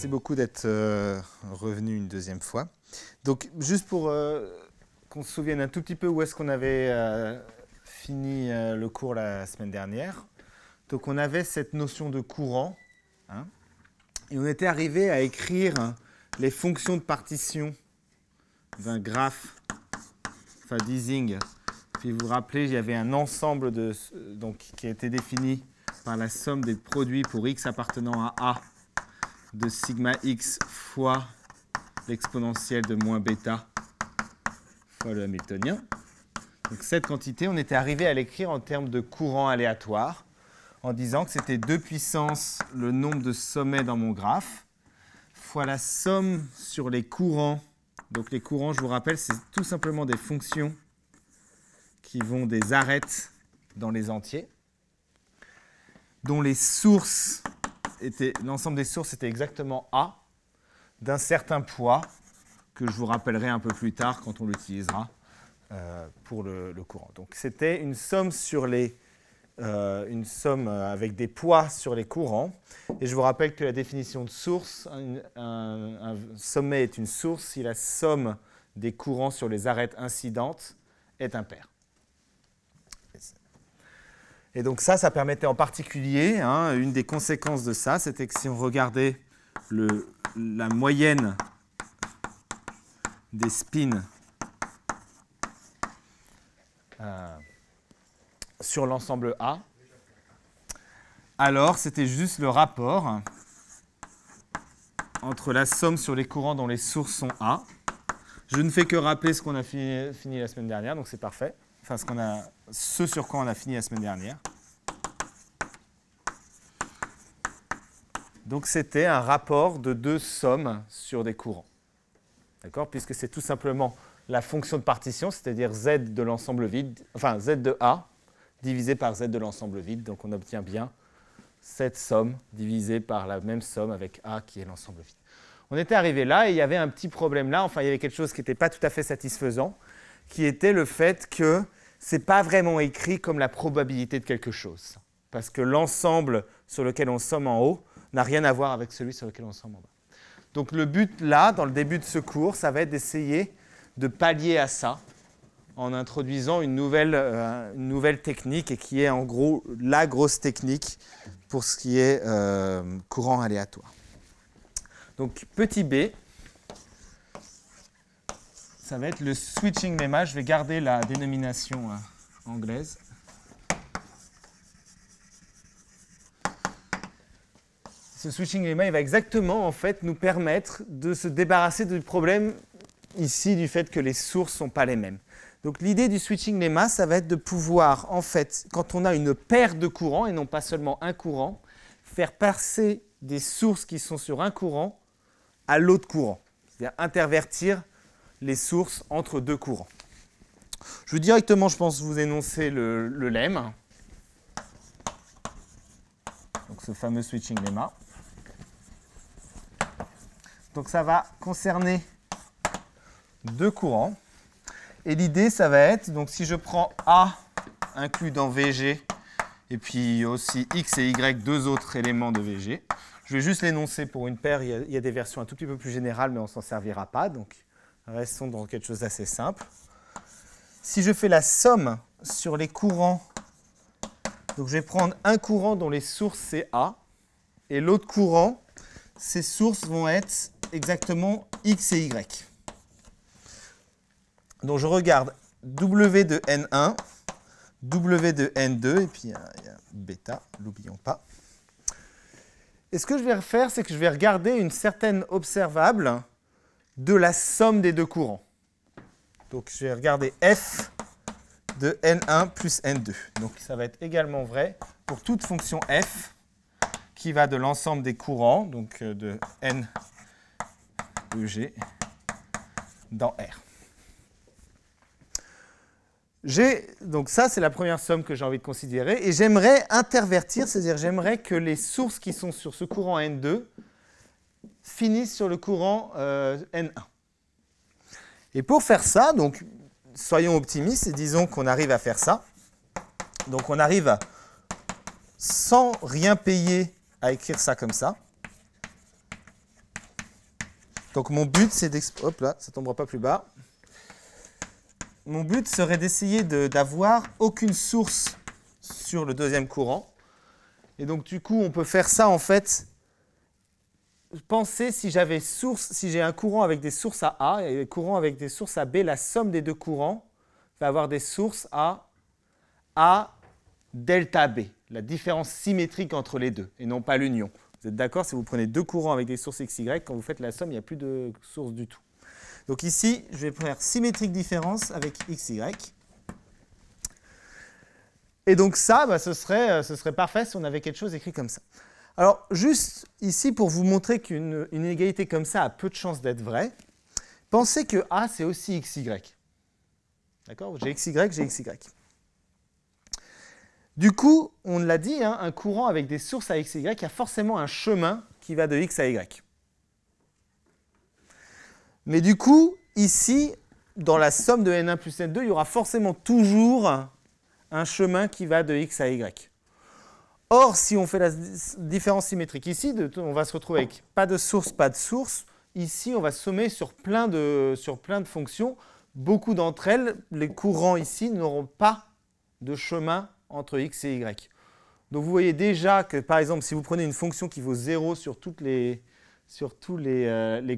Merci beaucoup d'être revenu une deuxième fois. Donc, juste pour qu'on se souvienne un tout petit peu où est-ce qu'on avait fini le cours la semaine dernière. Donc, on avait cette notion de courant, hein, et on était arrivé à écrire les fonctions de partition d'un graphe, enfin d'Ising. Si vous vous rappelez, il y avait un ensemble de, donc, qui a été défini par la somme des produits pour x appartenant à A de sigma x fois l'exponentielle de moins bêta fois le hamiltonien. Donc cette quantité, on était arrivé à l'écrire en termes de courant aléatoire en disant que c'était 2 puissance le nombre de sommets dans mon graphe fois la somme sur les courants. Donc les courants, je vous rappelle, c'est tout simplement des fonctions qui vont des arêtes dans les entiers, dont les sources étaient, l'ensemble des sources était exactement A, d'un certain poids, que je vous rappellerai un peu plus tard quand on l'utilisera pour le courant. Donc c'était une somme sur les, une somme avec des poids sur les courants. Et je vous rappelle que la définition de source, un sommet est une source si la somme des courants sur les arêtes incidentes est impaire. Et donc ça, ça permettait en particulier, hein, une des conséquences de ça, c'était que si on regardait la moyenne des spins sur l'ensemble A, alors c'était juste le rapport entre la somme sur les courants dont les sources sont A. Je ne fais que rappeler ce qu'on a fini la semaine dernière, donc c'est parfait. Enfin, ce sur quoi on a fini la semaine dernière. Donc, c'était un rapport de deux sommes sur des courants. D'accord? Puisque c'est tout simplement la fonction de partition, c'est-à-dire Z de l'ensemble vide, enfin Z de A divisé par Z de l'ensemble vide. Donc, on obtient bien cette somme divisée par la même somme avec A qui est l'ensemble vide. On était arrivé là et il y avait un petit problème là. Enfin, il y avait quelque chose qui n'était pas tout à fait satisfaisant, qui était le fait que ce n'est pas vraiment écrit comme la probabilité de quelque chose. Parce que l'ensemble sur lequel on somme en haut n'a rien à voir avec celui sur lequel on somme en bas. Donc le but là, dans le début de ce cours, ça va être d'essayer de pallier à ça en introduisant une nouvelle technique et qui est en gros la grosse technique pour ce qui est courant aléatoire. Donc petit b, ça va être le switching lemma. Je vais garder la dénomination anglaise. Ce switching lemma, il va exactement en fait nous permettre de se débarrasser du problème ici du fait que les sources ne sont pas les mêmes. Donc l'idée du switching lemma, ça va être de pouvoir en fait, quand on a une paire de courants et non pas seulement un courant, faire passer des sources qui sont sur un courant à l'autre courant, c'est-à-dire intervertir les sources entre deux courants. Je vais directement, je pense, vous énoncer le lemme, donc ce fameux switching lemma. Donc ça va concerner deux courants. Et l'idée, ça va être, donc si je prends A inclus dans VG, et puis aussi X et Y, deux autres éléments de VG, je vais juste l'énoncer pour une paire. Il y a des versions un tout petit peu plus générales, mais on ne s'en servira pas. Donc restons dans quelque chose d'assez simple. Si je fais la somme sur les courants, donc je vais prendre un courant dont les sources c'est A, et l'autre courant, ses sources vont être exactement X et Y. Donc je regarde W de N1, W de N2, et puis il y a bêta, n'oublions pas. Et ce que je vais refaire, c'est que je vais regarder une certaine observable de la somme des deux courants. Donc je vais regarder f de n1 plus n2. Donc ça va être également vrai pour toute fonction f qui va de l'ensemble des courants, donc de n, EG, dans R. Donc ça, c'est la première somme que j'ai envie de considérer. Et j'aimerais intervertir, c'est-à-dire j'aimerais que les sources qui sont sur ce courant n2 finissent sur le courant N1. Et pour faire ça, donc soyons optimistes et disons qu'on arrive à faire ça. Donc on arrive à, sans rien payer à écrire ça comme ça. Donc mon but, c'est d'explorer... Hop là, ça tombera pas plus bas. Mon but serait d'essayer d'avoir aucune source sur le deuxième courant. Et donc du coup, on peut faire ça en fait. Pensez si j'avais source, si j'ai un courant avec des sources à A et un courant avec des sources à B, la somme des deux courants va avoir des sources à A delta B, la différence symétrique entre les deux et non pas l'union. Vous êtes d'accord? Si vous prenez deux courants avec des sources XY, quand vous faites la somme, il n'y a plus de source du tout. Donc ici, je vais faire symétrique différence avec XY. Et donc ça, bah, ce serait parfait si on avait quelque chose écrit comme ça. Alors juste ici, pour vous montrer qu'une inégalité comme ça a peu de chances d'être vraie, pensez que A, c'est aussi XY. D'accord? J'ai XY, j'ai XY. Du coup, on l'a dit, hein, un courant avec des sources à x, y, il y a forcément un chemin qui va de x à y. Mais du coup, ici, dans la somme de n1 plus n2, il y aura forcément toujours un chemin qui va de x à y. Or, si on fait la différence symétrique ici, on va se retrouver avec pas de source, pas de source. Ici, on va sommer sur plein de fonctions. Beaucoup d'entre elles, les courants ici, n'auront pas de chemin entre x et y. Donc vous voyez déjà que, par exemple, si vous prenez une fonction qui vaut 0 sur tous les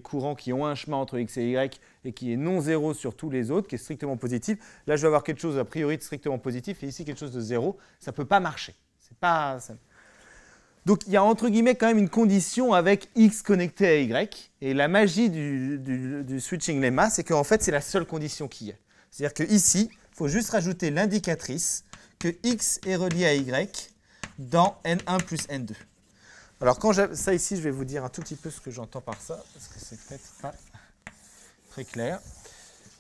courants qui ont un chemin entre x et y et qui est non 0 sur tous les autres, qui est strictement positif, là je vais avoir quelque chose a priori de strictement positif et ici quelque chose de 0, ça ne peut pas marcher. C'est pas ça. Donc il y a entre guillemets quand même une condition avec x connecté à y, et la magie du switching lemma, c'est qu'en fait c'est la seule condition qui est. C'est-à-dire qu'ici, il faut juste rajouter l'indicatrice que x est relié à y dans n1 plus n2. Alors quand j'ai ça ici, je vais vous dire un tout petit peu ce que j'entends par ça, parce que c'est peut-être pas très clair.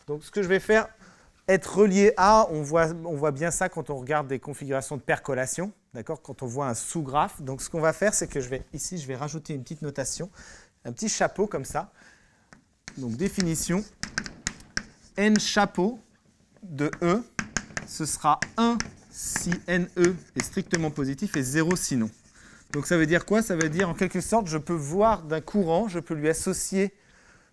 Donc ce que je vais faire, être relié à, on voit bien ça quand on regarde des configurations de percolation, d'accord, quand on voit un sous-graphe. Donc ce qu'on va faire, c'est que je vais rajouter une petite notation, un petit chapeau comme ça. Donc définition, n chapeau de E, ce sera 1 si NE est strictement positif et 0 sinon. Donc ça veut dire quoi? Ça veut dire en quelque sorte je peux voir d'un courant, je peux lui associer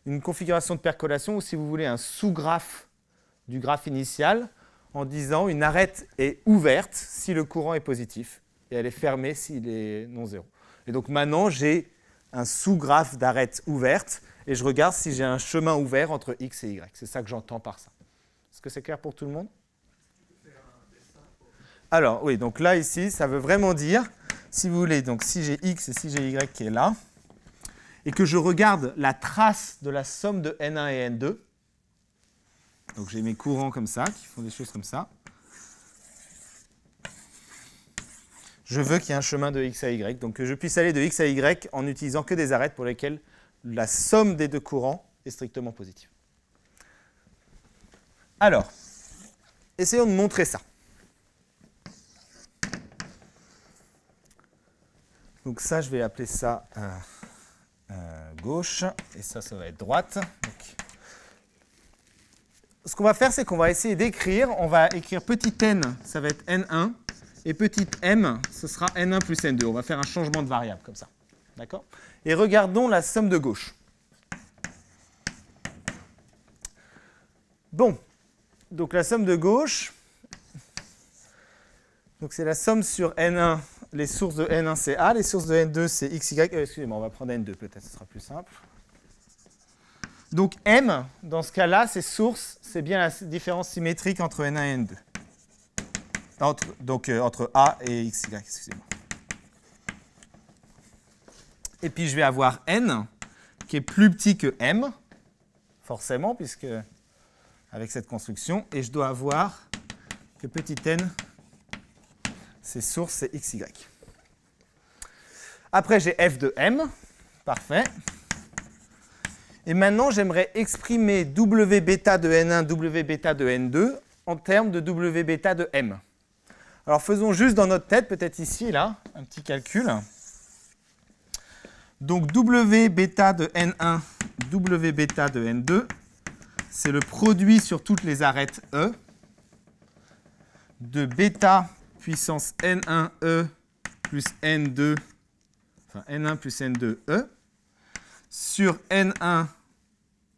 une configuration de percolation ou si vous voulez un sous-graphe du graphe initial en disant une arête est ouverte si le courant est positif et elle est fermée s'il est non zéro. Et donc maintenant j'ai un sous-graphe d'arête ouverte et je regarde si j'ai un chemin ouvert entre X et Y. C'est ça que j'entends par ça. Est-ce que c'est clair pour tout le monde? Alors, oui, donc là, ici, ça veut vraiment dire, si vous voulez, donc si j'ai x et si j'ai y qui est là, et que je regarde la trace de la somme de n1 et n2, donc j'ai mes courants comme ça, qui font des choses comme ça, je veux qu'il y ait un chemin de x à y, donc que je puisse aller de x à y en n'utilisant que des arêtes pour lesquelles la somme des deux courants est strictement positive. Alors, essayons de montrer ça. Donc ça, je vais appeler ça gauche, et ça, ça va être droite. Donc, ce qu'on va faire, c'est qu'on va essayer d'écrire, on va écrire petit n, ça va être n1, et petit m, ce sera n1 plus n2. On va faire un changement de variable, comme ça. D'accord? Et regardons la somme de gauche. Bon, donc la somme de gauche, donc c'est la somme sur n1. Les sources de N1, c'est A. Les sources de N2, c'est XY. Excusez-moi, on va prendre N2, peut-être, ce sera plus simple. Donc M, dans ce cas-là, ces sources, c'est bien la différence symétrique entre N1 et N2. Entre A et XY, excusez-moi. Et puis, je vais avoir N, qui est plus petit que M, forcément, puisque avec cette construction. Et je dois avoir que petit n, ces sources, c'est XY. Après, j'ai f de m. Parfait. Et maintenant, j'aimerais exprimer w bêta de n1, w bêta de n2 en termes de w bêta de m. Alors, faisons juste dans notre tête, peut-être ici, là, un petit calcul. Donc, w bêta de n1, w bêta de n2, c'est le produit sur toutes les arêtes E de bêta puissance n1e plus n2, enfin n1 plus n2e, sur n1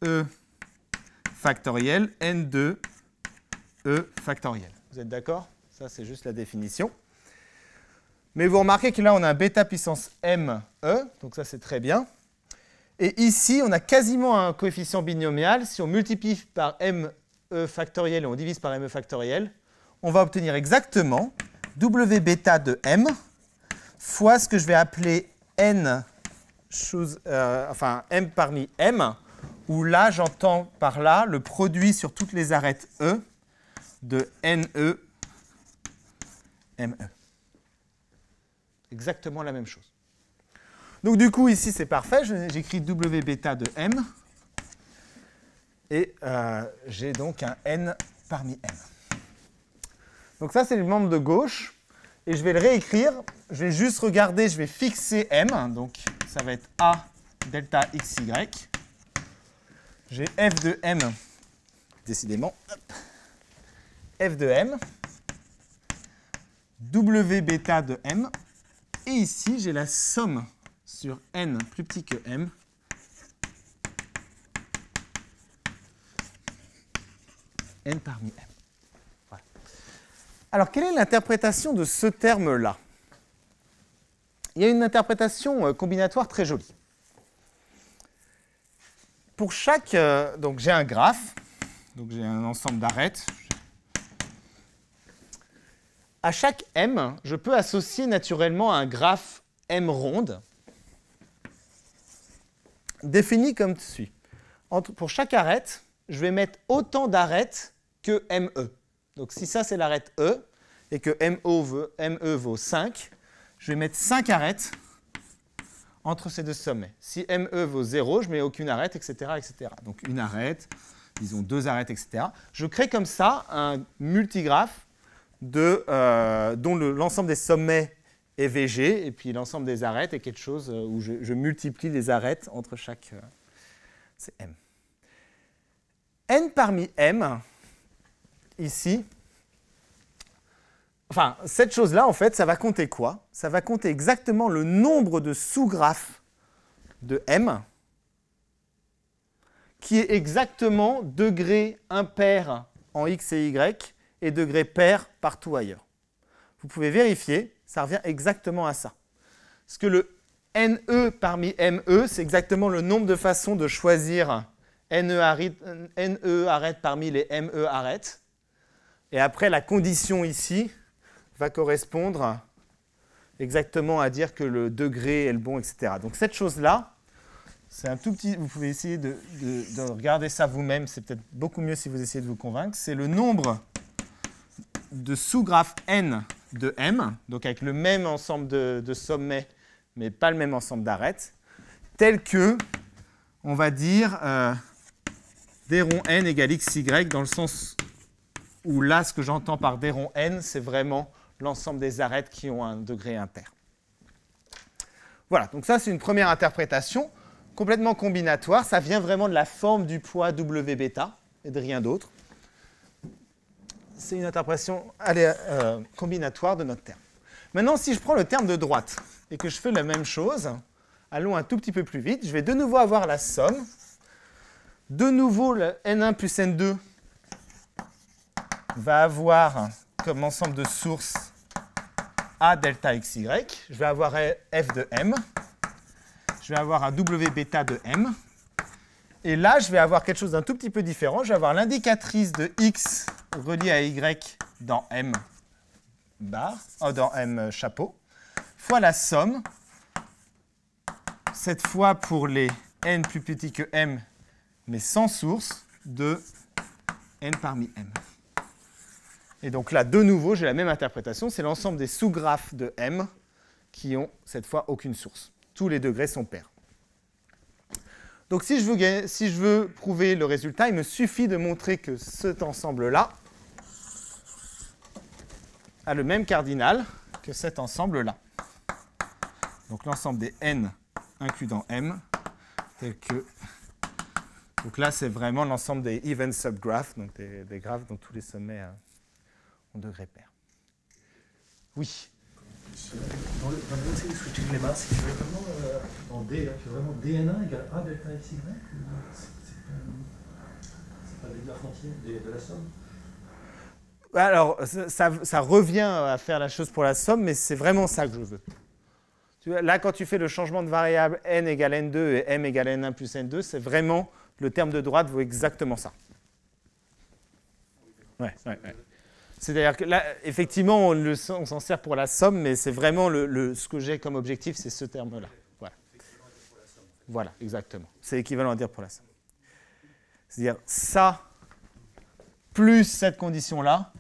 E factoriel, N2 E factoriel. Vous êtes d'accord? Ça, c'est juste la définition. Mais vous remarquez que là, on a un bêta puissance ME, donc ça, c'est très bien. Et ici, on a quasiment un coefficient binomial. Si on multiplie par ME factoriel et on divise par ME factoriel, on va obtenir exactement W bêta de M fois ce que je vais appeler N chose, enfin M parmi M, où là, j'entends par là le produit sur toutes les arêtes E de NE, ME. Exactement la même chose. Donc du coup, ici, c'est parfait. J'écris W bêta de M. Et j'ai donc un N parmi M. Donc ça, c'est le membre de gauche. Et je vais le réécrire. Je vais juste regarder, je vais fixer M. Donc ça va être A delta XY. J'ai F de M, décidément, F de M, W bêta de M. Et ici, j'ai la somme sur n plus petit que m n parmi m. Voilà. Alors, quelle est l'interprétation de ce terme-là? Il y a une interprétation combinatoire très jolie. Pour chaque... donc, j'ai un graphe. Donc, j'ai un ensemble d'arêtes. À chaque m, je peux associer naturellement un graphe m ronde défini comme suit. Pour chaque arête, je vais mettre autant d'arêtes que ME. Donc si ça c'est l'arête E et que ME vaut 5, je vais mettre 5 arêtes entre ces deux sommets. Si ME vaut 0, je ne mets aucune arête, etc., etc. Donc une arête, disons 2 arêtes, etc. Je crée comme ça un multigraphe dont l'ensemble des sommets est VG, et puis l'ensemble des arêtes est quelque chose où je multiplie les arêtes entre chaque... c'est M. N parmi M, ici, enfin, cette chose-là, en fait, ça va compter quoi? Ça va compter exactement le nombre de sous-graphes de M, qui est exactement degré impair en X et Y, et degré pair partout ailleurs. Vous pouvez vérifier, ça revient exactement à ça. Parce que le NE parmi ME, c'est exactement le nombre de façons de choisir NE arêtes parmi les ME arêtes. Et après, la condition ici va correspondre exactement à dire que le degré est le bon, etc. Donc cette chose-là, c'est un tout petit... Vous pouvez essayer de regarder ça vous-même, c'est peut-être beaucoup mieux si vous essayez de vous convaincre. C'est le nombre de sous-graphes N de M, donc avec le même ensemble de sommets, mais pas le même ensemble d'arêtes, tel que, on va dire, d rond N égale XY, dans le sens où là, ce que j'entends par d rond N, c'est vraiment l'ensemble des arêtes qui ont un degré impair. Voilà, donc ça, c'est une première interprétation, complètement combinatoire. Ça vient vraiment de la forme du poids W bêta et de rien d'autre. C'est une interprétation combinatoire de notre terme. Maintenant, si je prends le terme de droite et que je fais la même chose, allons un tout petit peu plus vite, je vais de nouveau avoir la somme. De nouveau, le N1 plus N2 va avoir comme ensemble de sources A delta XY. Je vais avoir F de M. Je vais avoir un W bêta de M. Et là, je vais avoir quelque chose d'un tout petit peu différent. Je vais avoir l'indicatrice de X relié à Y dans M bar, dans M chapeau, fois la somme, cette fois pour les N plus petits que M, mais sans source, de N parmi M. Et donc là, de nouveau, j'ai la même interprétation, c'est l'ensemble des sous-graphes de M qui ont cette fois aucune source. Tous les degrés sont pairs. Donc si je veux prouver le résultat, il me suffit de montrer que cet ensemble-là a le même cardinal que cet ensemble-là. Donc l'ensemble des n inclus dans M, tel que... Donc là, c'est vraiment l'ensemble des even subgraphes, donc des graphes dont tous les sommets ont degré pair. Oui. Dans le dossier, où tu les mains, c'est vraiment dans D, hein, c'est vraiment DN1 égale 1 delta xy. C'est pas l'écart entier de la somme. Alors, ça revient à faire la chose pour la somme, mais c'est vraiment ça que je veux. Là, quand tu fais le changement de variable n égale n2 et m égale n1 plus n2, c'est vraiment le terme de droite vaut exactement ça. Ouais. C'est-à-dire que là, effectivement, on s'en sert pour la somme, mais c'est vraiment ce que j'ai comme objectif, c'est ce terme-là. Voilà. Voilà, exactement. C'est équivalent à dire pour la somme. C'est-à-dire ça, plus cette condition-là,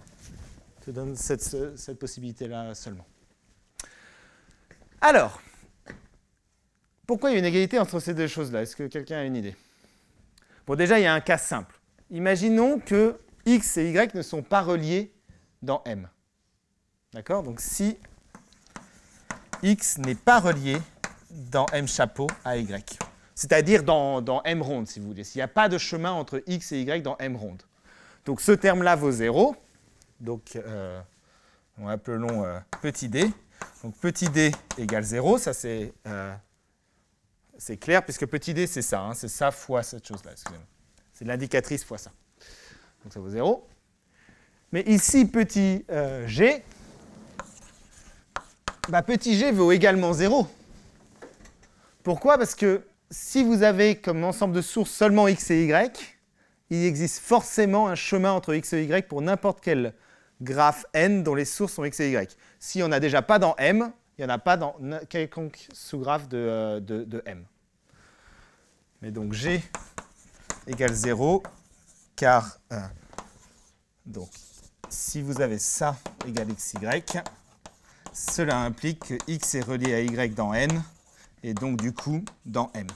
te donne cette possibilité-là seulement. Alors, pourquoi il y a une égalité entre ces deux choses-là? Est-ce que quelqu'un a une idée? Bon, déjà, il y a un cas simple. Imaginons que x et y ne sont pas reliés dans M. D'accord? Donc, si x n'est pas relié dans M chapeau à y, c'est-à-dire dans M ronde, si vous voulez. S'il n'y a pas de chemin entre x et y dans M ronde. Donc, ce terme-là vaut 0. Donc, on appelons petit d. Donc, petit d égale 0, ça c'est clair, puisque petit d, c'est ça. Hein, c'est ça fois cette chose-là, excusez-moi. C'est l'indicatrice fois ça. Donc, ça vaut 0. Mais ici, petit g, bah, petit g vaut également 0. Pourquoi? Parce que si vous avez comme ensemble de sources seulement x et y, il existe forcément un chemin entre x et y pour n'importe quel graphe n dont les sources sont x et y. Si on n'a déjà pas dans M, il n'y en a pas dans quelconque sous-graphe de M. Mais donc G égale 0, car donc, si vous avez ça égale xy, cela implique que x est relié à y dans N, et donc du coup dans M.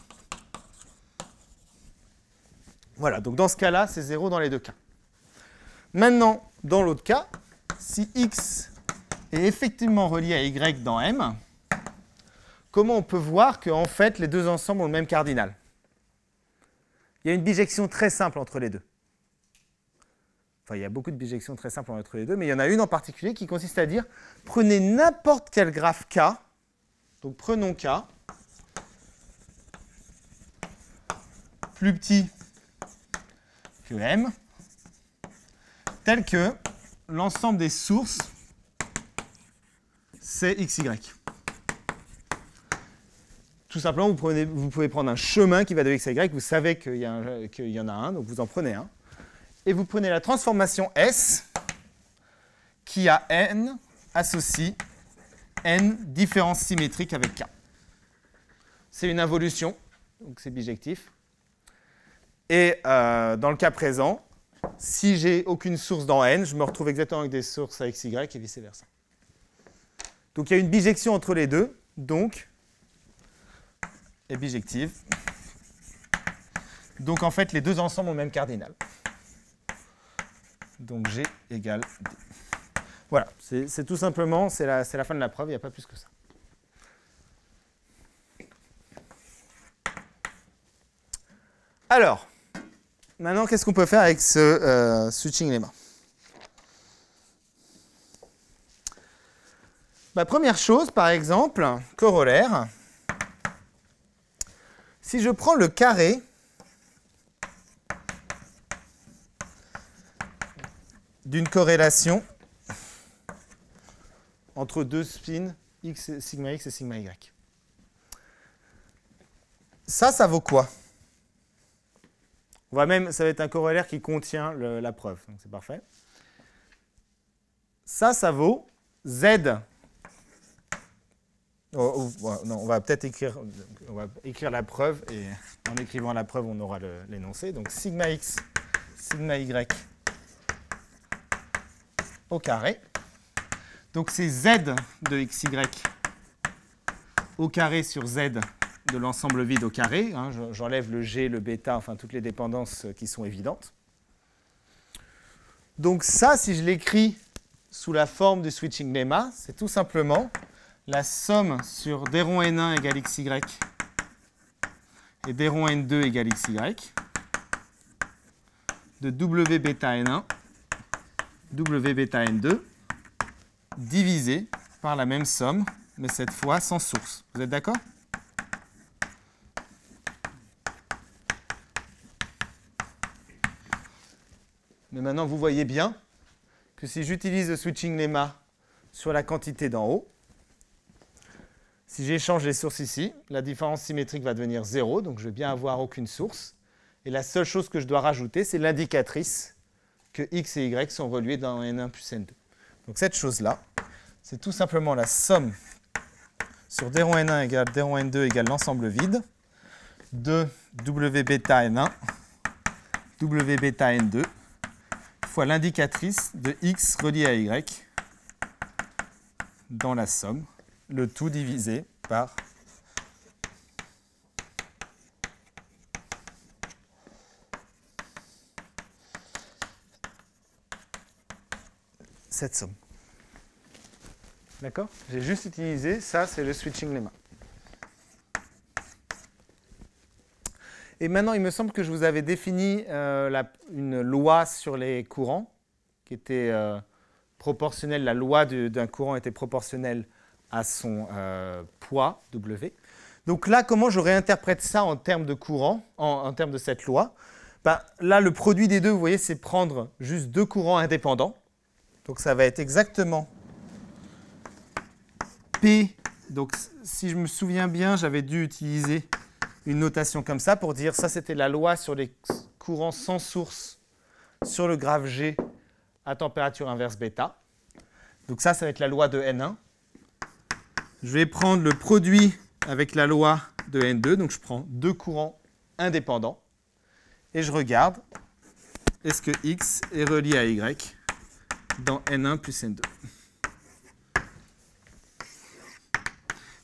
Voilà, donc dans ce cas-là, c'est 0 dans les deux cas. Maintenant, dans l'autre cas, si x est effectivement relié à y dans M, comment on peut voir qu'en fait, les deux ensembles ont le même cardinal? Il y a une bijection très simple entre les deux. Enfin, il y a beaucoup de bijections très simples entre les deux, mais il y en a une en particulier qui consiste à dire, prenez n'importe quel graphe K, donc prenons K, plus petit que M, tel que l'ensemble des sources, c'est XY. Tout simplement, vous pouvez prendre un chemin qui va de X à Y, vous savez qu'il y en a un, donc vous en prenez un, et vous prenez la transformation S qui à N associe N différences symétriques avec K. C'est une involution, donc c'est bijectif. Et dans le cas présent, si j'ai aucune source dans N, je me retrouve exactement avec des sources à xy et vice-versa. Donc il y a une bijection entre les deux, donc est bijective. Donc en fait, les deux ensembles ont le même cardinal. Donc G égale D. Voilà, c'est tout simplement, c'est la fin de la preuve, il n'y a pas plus que ça. Alors, maintenant, qu'est-ce qu'on peut faire avec ce switching lemma? Bah, première chose, par exemple, corollaire. Si je prends le carré d'une corrélation entre deux spins sigma x et sigma y. Ça vaut quoi? Ça va être un corollaire qui contient la preuve, donc c'est parfait. Ça vaut Z. Non, on va peut-être écrire la preuve, et en écrivant la preuve, on aura l'énoncé. Donc sigma x, sigma y au carré. Donc c'est Z de xy au carré sur Z de l'ensemble vide au carré, hein, j'enlève le G, le bêta, enfin toutes les dépendances qui sont évidentes. Donc ça, si je l'écris sous la forme du switching lemma, c'est tout simplement la somme sur d rond n1 égale xy et d rond n2 égale xy de w bêta n1, w bêta n2 divisé par la même somme mais cette fois sans source. Vous êtes d'accord? Mais maintenant, vous voyez bien que si j'utilise le switching lemma sur la quantité d'en haut, si j'échange les sources ici, la différence symétrique va devenir 0, donc je vais bien avoir aucune source. Et la seule chose que je dois rajouter, c'est l'indicatrice que x et y sont reliés dans n1 plus n2. Donc cette chose-là, c'est tout simplement la somme sur d rond n1 égale d rond n2 égale l'ensemble vide de w bêta n1, w bêta n2, fois l'indicatrice de x relié à y dans la somme, le tout divisé par cette somme. D'accord? J'ai juste utilisé ça, c'est le switching lemma. Et maintenant, il me semble que je vous avais défini une loi sur les courants qui était proportionnelle. La loi d'un courant était proportionnelle à son poids, W. Donc là, comment je réinterprète ça en termes de courant, en termes de cette loi? Ben, là, le produit des deux, vous voyez, c'est prendre juste deux courants indépendants. Donc ça va être exactement P. Donc si je me souviens bien, j'avais dû utiliser une notation comme ça pour dire ça, c'était la loi sur les courants sans source sur le graphe G à température inverse bêta. Donc ça va être la loi de N1. Je vais prendre le produit avec la loi de N2. Donc je prends deux courants indépendants et je regarde est-ce que X est relié à Y dans N1 plus N2.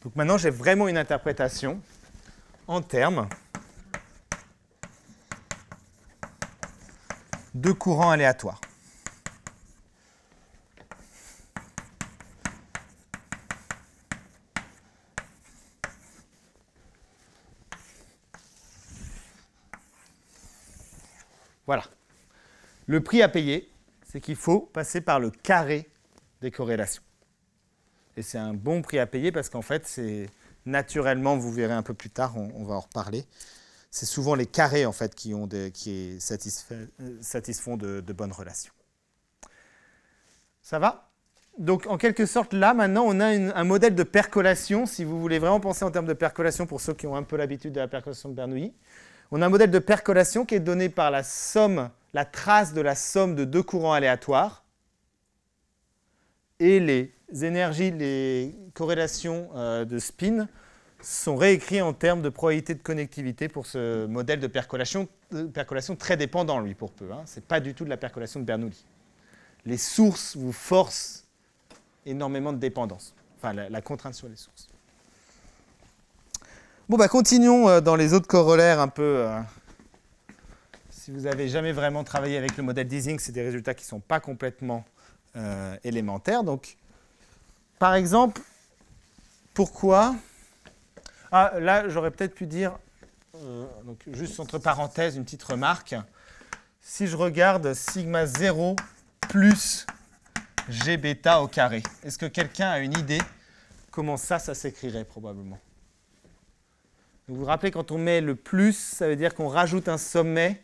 Donc maintenant, j'ai vraiment une interprétation en termes de courants aléatoires. Voilà. Le prix à payer, c'est qu'il faut passer par le carré des corrélations. Et c'est un bon prix à payer parce qu'en fait, c'est naturellement, vous verrez un peu plus tard, on va en reparler, c'est souvent les carrés en fait, qui satisfont de bonnes relations. Ça va? Donc en quelque sorte, là maintenant, on a un modèle de percolation, si vous voulez vraiment penser en termes de percolation, pour ceux qui ont un peu l'habitude de la percolation de Bernoulli. On a un modèle de percolation qui est donné par la somme, la trace de la somme de deux courants aléatoires et les énergies, les corrélations de spin sont réécrites en termes de probabilité de connectivité pour ce modèle de percolation très dépendant, lui, pour peu. Hein. Ce n'est pas du tout de la percolation de Bernoulli. Les sources vous forcent énormément de dépendance, enfin la contrainte sur les sources. Bon, bah, continuons dans les autres corollaires un peu. Si vous n'avez jamais vraiment travaillé avec le modèle d'Ising, c'est des résultats qui ne sont pas complètement élémentaires. Donc, par exemple, pourquoi... Ah, là, j'aurais peut-être pu dire, donc juste entre parenthèses, une petite remarque. Si je regarde sigma 0 plus g bêta au carré, est-ce que quelqu'un a une idée comment ça s'écrirait probablement? Vous vous rappelez, quand on met le plus, ça veut dire qu'on rajoute un sommet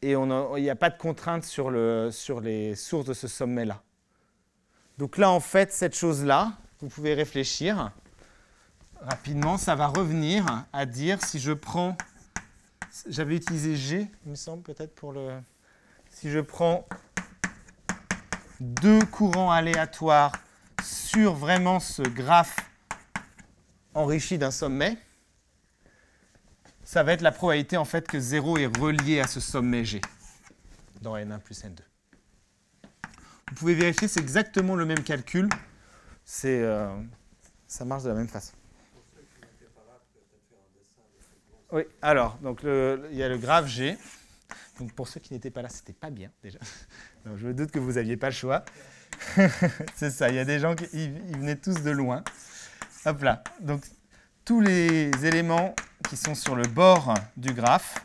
et il n'y a pas de contrainte sur les sources de ce sommet-là. Donc là, en fait, cette chose-là, vous pouvez réfléchir rapidement, ça va revenir à dire si je prends, j'avais utilisé G, il me semble, peut-être pour le... Si je prends deux courants aléatoires sur vraiment ce graphe enrichi d'un sommet, ça va être la probabilité, en fait, que 0 est relié à ce sommet G dans N1 plus N2. Vous pouvez vérifier, c'est exactement le même calcul. Ça marche de la même façon. Oui, alors, donc il y a le graphe G. Donc pour ceux qui n'étaient pas là, c'était pas bien déjà. Non, je me doute que vous n'aviez pas le choix. C'est ça, il y a des gens qui ils venaient tous de loin. Hop là. Donc tous les éléments qui sont sur le bord du graphe,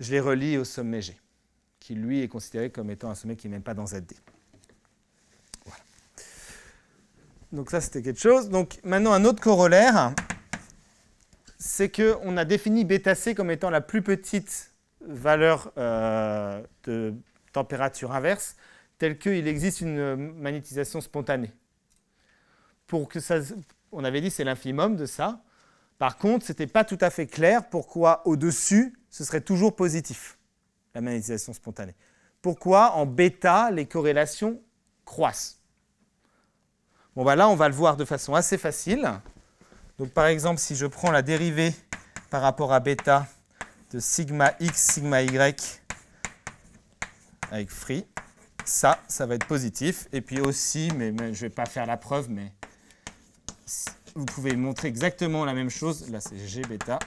je les relie au sommet G, qui, lui, est considéré comme étant un sommet qui n'est même pas dans Zd. Voilà. Donc ça, c'était quelque chose. Donc maintenant, un autre corollaire, c'est qu'on a défini bêta C comme étant la plus petite valeur de température inverse, telle qu'il existe une magnétisation spontanée. Pour que ça, on avait dit c'est l'infimum de ça. Par contre, ce n'était pas tout à fait clair pourquoi au-dessus, ce serait toujours positif, la magnétisation spontanée. Pourquoi en bêta, les corrélations croissent. Bon, bah là, on va le voir de façon assez facile. Donc, par exemple, si je prends la dérivée par rapport à bêta de sigma x, sigma y avec free, ça, ça va être positif. Et puis aussi, mais je ne vais pas faire la preuve, mais vous pouvez montrer exactement la même chose. Là, c'est g bêta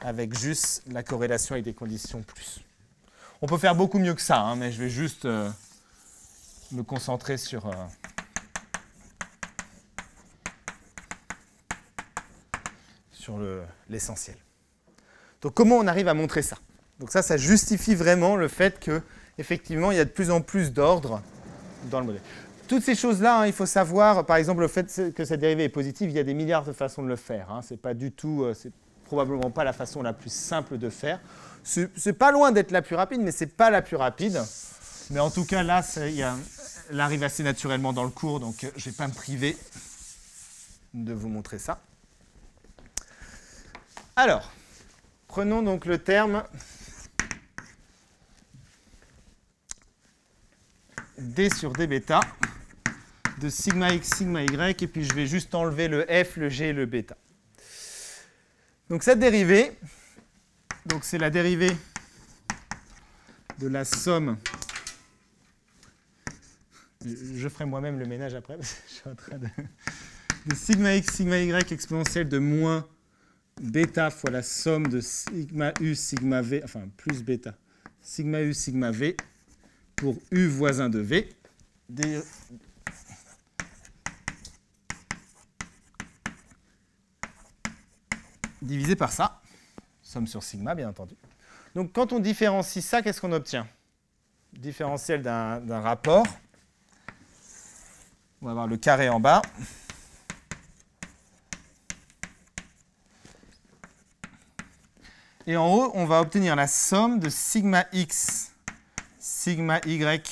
avec juste la corrélation avec des conditions plus. On peut faire beaucoup mieux que ça, hein, mais je vais juste me concentrer sur... sur l'essentiel. Donc comment on arrive à montrer ça? Donc ça, ça justifie vraiment le fait qu'effectivement, il y a de plus en plus d'ordre dans le modèle. Toutes ces choses-là, hein, il faut savoir, par exemple, le fait que cette dérivée est positive, il y a des milliards de façons de le faire. Hein. C'est pas du tout, c'est probablement pas la façon la plus simple de faire. C'est pas loin d'être la plus rapide, mais c'est pas la plus rapide. Mais en tout cas, là, elle arrive assez naturellement dans le cours, donc je vais pas me priver de vous montrer ça. Alors, prenons donc le terme d sur d bêta de sigma x, sigma y, et puis je vais juste enlever le f, le g et le bêta. Donc cette dérivée, c'est la dérivée de la somme. Je ferai moi-même le ménage après, parce que je suis en train de sigma x, sigma y exponentielle de moins bêta fois la somme de sigma u, sigma v, enfin plus bêta, sigma u, sigma v, pour u voisin de v, divisé par ça, somme sur sigma bien entendu. Donc quand on différencie ça, qu'est-ce qu'on obtient? Différentiel d'un rapport, on va avoir le carré en bas, et en haut, on va obtenir la somme de sigma x, sigma y,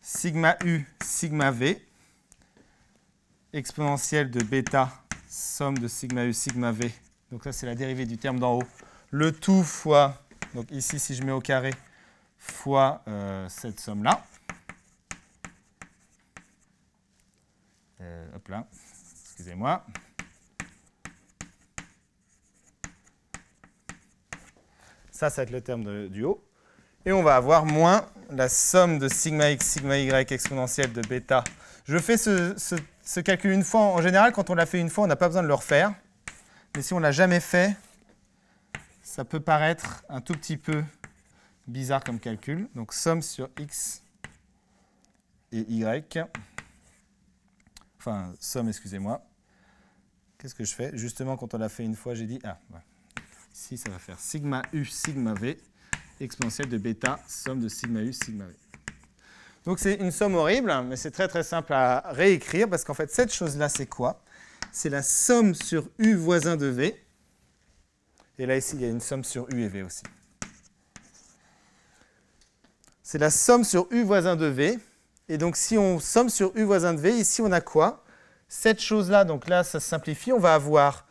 sigma u, sigma v, exponentielle de bêta, somme de sigma u, sigma v. Donc ça, c'est la dérivée du terme d'en haut. Le tout fois, donc ici, si je mets au carré, fois cette somme-là. Hop là, excusez-moi. Ça, ça va être le terme du haut. Et on va avoir moins la somme de sigma x, sigma y exponentielle de bêta. Je fais ce calcul une fois. En général, quand on l'a fait une fois, on n'a pas besoin de le refaire. Mais si on ne l'a jamais fait, ça peut paraître un tout petit peu bizarre comme calcul. Donc, somme sur x et y. Enfin, somme, excusez-moi. Qu'est-ce que je fais? Justement, quand on l'a fait une fois, j'ai dit... Ah, ouais. Ici, ça va faire sigma u, sigma v, exponentielle de bêta, somme de sigma u, sigma v. Donc, c'est une somme horrible, mais c'est très, très simple à réécrire parce qu'en fait, cette chose-là, c'est quoi? C'est la somme sur u voisin de v. Et là, ici, il y a une somme sur u et v aussi. C'est la somme sur u voisin de v. Et donc, si on somme sur u voisin de v, ici, on a quoi? Cette chose-là, donc là, ça se simplifie. On va avoir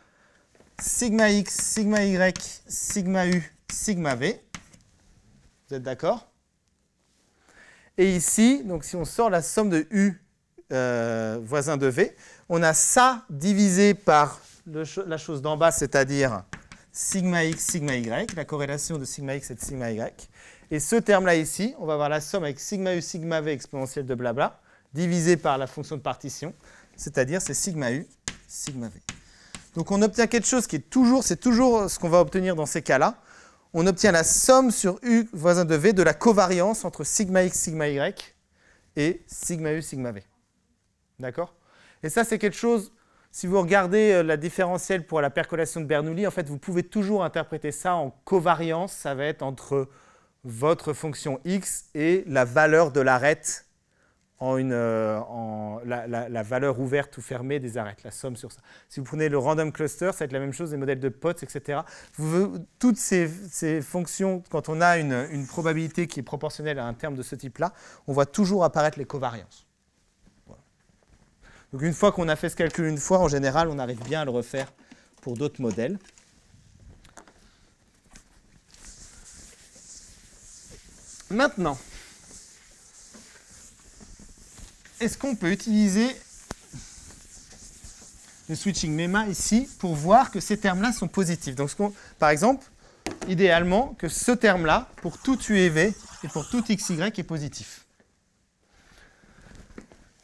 sigma x, sigma y, sigma u, sigma v. Vous êtes d'accord? Et ici, donc si on sort la somme de u voisin de v, on a ça divisé par la chose d'en bas, c'est-à-dire sigma x, sigma y, la corrélation de sigma x et de sigma y. Et ce terme-là ici, on va avoir la somme avec sigma u, sigma v exponentielle de blabla, divisé par la fonction de partition, c'est-à-dire c'est sigma u, sigma v. Donc on obtient quelque chose qui est toujours, c'est toujours ce qu'on va obtenir dans ces cas-là. On obtient la somme sur u voisin de v de la covariance entre sigma x, sigma y et sigma u, sigma v. D'accord? Et ça, c'est quelque chose, si vous regardez la différentielle pour la percolation de Bernoulli, en fait, vous pouvez toujours interpréter ça en covariance. Ça va être entre votre fonction x et la valeur de l'arête la valeur ouverte ou fermée des arêtes, la somme sur ça. Si vous prenez le random cluster, ça va être la même chose, les modèles de Potts, etc. Toutes ces fonctions, quand on a une probabilité qui est proportionnelle à un terme de ce type-là, on voit toujours apparaître les covariances. Voilà. Donc une fois qu'on a fait ce calcul une fois, en général, on arrive bien à le refaire pour d'autres modèles. Maintenant, est-ce qu'on peut utiliser le switching lemma ici pour voir que ces termes-là sont positifs? Donc, par exemple, idéalement, que ce terme-là, pour tout UEV et pour tout XY, est positif.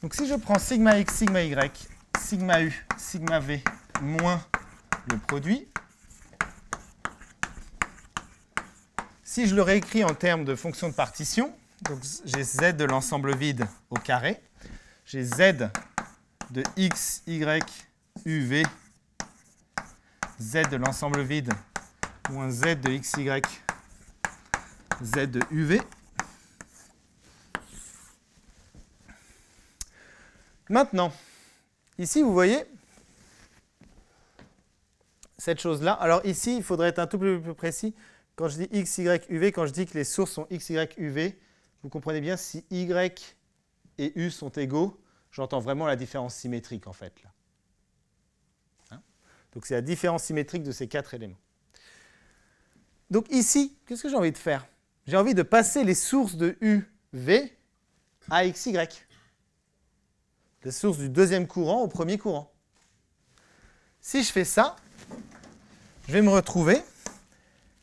Donc si je prends sigma X, sigma Y, sigma U, sigma V, moins le produit, si je le réécris en termes de fonction de partition, donc j'ai Z de l'ensemble vide au carré, j'ai Z de X, Y, U, V, Z de l'ensemble vide moins Z de X, Y, Z de U, V. Maintenant, ici vous voyez cette chose-là. Alors ici, il faudrait être un tout petit peu plus précis. Quand je dis x, y, uv, quand je dis que les sources sont x, y, uv, vous comprenez bien, si y et u sont égaux, j'entends vraiment la différence symétrique en fait. Là. Hein? Donc c'est la différence symétrique de ces quatre éléments. Donc ici, qu'est-ce que j'ai envie de faire? J'ai envie de passer les sources de uv à x, y. Les sources du deuxième courant au premier courant. Si je fais ça, je vais me retrouver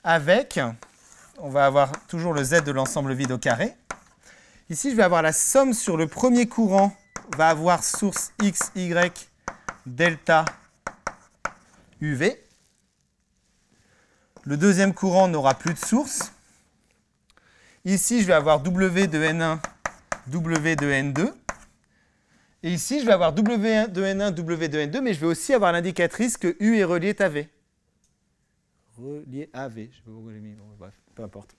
avec, on va avoir toujours le Z de l'ensemble vide au carré. Ici, je vais avoir la somme sur le premier courant, va avoir source X, Y, delta, UV. Le deuxième courant n'aura plus de source. Ici, je vais avoir W de N1, W de N2. Et ici, je vais avoir W de N1, W de N2, mais je vais aussi avoir l'indicatrice que U est reliée à V. Relié à V, je ne sais pas pourquoi j'ai mis, bon, bref, peu importe.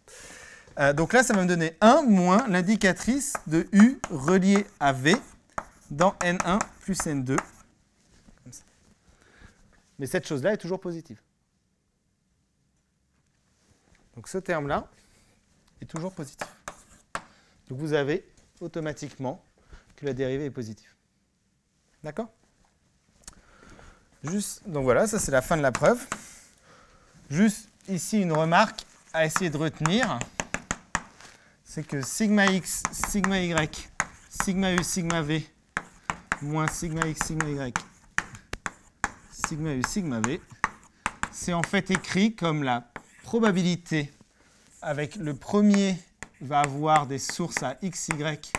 Donc là, ça va me donner 1 moins l'indicatrice de U relié à V dans N1 plus N2. Comme ça. Mais cette chose-là est toujours positive. Donc ce terme-là est toujours positif. Donc vous avez automatiquement que la dérivée est positive. D'accord? Juste, donc voilà, ça c'est la fin de la preuve. Juste ici une remarque à essayer de retenir, c'est que sigma x, sigma y, sigma u, sigma v, moins sigma x, sigma y, sigma u, sigma v, c'est en fait écrit comme la probabilité avec le premier va avoir des sources à x, y,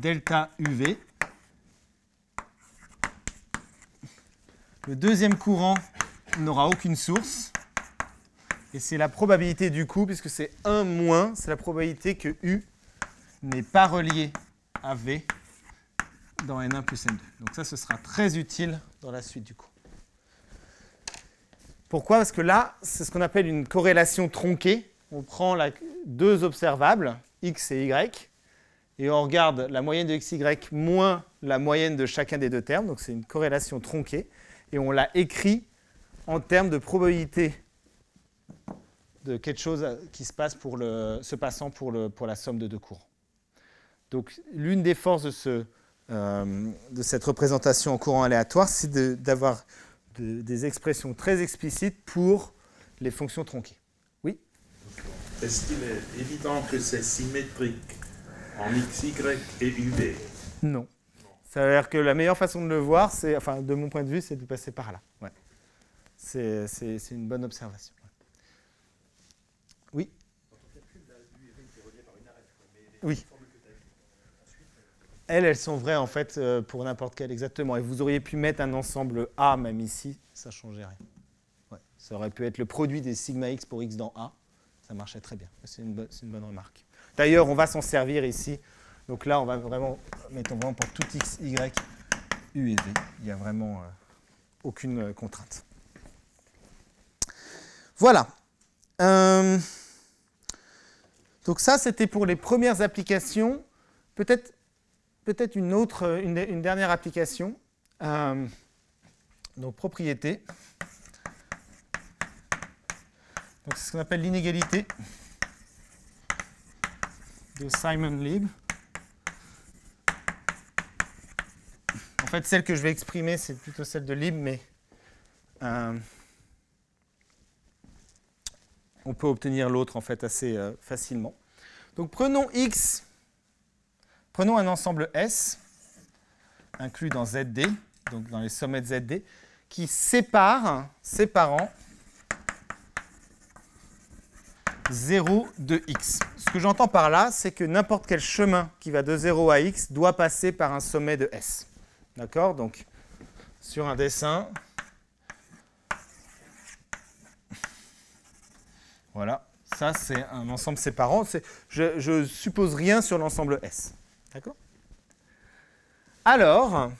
delta uv. Le deuxième courant n'aura aucune source. Et c'est la probabilité du coup, puisque c'est 1 moins, c'est la probabilité que U n'est pas relié à V dans N1 plus N2. Donc ça, ce sera très utile dans la suite du cours. Pourquoi? Parce que là, c'est ce qu'on appelle une corrélation tronquée. On prend deux observables, X et Y, et on regarde la moyenne de XY moins la moyenne de chacun des deux termes. Donc c'est une corrélation tronquée. Et on la écrit en termes de probabilité de quelque chose qui se passe pour la somme de deux courants. Donc l'une des forces de cette représentation en courant aléatoire, c'est d'avoir des expressions très explicites pour les fonctions tronquées. Oui? Est-ce qu'il est évident que c'est symétrique en x, y et uv? Non. Ça veut dire que la meilleure façon de le voir, enfin de mon point de vue, c'est de passer par là. Ouais. C'est une bonne observation. Oui. Oui. Elles sont vraies en fait pour n'importe quelle, exactement. Et vous auriez pu mettre un ensemble A même ici, ça ne changeait rien. Ouais. Ça aurait pu être le produit des sigma x pour x dans A, ça marchait très bien. C'est une bonne remarque. D'ailleurs, on va s'en servir ici. Donc là, on va vraiment, mettons vraiment pour tout x, y, u et v. Il n'y a vraiment aucune contrainte. Voilà. Donc ça, c'était pour les premières applications. Peut-être peut-être une dernière application. Donc propriété. C'est ce qu'on appelle l'inégalité de Simon Lieb. En fait, celle que je vais exprimer, c'est plutôt celle de Lieb, mais on peut obtenir l'autre en fait assez facilement. Donc prenons X, prenons un ensemble S inclus dans Zd, donc dans les sommets de Zd, qui séparant 0 de x. Ce que j'entends par là, c'est que n'importe quel chemin qui va de 0 à x doit passer par un sommet de S. D'accord? Donc, sur un dessin, voilà, ça c'est un ensemble séparant. Je suppose rien sur l'ensemble S. D'accord? Alors,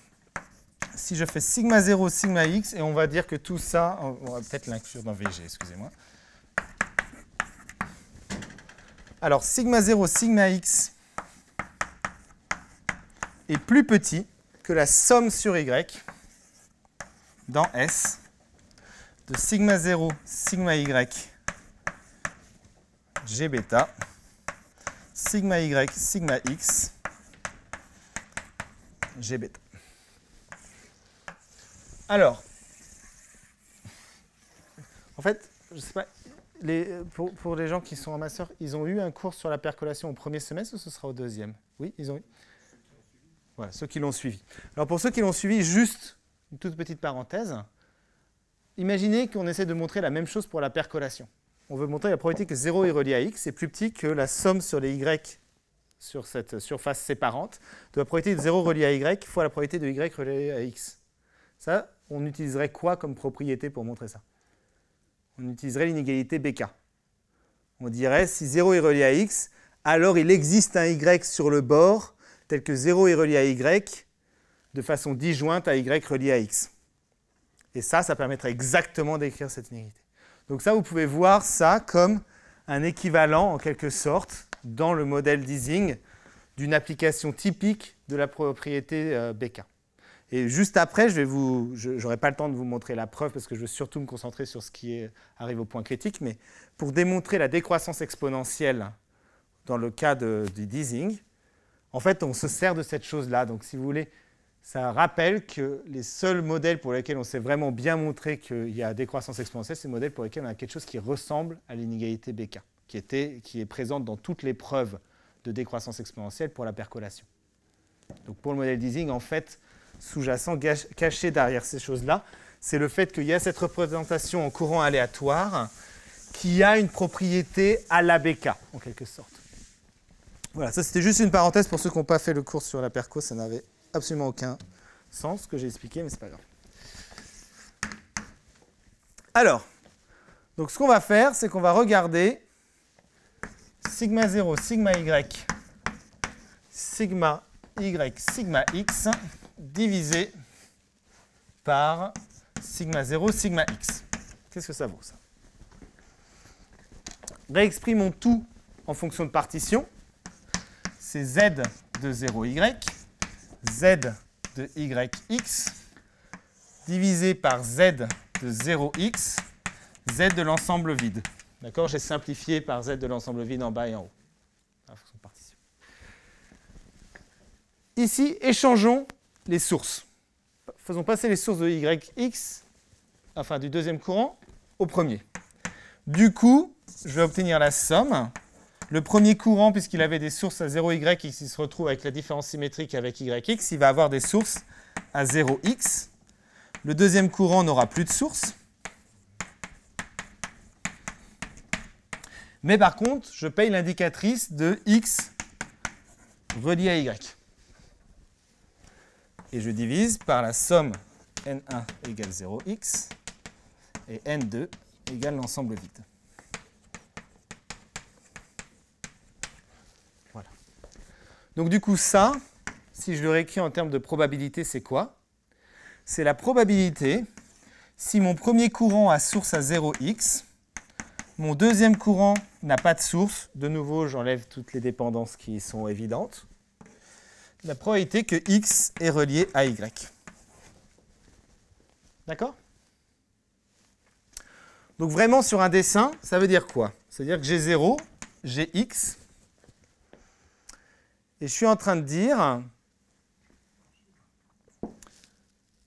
si je fais sigma 0, sigma x, et on va dire que tout ça, on va peut-être l'inclure dans VG, excusez-moi. Alors, sigma 0, sigma x est plus petit que la somme sur y dans S de sigma 0, sigma y, g bêta, sigma y, sigma x, g bêta. Alors, en fait, je ne sais pas... Pour les gens qui sont amateurs, ils ont eu un cours sur la percolation au premier semestre ou ce sera au deuxième? Oui, ils ont eu. Voilà, ceux qui l'ont suivi. Alors pour ceux qui l'ont suivi, juste une toute petite parenthèse. Imaginez qu'on essaie de montrer la même chose pour la percolation. On veut montrer la probabilité que 0 est relié à x est plus petit que la somme sur les y sur cette surface séparante de la probabilité de 0 relié à y fois la probabilité de y relié à x. Ça, on utiliserait quoi comme propriété pour montrer ça? On utiliserait l'inégalité BK. On dirait si 0 est relié à x, alors il existe un y sur le bord tel que 0 est relié à y de façon disjointe à y relié à x. Et ça permettrait exactement d'écrire cette inégalité. Donc ça, vous pouvez voir ça comme un équivalent, en quelque sorte, dans le modèle d'Ising, d'une application typique de la propriété BK. Et juste après, je n'aurai pas le temps de vous montrer la preuve parce que je veux surtout me concentrer sur ce qui arrive au point critique, mais pour démontrer la décroissance exponentielle dans le cas de d'Ising, en fait, on se sert de cette chose-là. Donc, si vous voulez, ça rappelle que les seuls modèles pour lesquels on s'est vraiment bien montré qu'il y a décroissance exponentielle, c'est les modèles pour lesquels on a quelque chose qui ressemble à l'inégalité BK, qui est présente dans toutes les preuves de décroissance exponentielle pour la percolation. Donc, pour le modèle d'Ising, en fait, sous-jacent, caché derrière ces choses-là, c'est le fait qu'il y a cette représentation en courant aléatoire qui a une propriété à la BK, en quelque sorte. Voilà, ça c'était juste une parenthèse pour ceux qui n'ont pas fait le cours sur la perco, ça n'avait absolument aucun sens ce que j'ai expliqué, mais c'est pas grave. Alors, donc ce qu'on va faire, c'est qu'on va regarder sigma 0, sigma y, sigma x, divisé par sigma 0, sigma x. Qu'est-ce que ça vaut, ça? Réexprimons tout en fonction de partition. C'est z de 0y, z de yx, divisé par z de 0x, z de l'ensemble vide. D'accord? J'ai simplifié par z de l'ensemble vide en bas et en haut. En fonction de partition. Ici, échangeons les sources. Faisons passer les sources de yx, enfin du deuxième courant, au premier. Du coup, je vais obtenir la somme. Le premier courant, puisqu'il avait des sources à 0y, il se retrouve avec la différence symétrique avec yx, il va avoir des sources à 0x. Le deuxième courant n'aura plus de sources. Mais par contre, je paye l'indicatrice de x relié à y. Et je divise par la somme n1 égale 0x et n2 égale l'ensemble vide. Voilà. Donc du coup, ça, si je le réécris en termes de probabilité, c'est quoi? C'est la probabilité, si mon premier courant a source à 0x, mon deuxième courant n'a pas de source. De nouveau, j'enlève toutes les dépendances qui sont évidentes. la probabilité que x est relié à y. D'accord? Donc vraiment sur un dessin, ça veut dire quoi? Ça veut dire que j'ai 0, j'ai x, et je suis en train de dire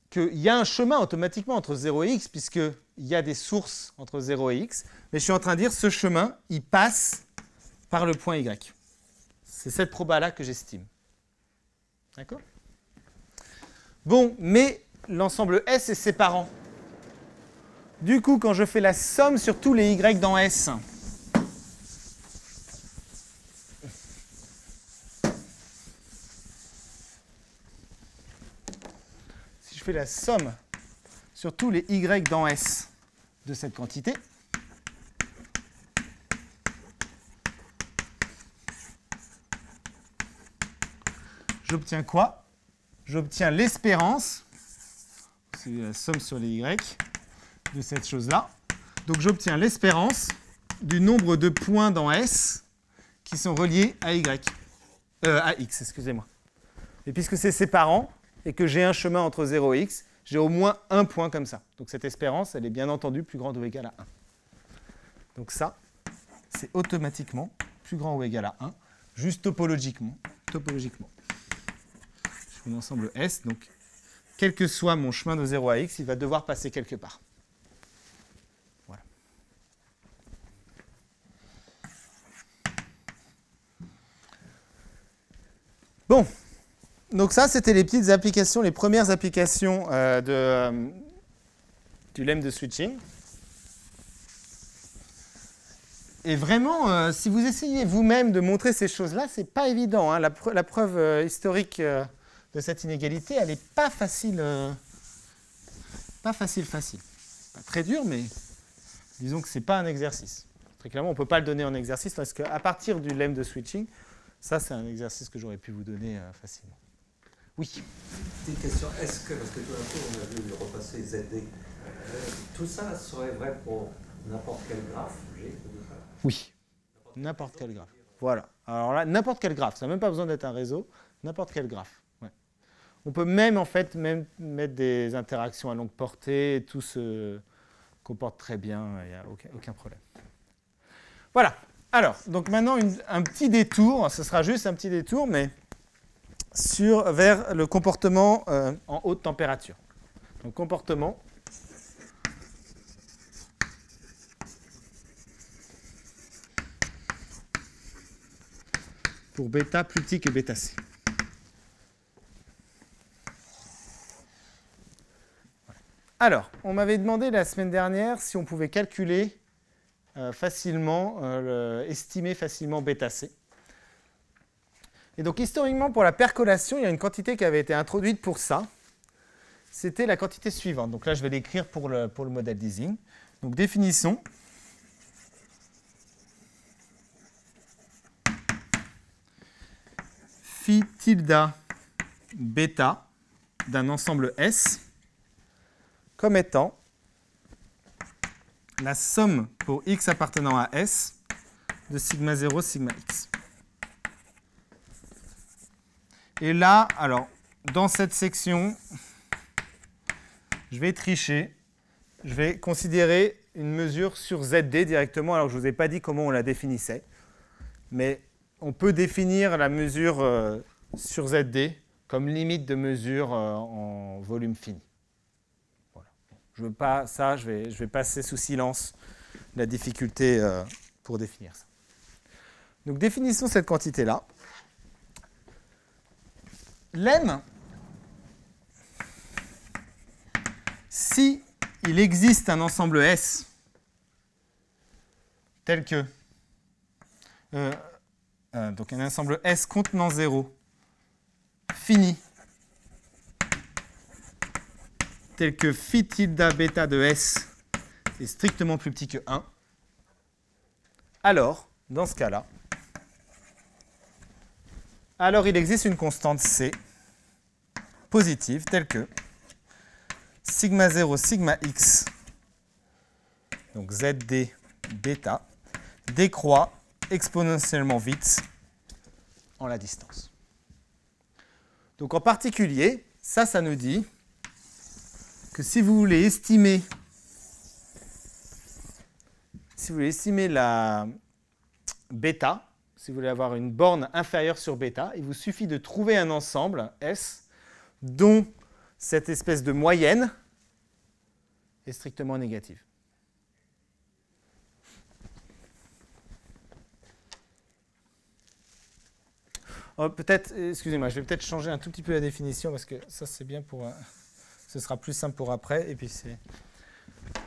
qu'il y a un chemin automatiquement entre 0 et x, puisqu'il y a des sources entre 0 et x, mais je suis en train de dire que ce chemin, il passe par le point y. C'est cette proba-là que j'estime. D'accord? Bon, mais l'ensemble S est séparant. Du coup, quand je fais la somme sur tous les y dans S, si je fais la somme sur tous les y dans S de cette quantité, j'obtiens quoi? J'obtiens l'espérance, c'est la somme sur les y, de cette chose-là. Donc j'obtiens l'espérance du nombre de points dans S qui sont reliés à x, excusez-moi. Et puisque c'est séparant et que j'ai un chemin entre 0 et x, j'ai au moins un point comme ça. Donc cette espérance, elle est bien entendu plus grande ou égale à 1. Donc ça, c'est automatiquement plus grand ou égal à 1, juste topologiquement. Mon ensemble S, donc quel que soit mon chemin de 0 à x, il va devoir passer quelque part. Voilà. Bon, donc ça c'était les petites applications, les premières applications du lemme de switching. Et vraiment, si vous essayez vous-même de montrer ces choses-là, c'est pas évident, hein. La preuve historique de cette inégalité, elle n'est pas facile, pas facile. Pas très dur, mais disons que ce n'est pas un exercice. Très clairement, on ne peut pas le donner en exercice, parce qu'à partir du lemme de switching, ça, c'est un exercice que j'aurais pu vous donner facilement. Oui. Une question, est-ce que, parce que tout à coup, on a vu repasser Zd, tout ça serait vrai pour n'importe quel graphe G? Oui, n'importe quel graphe. Voilà. Alors là, n'importe quel graphe, ça n'a même pas besoin d'être un réseau, n'importe quel graphe. On peut même, en fait, mettre des interactions à longue portée, tout se comporte très bien, il n'y a aucun problème. Voilà. Alors, donc maintenant, un petit détour, ce sera juste un petit détour, mais vers le comportement en haute température. Donc, comportement pour bêta plus petit que bêta C. Alors, on m'avait demandé la semaine dernière si on pouvait calculer facilement, estimer facilement bêta C. Et donc, historiquement, pour la percolation, il y a une quantité qui avait été introduite pour ça. C'était la quantité suivante. Donc là, je vais l'écrire pour le modèle d'Ising. Donc, définissons phi tilde bêta d'un ensemble S comme étant la somme pour x appartenant à S de sigma 0, sigma x. Et là, alors, dans cette section, je vais tricher. Je vais considérer une mesure sur Zd directement. Alors, je ne vous ai pas dit comment on la définissait. Mais on peut définir la mesure sur Zd comme limite de mesure en volume fini. Je veux pas ça, je vais passer sous silence la difficulté pour définir ça. Donc définissons cette quantité-là. Lemme, si il existe un ensemble S tel que donc un ensemble S contenant 0 fini, tel que phi tilde bêta de S est strictement plus petit que 1, alors, dans ce cas-là, alors il existe une constante C positive telle que sigma 0, sigma x, donc Zd bêta, décroît exponentiellement vite en la distance. Donc en particulier, ça nous dit que si vous voulez estimer, la bêta, si vous voulez avoir une borne inférieure sur bêta, il vous suffit de trouver un ensemble S dont cette espèce de moyenne est strictement négative. Oh, peut-être, excusez-moi, je vais peut-être changer un tout petit peu la définition parce que ça c'est bien pour, ce sera plus simple pour après. Et puis c'est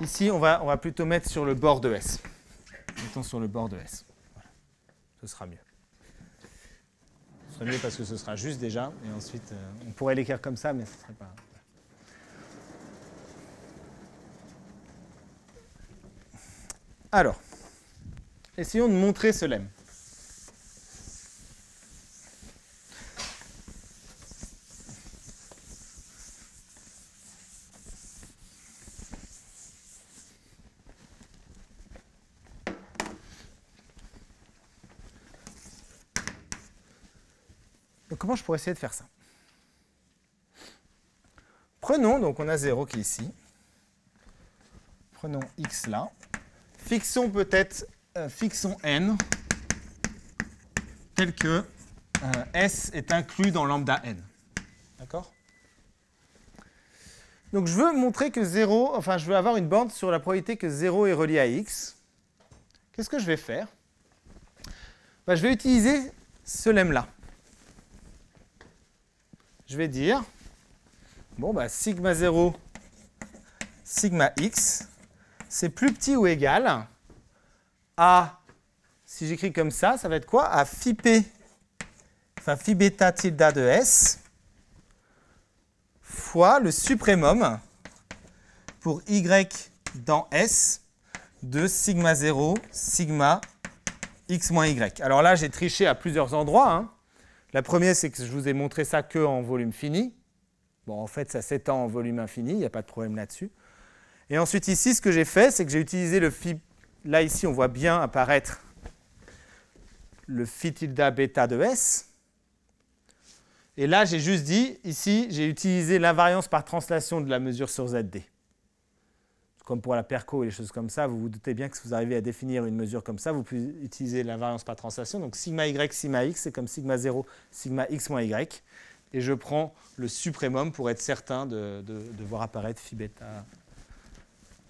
ici, on va plutôt mettre sur le bord de S. Mettons sur le bord de S. Voilà. Ce sera mieux. Ce sera mieux parce que ce sera juste déjà. Et ensuite, on pourrait l'écrire comme ça, mais ce ne serait pas. Alors, essayons de montrer ce lemme. Comment je pourrais essayer de faire ça? Prenons, donc on a 0 qui est ici. Prenons x là. Fixons peut-être, fixons n tel que S est inclus dans lambda n. D'accord? Donc je veux montrer que 0, enfin je veux avoir une borne sur la probabilité que 0 est relié à x. Qu'est-ce que je vais faire? Je vais utiliser ce lemme-là. Je vais dire, bon, sigma 0, sigma x, c'est plus petit ou égal à, si j'écris comme ça, ça va être quoi? À phi p, enfin phi bêta tilde de S, fois le suprêmum pour y dans S de sigma 0, sigma x moins y. Alors là, j'ai triché à plusieurs endroits, hein. La première, c'est que je vous ai montré ça qu'en volume fini. Bon, en fait, ça s'étend en volume infini, il n'y a pas de problème là-dessus. Et ensuite, ici, ce que j'ai fait, c'est que j'ai utilisé le phi... Là, ici, on voit bien apparaître le phi tilde bêta de S. Et là, j'ai juste dit, ici, j'ai utilisé l'invariance par translation de la mesure sur Zd. Comme pour la perco et les choses comme ça, vous vous doutez bien que si vous arrivez à définir une mesure comme ça, vous pouvez utiliser l'invariance par translation. Donc sigma y, sigma x, c'est comme sigma 0, sigma x moins y. Et je prends le suprêmum pour être certain de voir apparaître phi bêta,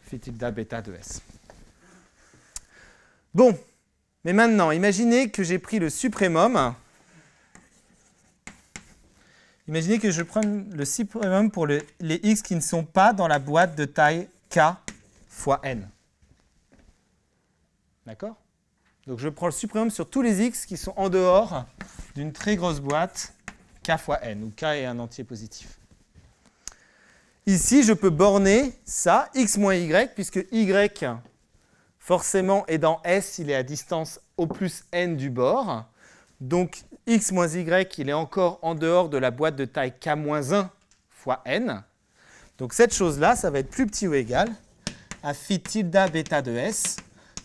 phi tilde bêta de S. Bon, mais maintenant, imaginez que j'ai pris le suprêmum. Imaginez que je prenne le suprêmum pour les x qui ne sont pas dans la boîte de taille K fois n. D'accord? Donc je prends le suprême sur tous les x qui sont en dehors d'une très grosse boîte K fois n, où K est un entier positif. Ici, je peux borner ça, x moins y, puisque y, forcément, est dans S, il est à distance au plus n du bord. Donc x moins y, il est encore en dehors de la boîte de taille K moins 1 fois n. Donc cette chose-là, ça va être plus petit ou égal à phi tilde bêta de S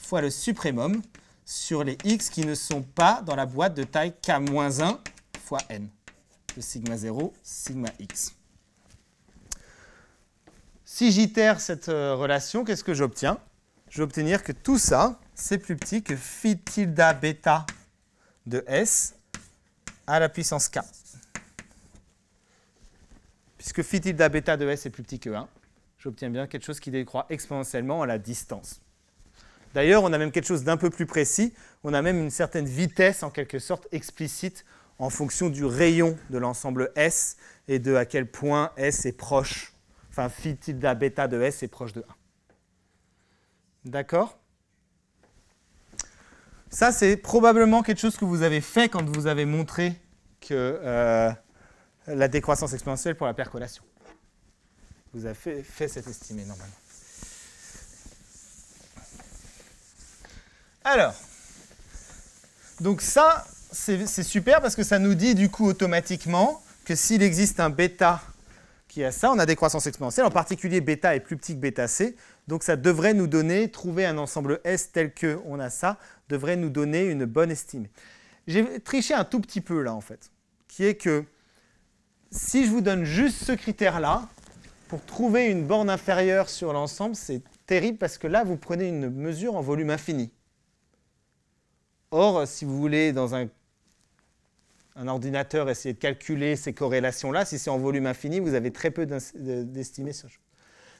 fois le suprêmum sur les x qui ne sont pas dans la boîte de taille k-1 fois n, de sigma 0, sigma x. Si j'itère cette relation, qu'est-ce que j'obtiens? Je vais obtenir que tout ça, c'est plus petit que phi tilde bêta de S à la puissance k. Puisque phi tilde bêta de S est plus petit que 1, j'obtiens bien quelque chose qui décroît exponentiellement à la distance. D'ailleurs, on a même quelque chose d'un peu plus précis, on a même une certaine vitesse en quelque sorte explicite en fonction du rayon de l'ensemble S et de à quel point S est proche, enfin phi tilde bêta de S est proche de 1. D'accord? Ça, c'est probablement quelque chose que vous avez fait quand vous avez montré que... la décroissance exponentielle pour la percolation. Vous avez fait cette estimée, normalement. Alors, donc ça, c'est super parce que ça nous dit du coup automatiquement que s'il existe un bêta qui a ça, on a décroissance exponentielle, en particulier bêta est plus petit que bêta c, donc ça devrait nous donner, trouver un ensemble S tel qu'on a ça, devrait nous donner une bonne estimée. J'ai triché un tout petit peu là, en fait, qui est que si je vous donne juste ce critère-là, pour trouver une borne inférieure sur l'ensemble, c'est terrible parce que là, vous prenez une mesure en volume infini. Or, si vous voulez, dans un ordinateur, essayer de calculer ces corrélations-là, si c'est en volume infini, vous avez très peu d'estimés sur ça.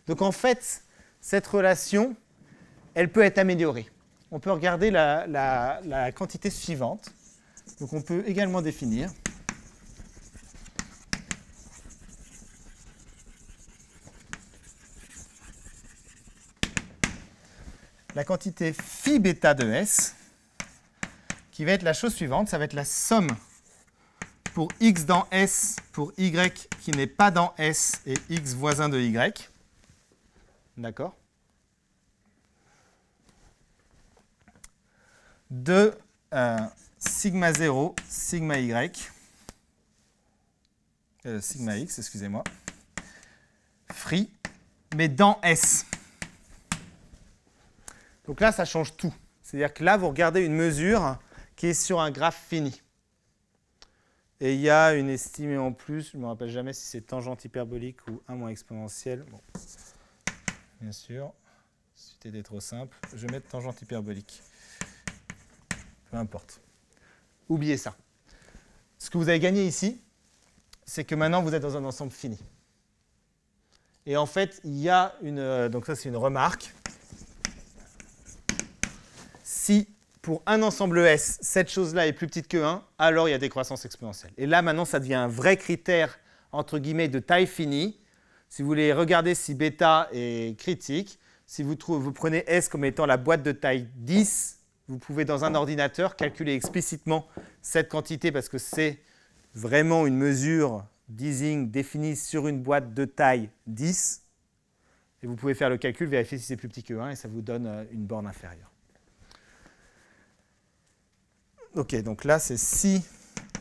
Donc, en fait, cette relation, elle peut être améliorée. On peut regarder la quantité suivante. Donc, on peut également définir la quantité phi bêta de S, qui va être la chose suivante, ça va être la somme pour x dans S, pour y qui n'est pas dans S et x voisin de y. D'accord? De sigma 0, sigma y, sigma x, excusez-moi, free, mais dans S. Donc là, ça change tout. C'est-à-dire que là, vous regardez une mesure qui est sur un graphe fini. Et il y a une estimée en plus. Je ne me rappelle jamais si c'est tangente hyperbolique ou 1 moins exponentielle. Bon. Bien sûr, si c'était trop simple, je vais mettre tangente hyperbolique. Peu importe. Oubliez ça. Ce que vous avez gagné ici, c'est que maintenant, vous êtes dans un ensemble fini. Et en fait, il y a une... Donc ça, c'est une remarque. Si pour un ensemble S, cette chose-là est plus petite que 1, alors il y a des croissances exponentielles. Et là, maintenant, ça devient un vrai critère, entre guillemets, de taille finie. Si vous voulez regarder si bêta est critique, si vous prenez S comme étant la boîte de taille 10, vous pouvez, dans un ordinateur, calculer explicitement cette quantité parce que c'est vraiment une mesure d'Ising définie sur une boîte de taille 10. Et vous pouvez faire le calcul, vérifier si c'est plus petit que 1 et ça vous donne une borne inférieure. Ok, donc là, c'est si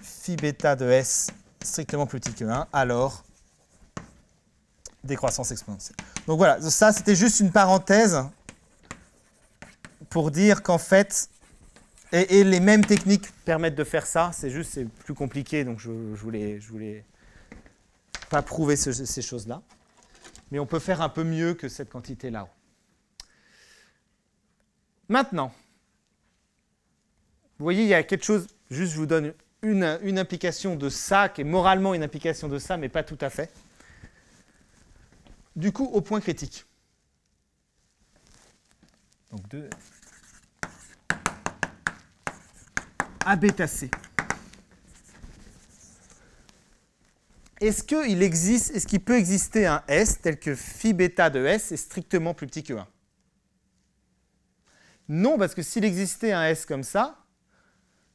phi bêta de S strictement plus petit que 1, alors décroissance exponentielle. Donc voilà, ça, c'était juste une parenthèse pour dire qu'en fait, et les mêmes techniques permettent de faire ça, c'est juste, c'est plus compliqué, donc je voulais pas prouver ces choses-là. Mais on peut faire un peu mieux que cette quantité là-haut. Maintenant, vous voyez, il y a quelque chose, juste je vous donne une implication de ça, qui est moralement une implication de ça, mais pas tout à fait. Du coup, au point critique. Donc de A bêta C. Est-ce qu'il peut exister un S tel que phi bêta de S est strictement plus petit que 1? Non, parce que s'il existait un S comme ça,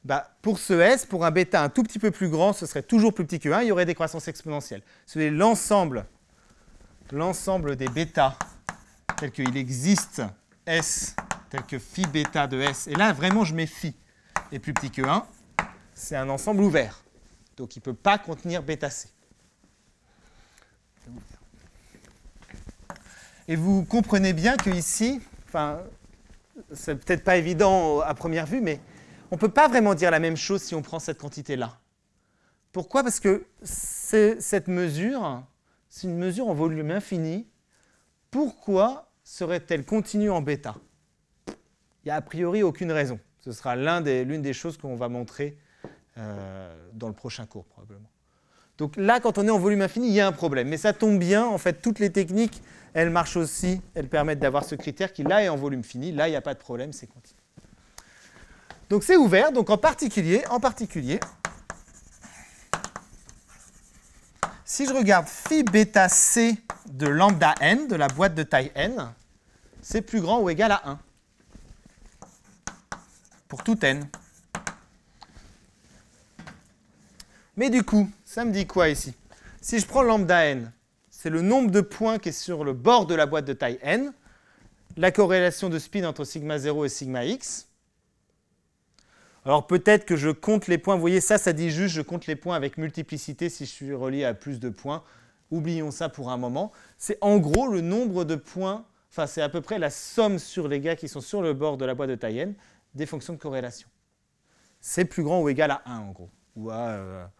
bah, pour ce S, pour un bêta un tout petit peu plus grand, ce serait toujours plus petit que 1, il y aurait des croissances exponentielles. C'est l'ensemble des bêtas tel qu'il existe S, tel que phi bêta de S, et là vraiment je mets phi est plus petit que 1, c'est un ensemble ouvert. Donc il ne peut pas contenir bêta C. Et vous comprenez bien que ici, enfin, c'est peut-être pas évident à première vue, mais on ne peut pas vraiment dire la même chose si on prend cette quantité-là. Pourquoi? Parce que cette mesure, c'est une mesure en volume infini. Pourquoi serait-elle continue en bêta? Il n'y a a priori aucune raison. Ce sera l'une des choses qu'on va montrer dans le prochain cours, probablement. Donc là, quand on est en volume infini, il y a un problème. Mais ça tombe bien, en fait, toutes les techniques, elles marchent aussi. Elles permettent d'avoir ce critère qui, là, est en volume fini. Là, il n'y a pas de problème, c'est continu. Donc c'est ouvert, donc en particulier, si je regarde phi bêta c de lambda n, de la boîte de taille n, c'est plus grand ou égal à 1 pour tout n. Mais du coup, ça me dit quoi ici? Si je prends lambda n, c'est le nombre de points qui est sur le bord de la boîte de taille n, la corrélation de spin entre sigma 0 et sigma x. Alors peut-être que je compte les points, vous voyez ça dit juste je compte les points avec multiplicité si je suis relié à plus de points. Oublions ça pour un moment. C'est en gros le nombre de points, enfin c'est à peu près la somme sur les gars qui sont sur le bord de la boîte de taille n des fonctions de corrélation. C'est plus grand ou égal à 1 en gros, ou à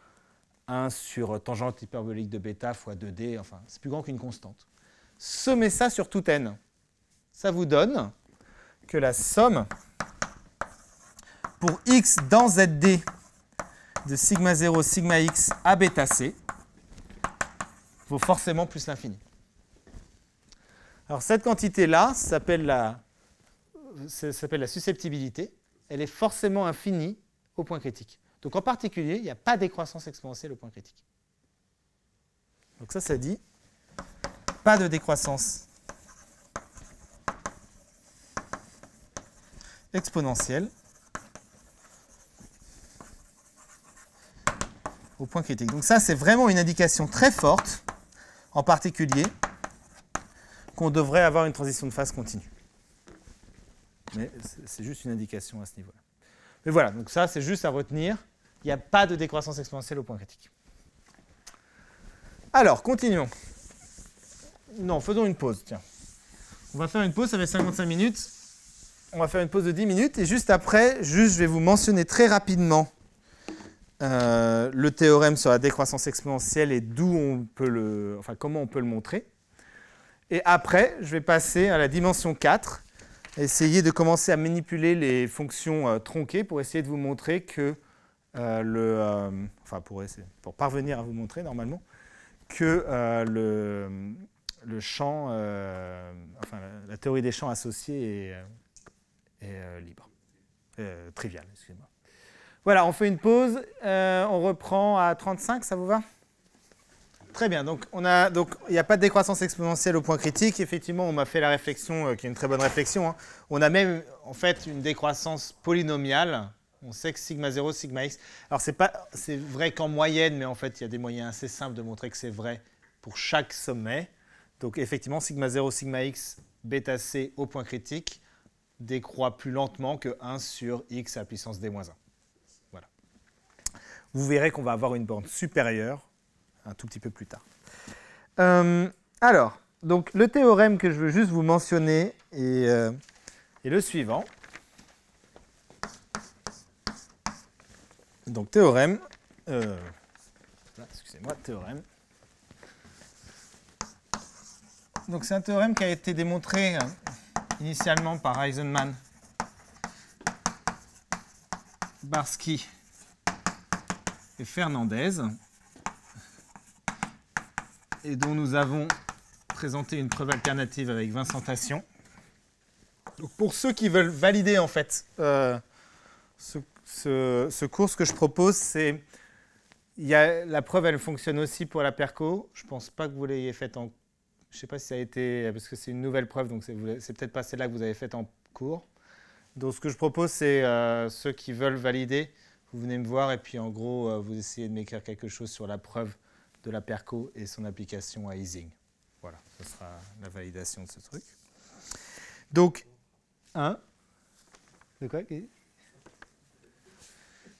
1 sur tangente hyperbolique de bêta fois 2D, enfin, c'est plus grand qu'une constante. Sommez ça sur tout n. Ça vous donne que la somme pour x dans Zd de sigma 0, sigma x à bêta c vaut forcément plus l'infini. Alors cette quantité-là s'appelle la susceptibilité. Elle est forcément infinie au point critique. Donc en particulier, il n'y a pas décroissance exponentielle au point critique. Donc ça, ça dit pas de décroissance exponentielle au point critique. Donc ça, c'est vraiment une indication très forte, en particulier, qu'on devrait avoir une transition de phase continue. Mais c'est juste une indication à ce niveau-là. Mais voilà, donc ça, c'est juste à retenir. Il n'y a pas de décroissance exponentielle au point critique. Alors, continuons. Non, faisons une pause, tiens. On va faire une pause, ça fait 55 minutes. On va faire une pause de 10 minutes. Et juste après, je vais vous mentionner très rapidement le théorème sur la décroissance exponentielle et comment on peut le montrer. Et après, je vais passer à la dimension 4, essayer de commencer à manipuler les fonctions tronquées pour essayer de vous montrer que pour parvenir à vous montrer normalement que le champ, la théorie des champs associés est libre, triviale, excusez-moi. Voilà, on fait une pause, on reprend à 35, ça vous va? Très bien, donc il n'y a pas de décroissance exponentielle au point critique. Effectivement, on m'a fait la réflexion, qui est une très bonne réflexion, hein. On a même en fait une décroissance polynomiale. On sait que sigma 0, sigma x. Alors c'est vrai qu'en moyenne, mais en fait, il y a des moyens assez simples de montrer que c'est vrai pour chaque sommet. Donc effectivement, sigma 0, sigma x, bêta c au point critique décroît plus lentement que 1 sur x à la puissance d-1. Voilà. Vous verrez qu'on va avoir une borne supérieure un tout petit peu plus tard. Alors, donc le théorème que je veux juste vous mentionner est le suivant. Donc théorème, excusez-moi, théorème. Donc c'est un théorème qui a été démontré initialement par Eisenman, Barsky et Fernandez, et dont nous avons présenté une preuve alternative avec Vincent Tassion. Donc pour ceux qui veulent valider en fait ce cours, ce que je propose, c'est la preuve, elle fonctionne aussi pour la perco. Je ne pense pas que vous l'ayez faite en... Je ne sais pas si ça a été... Parce que c'est une nouvelle preuve, donc c'est peut-être pas celle-là que vous avez faite en cours. Donc ce que je propose, c'est ceux qui veulent valider, vous venez me voir et puis en gros, vous essayez de m'écrire quelque chose sur la preuve de la perco et son application à Ising. Voilà, ce sera la validation de ce truc. Donc, de quoi?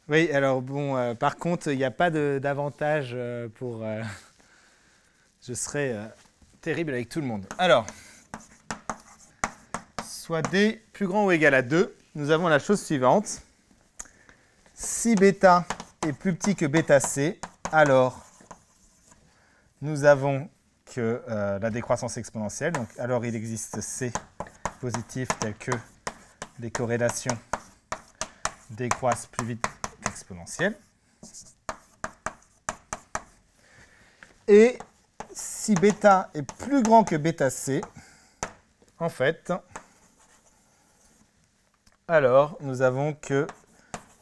Oui, alors bon, par contre, il n'y a pas d'avantage pour... je serais terrible avec tout le monde. Alors, soit D plus grand ou égal à 2, nous avons la chose suivante. Si bêta est plus petit que bêta C, alors... nous avons que la décroissance exponentielle, donc alors il existe C positif tel que les corrélations décroissent plus vite qu'exponentielle. Et si bêta est plus grand que bêta C, en fait, alors nous avons que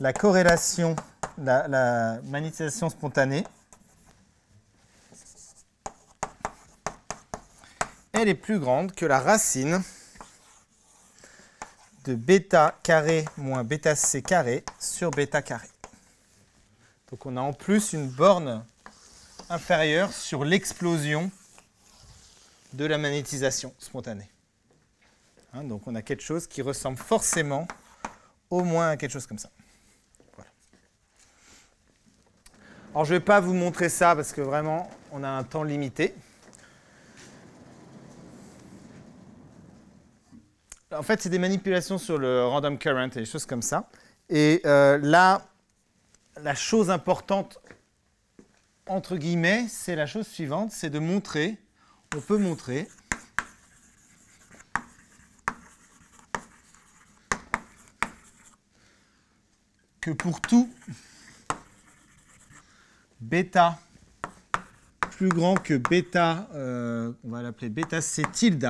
la corrélation, la magnétisation spontanée, elle est plus grande que la racine de bêta carré moins bêta c carré sur bêta carré. Donc on a en plus une borne inférieure sur l'explosion de la magnétisation spontanée. Hein, donc on a quelque chose qui ressemble forcément au moins à quelque chose comme ça. Voilà. Alors je ne vais pas vous montrer ça parce que vraiment on a un temps limité. En fait, c'est des manipulations sur le random current et des choses comme ça. Et là, la chose importante entre guillemets, c'est la chose suivante, c'est de montrer, on peut montrer que pour tout bêta plus grand que bêta, on va l'appeler bêta c tilde,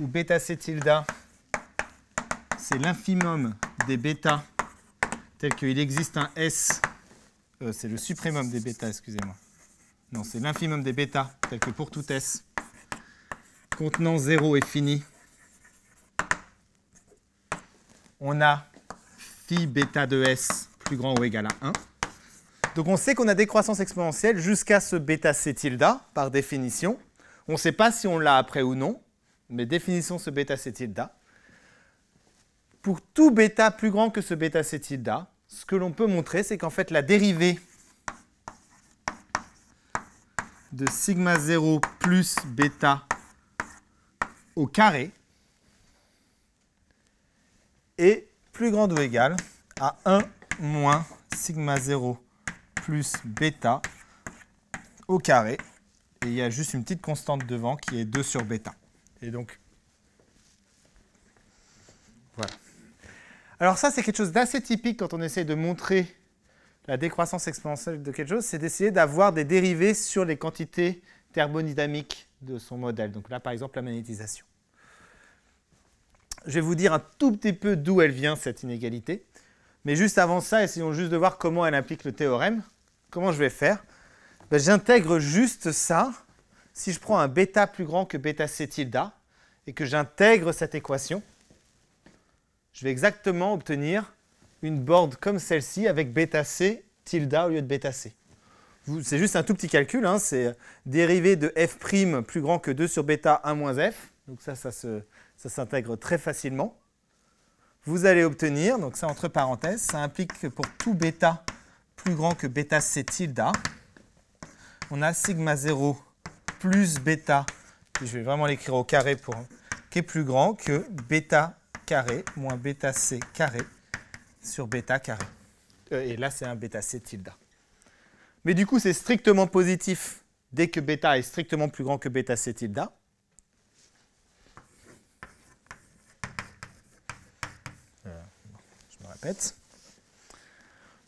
où bêta c tilde, c'est l'infimum des bêtas tel qu'il existe un S, c'est le suprêmum des bêtas, excusez-moi. Non, c'est l'infimum des bêtas tel que pour tout S contenant 0 est fini. On a phi bêta de S plus grand ou égal à 1. Donc on sait qu'on a des croissances exponentielles jusqu'à ce bêta C tilde, par définition. On ne sait pas si on l'a après ou non, mais définissons ce bêta C tilde. Pour tout bêta plus grand que ce bêta C tilde, ce que l'on peut montrer, c'est qu'en fait la dérivée de sigma 0 plus bêta au carré est plus grande ou égale à 1 moins sigma 0 plus bêta au carré. Et il y a juste une petite constante devant qui est 2 sur bêta. Et donc, voilà. Alors ça, c'est quelque chose d'assez typique quand on essaye de montrer la décroissance exponentielle de quelque chose, c'est d'essayer d'avoir des dérivés sur les quantités thermodynamiques de son modèle. Donc là, par exemple, la magnétisation. Je vais vous dire un tout petit peu d'où elle vient, cette inégalité. Mais juste avant ça, essayons juste de voir comment elle implique le théorème. Comment je vais faire? Ben, j'intègre juste ça. Si je prends un bêta plus grand que bêta c tilde et que j'intègre cette équation, je vais exactement obtenir une borne comme celle-ci avec bêta c tilde au lieu de bêta c. C'est juste un tout petit calcul, hein, c'est dérivé de f' plus grand que 2 sur bêta 1 moins f. Donc ça s'intègre très facilement. Vous allez obtenir, donc ça entre parenthèses, ça implique que pour tout bêta plus grand que bêta c tilde, on a sigma 0 plus bêta, puis je vais vraiment l'écrire au carré, pour qui est plus grand que bêta carré moins bêta c carré sur bêta carré. Et là, c'est un bêta c tilde. Mais du coup, c'est strictement positif dès que bêta est strictement plus grand que bêta c tilde.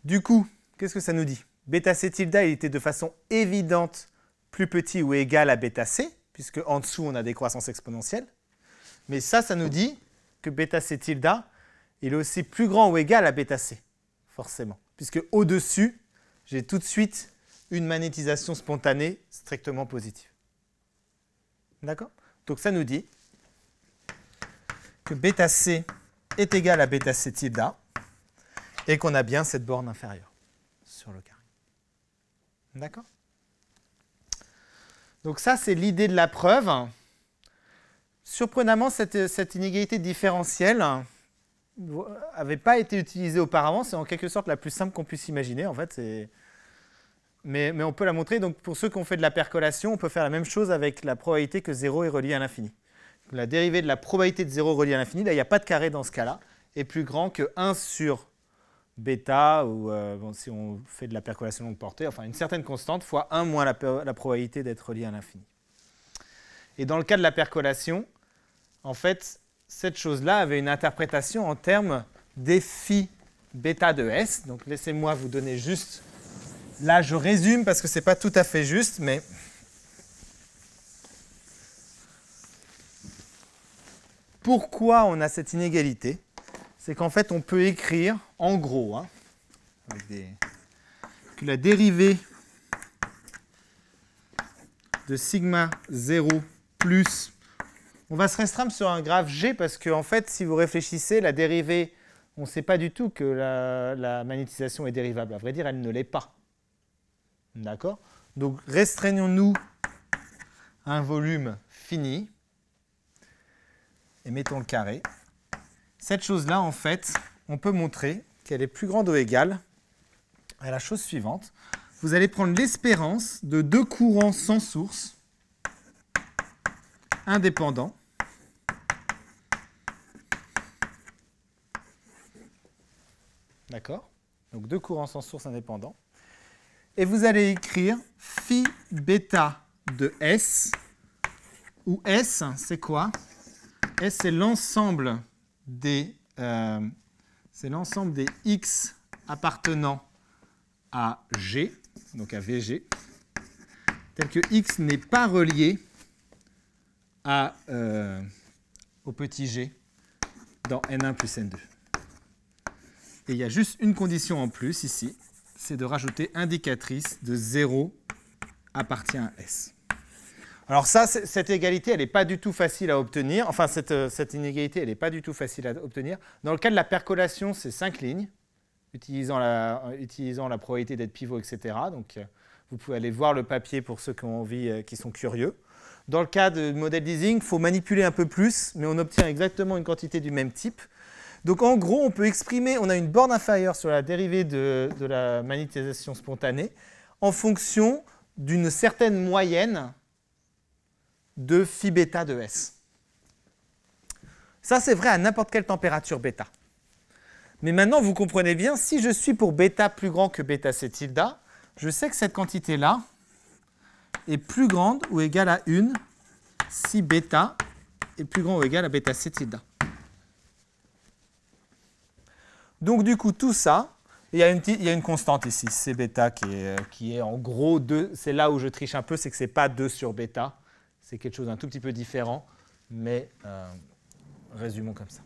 Du coup, qu'est-ce que ça nous dit? Bêta C tilde, il était de façon évidente plus petit ou égal à bêta C, puisque en dessous, on a des croissances exponentielles. Mais ça, ça nous dit que bêta C tilde, il est aussi plus grand ou égal à bêta C, forcément. Puisque au-dessus, j'ai tout de suite une magnétisation spontanée strictement positive. D'accord? Donc ça nous dit que bêta C est égal à bêta C tilde, et qu'on a bien cette borne inférieure sur le carré. D'accord? Donc ça, c'est l'idée de la preuve. Surprenamment, cette inégalité différentielle n'avait pas été utilisée auparavant. C'est en quelque sorte la plus simple qu'on puisse imaginer, en fait. Mais on peut la montrer. Donc pour ceux qui ont fait de la percolation, on peut faire la même chose avec la probabilité que 0 est relié à l'infini. La dérivée de la probabilité de 0 reliée à l'infini, là, il n'y a pas de carré dans ce cas-là, est plus grand que 1 sur bêta, ou bon, si on fait de la percolation longue portée, enfin une certaine constante, fois 1 moins la probabilité d'être relié à l'infini. Et dans le cas de la percolation, en fait, cette chose-là avait une interprétation en termes des phi bêta de S. Donc laissez-moi vous donner juste... Là, je résume parce que ce n'est pas tout à fait juste, mais... Pourquoi on a cette inégalité? C'est qu'en fait, on peut écrire, en gros, hein, que la dérivée de sigma 0 plus... On va se restreindre sur un graphe G parce que, en fait, si vous réfléchissez, la dérivée, on ne sait pas du tout que la magnétisation est dérivable. À vrai dire, elle ne l'est pas. D'accord? Donc, restreignons-nous à un volume fini. Et mettons le carré. Cette chose-là, en fait, on peut montrer qu'elle est plus grande ou égale à la chose suivante. Vous allez prendre l'espérance de deux courants sans source, indépendants, d'accord? Donc deux courants sans source indépendants. et vous allez écrire phi bêta de S, où S, c'est quoi? S, c'est l'ensemble des X appartenant à G, donc à VG, tel que X n'est pas relié au petit g dans N1 plus N2. Et il y a juste une condition en plus ici, c'est de rajouter indicatrice de 0 appartient à S. Alors ça, cette égalité, elle n'est pas du tout facile à obtenir. Enfin, cette inégalité, elle n'est pas du tout facile à obtenir. Dans le cas de la percolation, c'est 5 lignes, utilisant la probabilité d'être pivot, etc. Donc, vous pouvez aller voir le papier pour ceux qui ont envie, qui sont curieux. Dans le cas de modèle d'Ising, il faut manipuler un peu plus, mais on obtient exactement une quantité du même type. Donc, en gros, on peut exprimer, on a une borne inférieure sur la dérivée de la magnétisation spontanée en fonction d'une certaine moyenne de phi bêta de S. Ça, c'est vrai à n'importe quelle température bêta. Mais maintenant, vous comprenez bien, si je suis pour bêta plus grand que bêta C tilde, je sais que cette quantité-là est plus grande ou égale à 1 si bêta est plus grand ou égal à bêta C tilde. Donc, du coup, tout ça, il y a une constante ici, c'est bêta qui est en gros 2. C'est là où je triche un peu, c'est que ce n'est pas 2 sur bêta. C'est quelque chose d'un tout petit peu différent, mais résumons comme ça.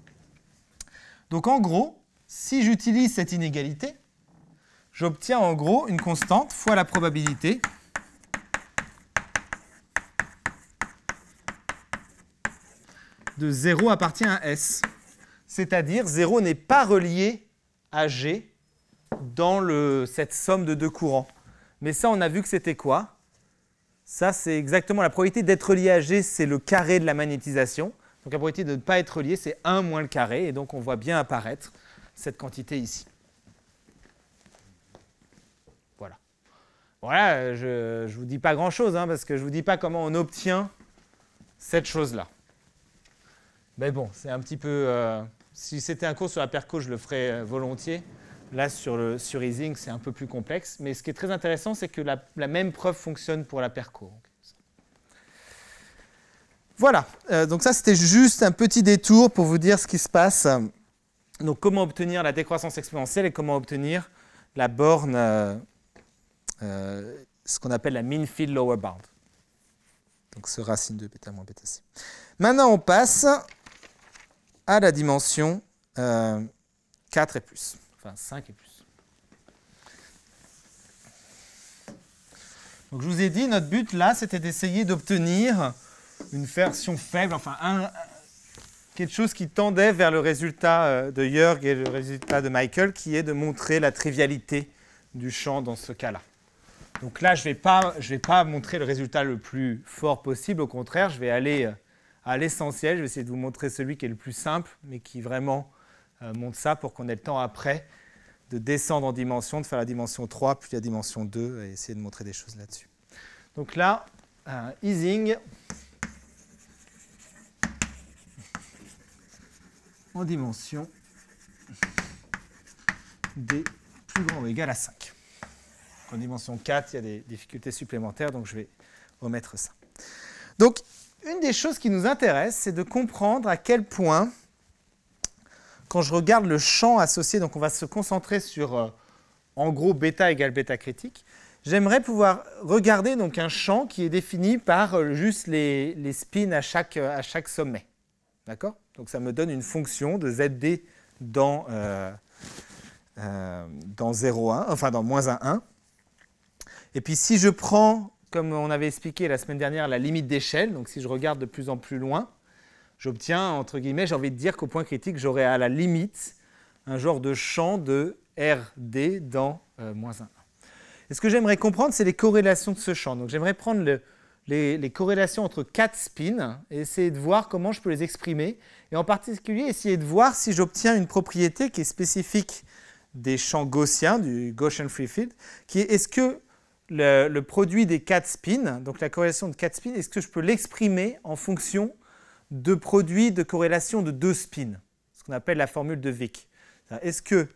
Donc en gros, si j'utilise cette inégalité, j'obtiens en gros une constante fois la probabilité de 0 appartient à S. C'est-à-dire 0 n'est pas relié à G dans cette somme de deux courants. Mais ça, on a vu que c'était quoi ? Ça, c'est exactement la probabilité d'être lié à G, c'est le carré de la magnétisation. Donc la probabilité de ne pas être lié, c'est 1 moins le carré. Et donc, on voit bien apparaître cette quantité ici. Voilà. Voilà, je ne vous dis pas grand-chose, hein, parce que je ne vous dis pas comment on obtient cette chose-là. Mais bon, c'est un petit peu... si c'était un cours sur la perco, je le ferais volontiers. Là, sur Ising, c'est un peu plus complexe. Mais ce qui est très intéressant, c'est que la même preuve fonctionne pour la perco. Voilà. Donc ça, c'était juste un petit détour pour vous dire ce qui se passe. Donc, comment obtenir la décroissance exponentielle et comment obtenir la borne, ce qu'on appelle la mean field lower bound. Donc, ce racine de bêta moins bêta c. Maintenant, on passe à la dimension 4 et plus. Enfin, 5 et plus. Donc, je vous ai dit, notre but, là, c'était d'essayer d'obtenir une version faible, enfin, quelque chose qui tendait vers le résultat de Jörg et le résultat de Michael, qui est de montrer la trivialité du champ dans ce cas-là. Donc là, je vais pas montrer le résultat le plus fort possible. Au contraire, je vais aller à l'essentiel. Je vais essayer de vous montrer celui qui est le plus simple, mais qui vraiment... montre ça pour qu'on ait le temps après de descendre en dimension, de faire la dimension 3, puis la dimension 2 et essayer de montrer des choses là-dessus. Donc là, Ising en dimension D plus grand ou égal à 5. En dimension 4, il y a des difficultés supplémentaires, donc je vais omettre ça. Donc, une des choses qui nous intéresse, c'est de comprendre à quel point... Quand je regarde le champ associé, donc on va se concentrer sur, en gros, bêta égale bêta critique, j'aimerais pouvoir regarder donc, un champ qui est défini par juste les spins à chaque sommet. D'accord? Donc ça me donne une fonction de Zd dans 0,1, enfin dans -1,1. Et puis si je prends, comme on avait expliqué la semaine dernière, la limite d'échelle, donc si je regarde de plus en plus loin, j'obtiens, entre guillemets, j'ai envie de dire qu'au point critique, j'aurai à la limite un genre de champ de RD dans -1,1. Et ce que j'aimerais comprendre, c'est les corrélations de ce champ. Donc j'aimerais prendre les corrélations entre 4 spins et essayer de voir comment je peux les exprimer. Et en particulier, essayer de voir si j'obtiens une propriété qui est spécifique des champs gaussiens, du Gaussian Free Field, qui est, est-ce que le produit des 4 spins, donc la corrélation de 4 spins, est-ce que je peux l'exprimer en fonction de produits de corrélation de deux spins, ce qu'on appelle la formule de Vick. Est-ce que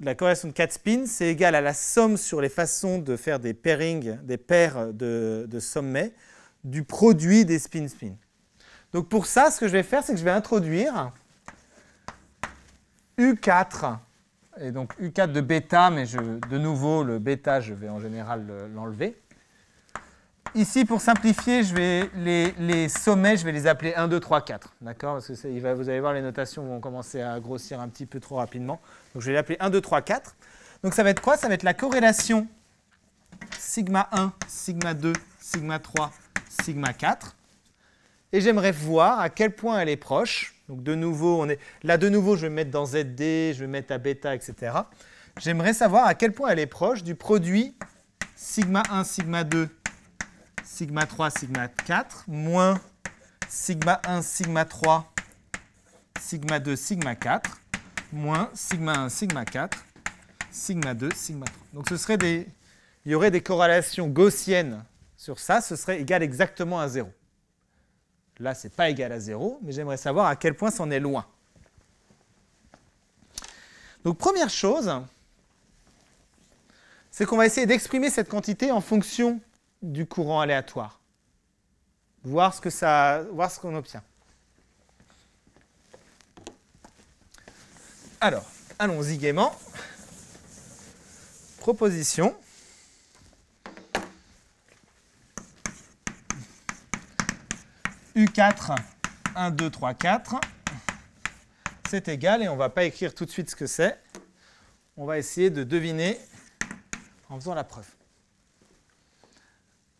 la corrélation de 4 spins, c'est égal à la somme sur les façons de faire des pairings, des paires de sommets, du produit des spin-spin. Donc pour ça, ce que je vais faire, c'est que je vais introduire U4. Et donc U4 de bêta, mais de nouveau, le bêta, je vais en général l'enlever. Ici, pour simplifier, je vais les sommets, je vais les appeler 1, 2, 3, 4. D'accord? Parce que vous allez voir, les notations vont commencer à grossir un petit peu trop rapidement. Donc je vais l'appeler 1, 2, 3, 4. Donc ça va être quoi? Ça va être la corrélation sigma 1, sigma 2, sigma 3, sigma 4. Et j'aimerais voir à quel point elle est proche. Donc de nouveau, là de nouveau, je vais me mettre dans Zd, je vais me mettre à bêta, etc. J'aimerais savoir à quel point elle est proche du produit sigma 1, sigma 2, sigma 3, sigma 4, moins sigma 1, sigma 3, sigma 2, sigma 4, moins sigma 1, sigma 4, sigma 2, sigma 3. Donc ce serait il y aurait des corrélations gaussiennes sur ça, ce serait égal exactement à 0. Là, ce n'est pas égal à 0, mais j'aimerais savoir à quel point c'en est loin. Donc première chose, c'est qu'on va essayer d'exprimer cette quantité en fonction du courant aléatoire, voir ce qu'on obtient. Alors, allons-y gaiement. Proposition. U4, 1, 2, 3, 4, c'est égal, et on ne va pas écrire tout de suite ce que c'est. On va essayer de deviner en faisant la preuve.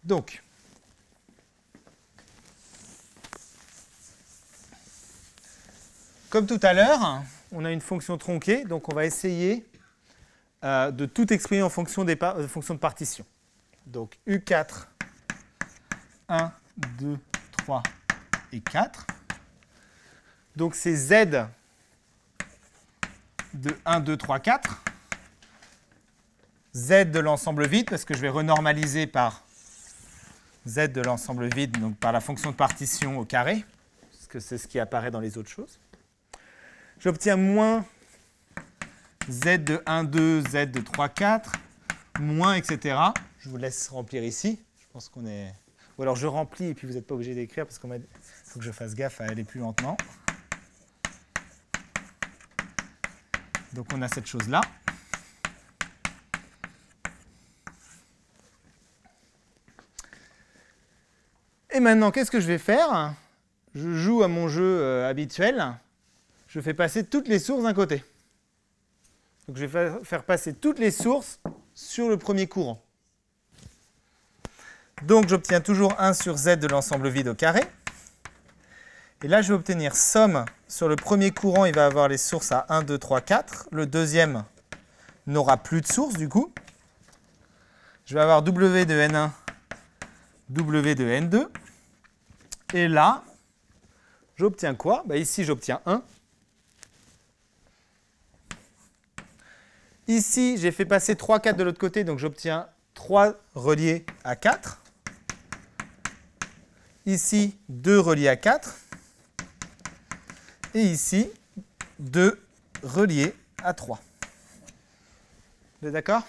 Donc, comme tout à l'heure, on a une fonction tronquée, donc on va essayer de tout exprimer en fonction de partition. Donc, U4, 1, 2, 3 et 4. Donc, c'est Z de 1, 2, 3, 4. Z de l'ensemble vide, parce que je vais renormaliser par Z de l'ensemble vide, donc par la fonction de partition au carré, parce que c'est ce qui apparaît dans les autres choses. J'obtiens moins Z de 1, 2, Z de 3, 4, moins, etc. Je vous laisse remplir ici. Je pense qu'on est... Ou alors je remplis et puis vous n'êtes pas obligé d'écrire parce qu'il faut que je fasse gaffe à aller plus lentement. Donc on a cette chose-là. Et maintenant, qu'est-ce que je vais faire? Je joue à mon jeu habituel. Je fais passer toutes les sources d'un côté. Donc je vais faire passer toutes les sources sur le premier courant. Donc j'obtiens toujours 1 sur Z de l'ensemble vide au carré. Et là, je vais obtenir somme. Sur le premier courant, il va avoir les sources à 1, 2, 3, 4. Le deuxième n'aura plus de sources, du coup. Je vais avoir W de N1, W de N2. Et là, j'obtiens quoi? Bah ici, j'obtiens 1. Ici, j'ai fait passer 3, 4 de l'autre côté, donc j'obtiens 3 reliés à 4. Ici, 2 reliés à 4. Et ici, 2 reliés à 3. Vous êtes d'accord?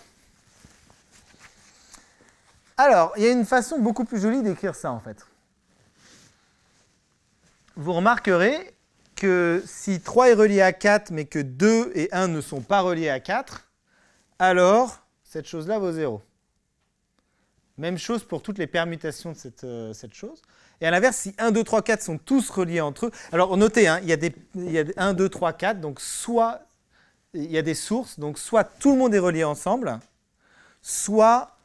Alors, il y a une façon beaucoup plus jolie d'écrire ça, en fait. Vous remarquerez que si 3 est relié à 4, mais que 2 et 1 ne sont pas reliés à 4, alors cette chose-là vaut 0. Même chose pour toutes les permutations de cette chose. Et à l'inverse, si 1, 2, 3, 4 sont tous reliés entre eux... Alors notez, hein, il y a 1, 2, 3, 4, donc soit il y a des sources, donc soit tout le monde est relié ensemble, soit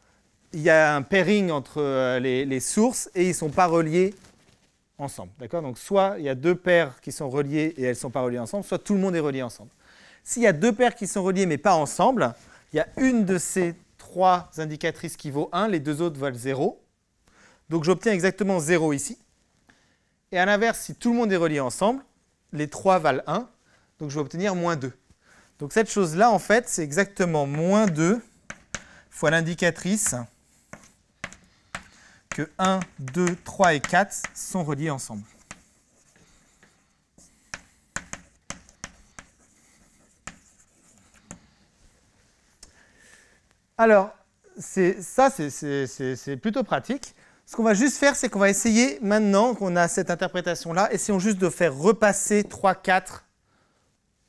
il y a un pairing entre les sources et ils ne sont pas reliés ensemble. D'accord? Donc soit il y a deux paires qui sont reliées et elles ne sont pas reliées ensemble, soit tout le monde est relié ensemble. S'il y a deux paires qui sont reliées mais pas ensemble, il y a une de ces trois indicatrices qui vaut 1, les deux autres valent 0. Donc j'obtiens exactement 0 ici. Et à l'inverse, si tout le monde est relié ensemble, les trois valent 1, donc je vais obtenir moins 2. Donc cette chose-là, en fait, c'est exactement moins 2 fois l'indicatrice que 1, 2, 3 et 4 sont reliés ensemble. Alors, ça, c'est plutôt pratique. Ce qu'on va juste faire, c'est qu'on va essayer, maintenant qu'on a cette interprétation-là, essayons juste de faire repasser 3, 4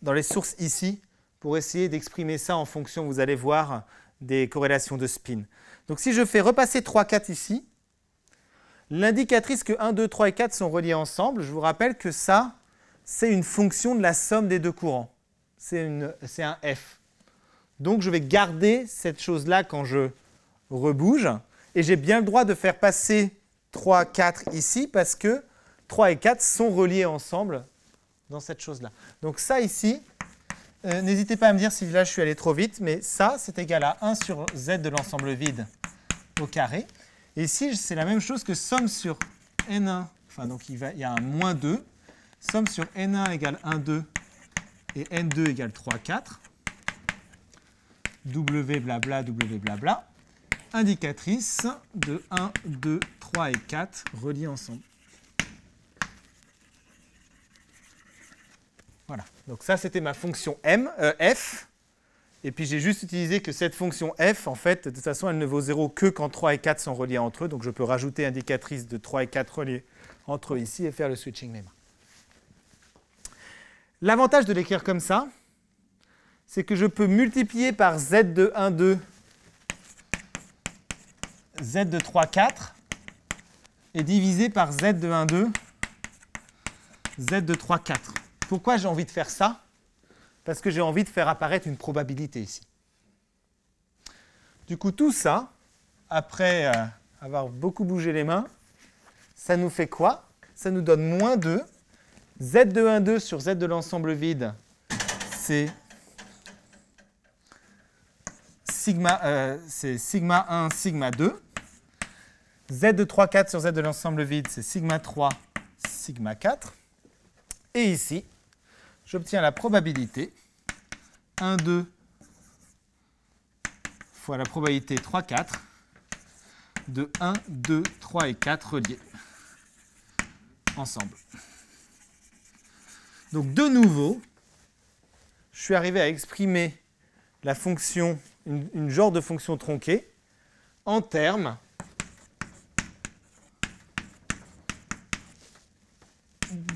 dans les sources ici, pour essayer d'exprimer ça en fonction, vous allez voir, des corrélations de spin. Donc si je fais repasser 3, 4 ici, l'indicatrice que 1, 2, 3 et 4 sont reliés ensemble, je vous rappelle que ça, c'est une fonction de la somme des deux courants. C'est un f. Donc je vais garder cette chose-là quand je rebouge. Et j'ai bien le droit de faire passer 3, 4 ici parce que 3 et 4 sont reliés ensemble dans cette chose-là. Donc ça ici, n'hésitez pas à me dire si là je suis allé trop vite, mais ça c'est égal à 1 sur z de l'ensemble vide au carré. Et ici c'est la même chose que somme sur n1, enfin donc il y a un moins 2, somme sur n1 égale 1, 2 et n2 égale 3, 4, w blabla, w blabla. Indicatrice de 1, 2, 3 et 4 reliés ensemble. Voilà, donc ça c'était ma fonction f, et puis j'ai juste utilisé que cette fonction f, en fait, de toute façon, elle ne vaut 0 que quand 3 et 4 sont reliés entre eux, donc je peux rajouter indicatrice de 3 et 4 reliés entre eux ici et faire le switching méma. L'avantage de l'écrire comme ça, c'est que je peux multiplier par z de 1, 2, z de 3, 4 et divisé par z de 1, 2, z de 3, 4. Pourquoi j'ai envie de faire ça? Parce que j'ai envie de faire apparaître une probabilité ici. Du coup, tout ça, après avoir beaucoup bougé les mains, ça nous fait quoi? Ça nous donne moins 2. Z de 1, 2 sur z de l'ensemble vide, c'est sigma 1, sigma 2. Z de 3, 4 sur z de l'ensemble vide, c'est sigma 3, sigma 4. Et ici, j'obtiens la probabilité 1, 2 fois la probabilité 3, 4 de 1, 2, 3 et 4 reliés ensemble. Donc de nouveau, je suis arrivé à exprimer la fonction, une genre de fonction tronquée en termes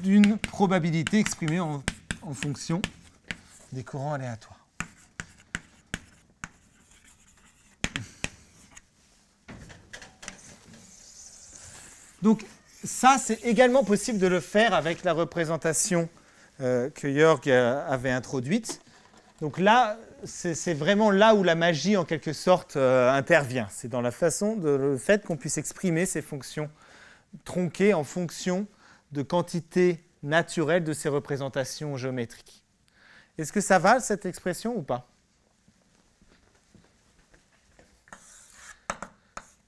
d'une probabilité exprimée en fonction des courants aléatoires. Donc ça, c'est également possible de le faire avec la représentation que Jörg avait introduite. Donc là, c'est vraiment là où la magie, en quelque sorte, intervient. C'est dans la façon, le fait qu'on puisse exprimer ces fonctions tronquées en fonction de quantités naturelles de ces représentations géométriques. Est-ce que ça va, cette expression, ou pas?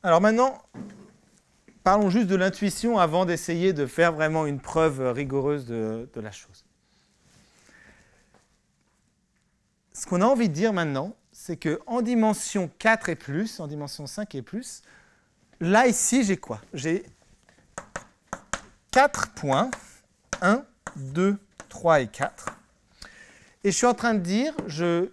Alors maintenant, parlons juste de l'intuition avant d'essayer de faire vraiment une preuve rigoureuse de la chose. Ce qu'on a envie de dire maintenant, c'est qu'en dimension 4 et plus, en dimension 5 et plus, là, ici, j'ai quoi? J'ai 4 points, 1, 2, 3 et 4. Et je suis en train de dire, je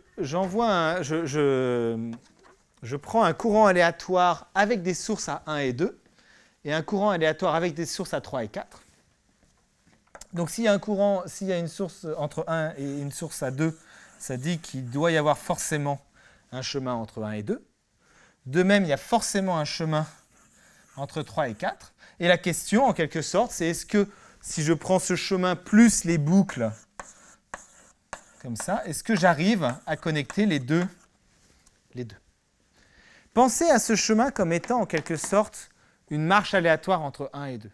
prends un courant aléatoire avec des sources à 1 et 2, et un courant aléatoire avec des sources à 3 et 4. Donc s'il y a s'il y a une source entre 1 et une source à 2, ça dit qu'il doit y avoir forcément un chemin entre 1 et 2. De même, il y a forcément un chemin entre 3 et 4. Et la question, en quelque sorte, c'est est-ce que si je prends ce chemin plus les boucles, comme ça, est-ce que j'arrive à connecter les deux? Pensez à ce chemin comme étant, en quelque sorte, une marche aléatoire entre 1 et 2.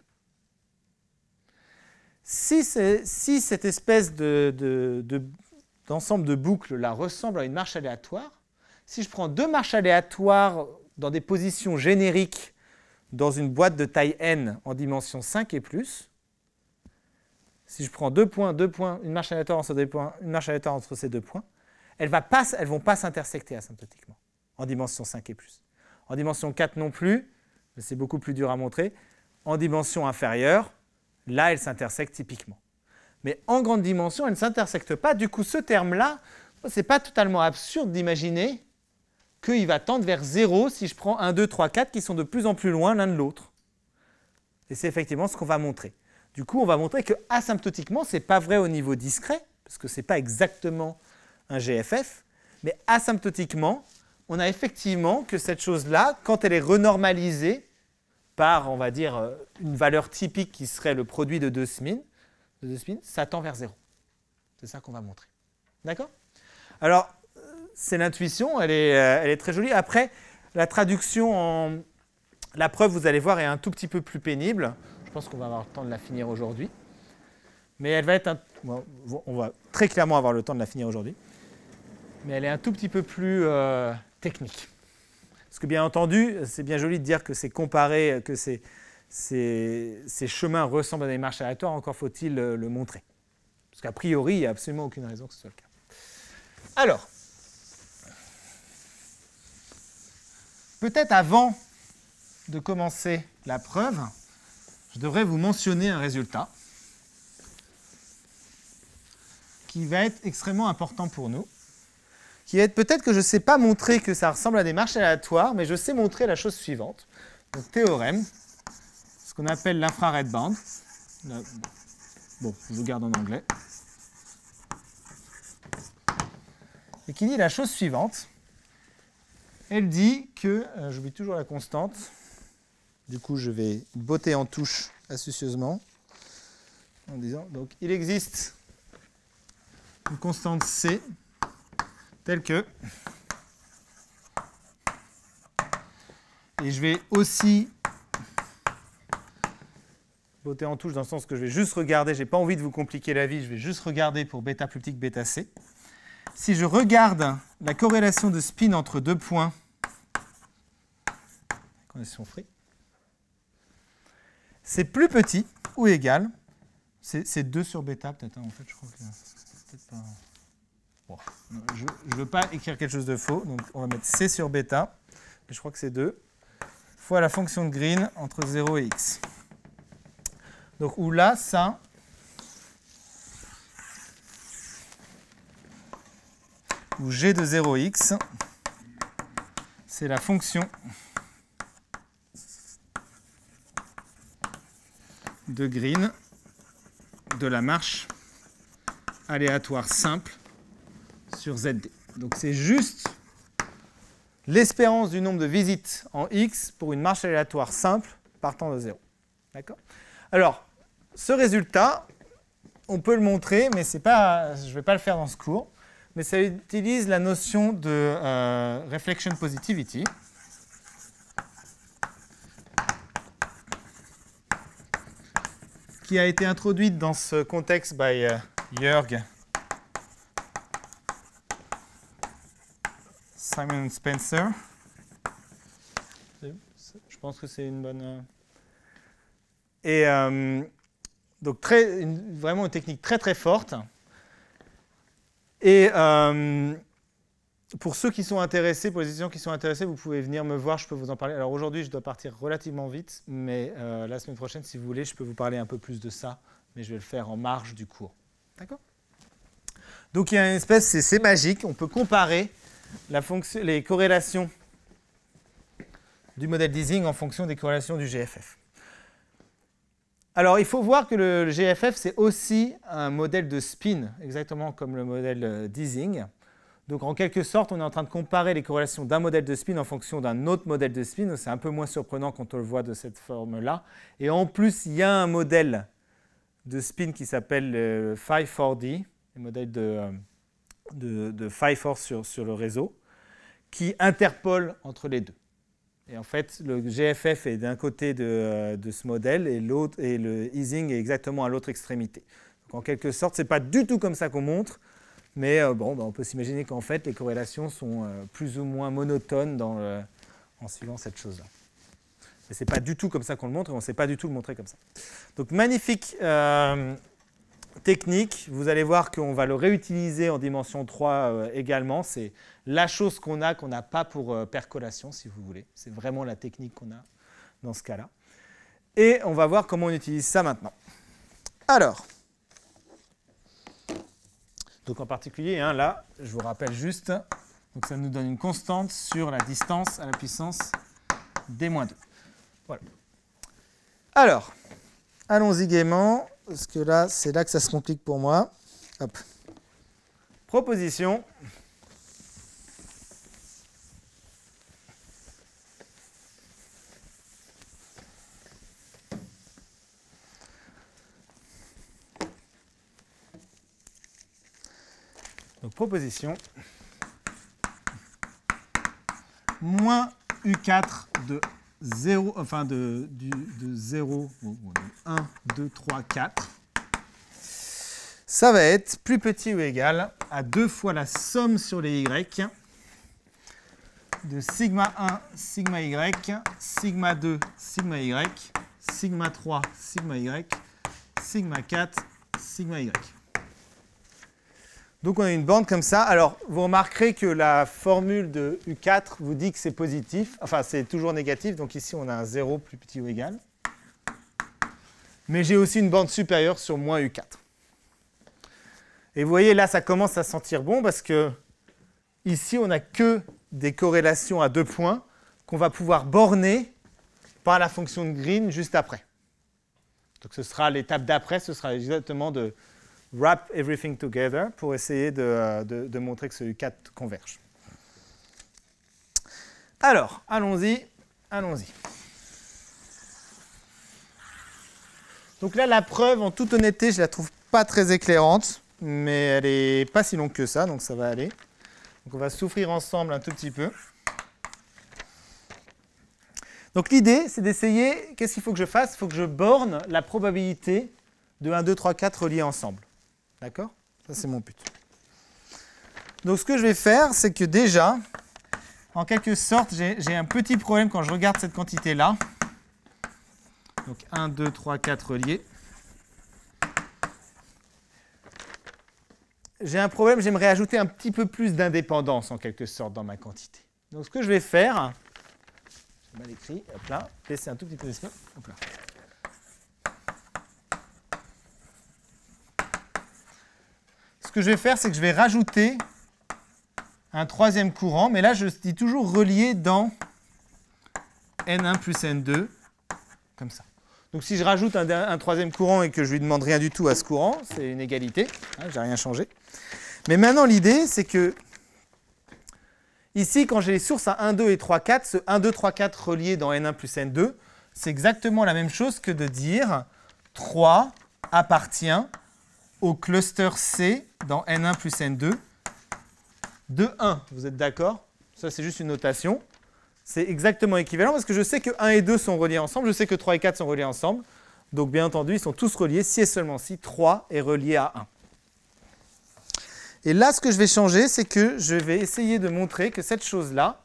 Si cette espèce d'ensemble de boucles là ressemble à une marche aléatoire, si je prends deux marches aléatoires dans des positions génériques dans une boîte de taille n en dimension 5 et plus, si je prends deux points, une marche aléatoire entre deux points, une marche aléatoire entre ces deux points, elles vont pas s'intersecter asymptotiquement en dimension 5 et plus. En dimension 4 non plus, mais c'est beaucoup plus dur à montrer. En dimension inférieure, là, elles s'intersectent typiquement. Mais en grande dimension, elles ne s'intersectent pas. Du coup, ce terme-là, ce n'est pas totalement absurde d'imaginer qu'il va tendre vers 0 si je prends 1, 2, 3, 4 qui sont de plus en plus loin l'un de l'autre. Et c'est effectivement ce qu'on va montrer. Du coup, on va montrer que asymptotiquement, ce n'est pas vrai au niveau discret, parce que ce n'est pas exactement un GFF, mais asymptotiquement, on a effectivement que cette chose-là, quand elle est renormalisée par, on va dire, une valeur typique qui serait le produit de deux spins, ça tend vers 0. C'est ça qu'on va montrer. D'accord? Alors, c'est l'intuition, elle est très jolie. Après, la traduction en... La preuve, vous allez voir, est un tout petit peu plus pénible. Je pense qu'on va avoir le temps de la finir aujourd'hui. Mais elle va être... On va très clairement avoir le temps de la finir aujourd'hui. Mais elle est un tout petit peu plus technique. Parce que bien entendu, c'est bien joli de dire que c'est comparé, que ces chemins ressemblent à des marches aléatoires, encore faut-il le montrer. Parce qu'a priori, il n'y a absolument aucune raison que ce soit le cas. Alors, peut-être avant de commencer la preuve, je devrais vous mentionner un résultat qui va être extrêmement important pour nous, qui va être peut-être que je ne sais pas montrer que ça ressemble à des marches aléatoires, mais je sais montrer la chose suivante. Le théorème, ce qu'on appelle l'infrared band. Bon, je le garde en anglais. Et qui dit la chose suivante. Elle dit que, j'oublie toujours la constante, du coup je vais botter en touche astucieusement, en disant, donc il existe une constante C telle que, et je vais aussi botter en touche dans le sens que je vais juste regarder, je n'ai pas envie de vous compliquer la vie, je vais juste regarder pour bêta plus petit que bêta C. Si je regarde la corrélation de spin entre deux points, condition free, c'est plus petit ou égal, c'est 2 sur bêta peut-être, hein, en fait je crois que peut-être pas... Bon, je ne veux pas écrire quelque chose de faux, donc on va mettre c sur bêta, et je crois que c'est 2, fois la fonction de Green entre 0 et x. Donc où là, ça... où g de 0x, c'est la fonction de Green de la marche aléatoire simple sur Zd. Donc c'est juste l'espérance du nombre de visites en x pour une marche aléatoire simple partant de 0. D'accord? Alors, ce résultat, on peut le montrer, mais c'est pas, je ne vais pas le faire dans ce cours. Mais ça utilise la notion de reflection positivity. Qui a été introduite dans ce contexte par Jörg, Simon Spencer. Je pense que c'est une bonne... Et donc vraiment une technique très très forte. Et pour ceux qui sont intéressés, pour les étudiants qui sont intéressés, vous pouvez venir me voir, je peux vous en parler. Alors aujourd'hui, je dois partir relativement vite, mais la semaine prochaine, si vous voulez, je peux vous parler un peu plus de ça, mais je vais le faire en marge du cours. D'accord? Donc il y a une espèce, c'est magique, on peut comparer la fonction, les corrélations du modèle d'Ising en fonction des corrélations du GFF. Alors, il faut voir que le GFF, c'est aussi un modèle de spin, exactement comme le modèle d'Ising. Donc, en quelque sorte, on est en train de comparer les corrélations d'un modèle de spin en fonction d'un autre modèle de spin. C'est un peu moins surprenant quand on le voit de cette forme-là. Et en plus, il y a un modèle de spin qui s'appelle le Phi4D, le modèle de Phi4 sur le réseau, qui interpole entre les deux. Et en fait, le GFF est d'un côté de ce modèle et le Ising est exactement à l'autre extrémité. Donc, en quelque sorte, ce n'est pas du tout comme ça qu'on montre, mais bon, on peut s'imaginer qu'en fait, les corrélations sont plus ou moins monotones en suivant cette chose-là. Mais ce n'est pas du tout comme ça qu'on le montre et on ne sait pas du tout le montrer comme ça. Donc, magnifique technique. Vous allez voir qu'on va le réutiliser en dimension 3 également. C'est la chose qu'on n'a pas pour percolation, si vous voulez. C'est vraiment la technique qu'on a dans ce cas-là. Et on va voir comment on utilise ça maintenant. Alors, donc en particulier, hein, là, je vous rappelle juste Donc ça nous donne une constante sur la distance à la puissance d-2. Voilà. Alors, allons-y gaiement, parce que là, c'est là que ça se complique pour moi. Hop. Proposition. Donc, proposition. Moins U4 de 0, enfin de 0, 1, 2, 3, 4. Ça va être plus petit ou égal à 2 fois la somme sur les Y de sigma 1, sigma Y, sigma 2, sigma Y, sigma 3, sigma Y, sigma 4, sigma Y. Donc on a une bande comme ça. Alors vous remarquerez que la formule de U4 vous dit que c'est positif, enfin c'est toujours négatif, donc ici on a un 0 plus petit ou égal. Mais j'ai aussi une bande supérieure sur moins U4. Et vous voyez là ça commence à sentir bon parce que ici on n'a que des corrélations à 2 points qu'on va pouvoir borner par la fonction de Green juste après. Donc ce sera l'étape d'après, ce sera exactement de wrap everything together pour essayer de montrer que ce U4 converge. Alors, allons-y, allons-y. Donc là, la preuve, en toute honnêteté, je ne la trouve pas très éclairante, mais elle n'est pas si longue que ça, donc ça va aller. Donc on va souffrir ensemble un tout petit peu. Donc l'idée, c'est d'essayer, qu'est-ce qu'il faut que je fasse? Il faut que je borne la probabilité de 1, 2, 3, 4 reliés ensemble. D'accord? Ça, c'est mon but. Donc, ce que je vais faire, c'est que déjà, en quelque sorte, j'ai un petit problème quand je regarde cette quantité-là. Donc, 1, 2, 3, 4 reliés. J'ai un problème, j'aimerais ajouter un petit peu plus d'indépendance, en quelque sorte, dans ma quantité. Donc, ce que je vais faire, j'ai mal écrit, hop là, laissez un tout petit peu d'espace, hop là. Ce que je vais faire, c'est que je vais rajouter un troisième courant, mais là, je dis toujours relié dans N1 plus N2, comme ça. Donc, si je rajoute un troisième courant et que je lui demande rien du tout à ce courant, c'est une égalité, hein, j'ai rien changé. Mais maintenant, l'idée, c'est que ici, quand j'ai les sources à 1, 2 et 3, 4, ce 1, 2, 3, 4 relié dans N1 plus N2, c'est exactement la même chose que de dire 3 appartient au cluster C dans N1 plus N2 de 1. Vous êtes d'accord? Ça, c'est juste une notation. C'est exactement équivalent parce que je sais que 1 et 2 sont reliés ensemble, je sais que 3 et 4 sont reliés ensemble. Donc, bien entendu, ils sont tous reliés si et seulement si 3 est relié à 1. Et là, ce que je vais changer, c'est que je vais essayer de montrer que cette chose-là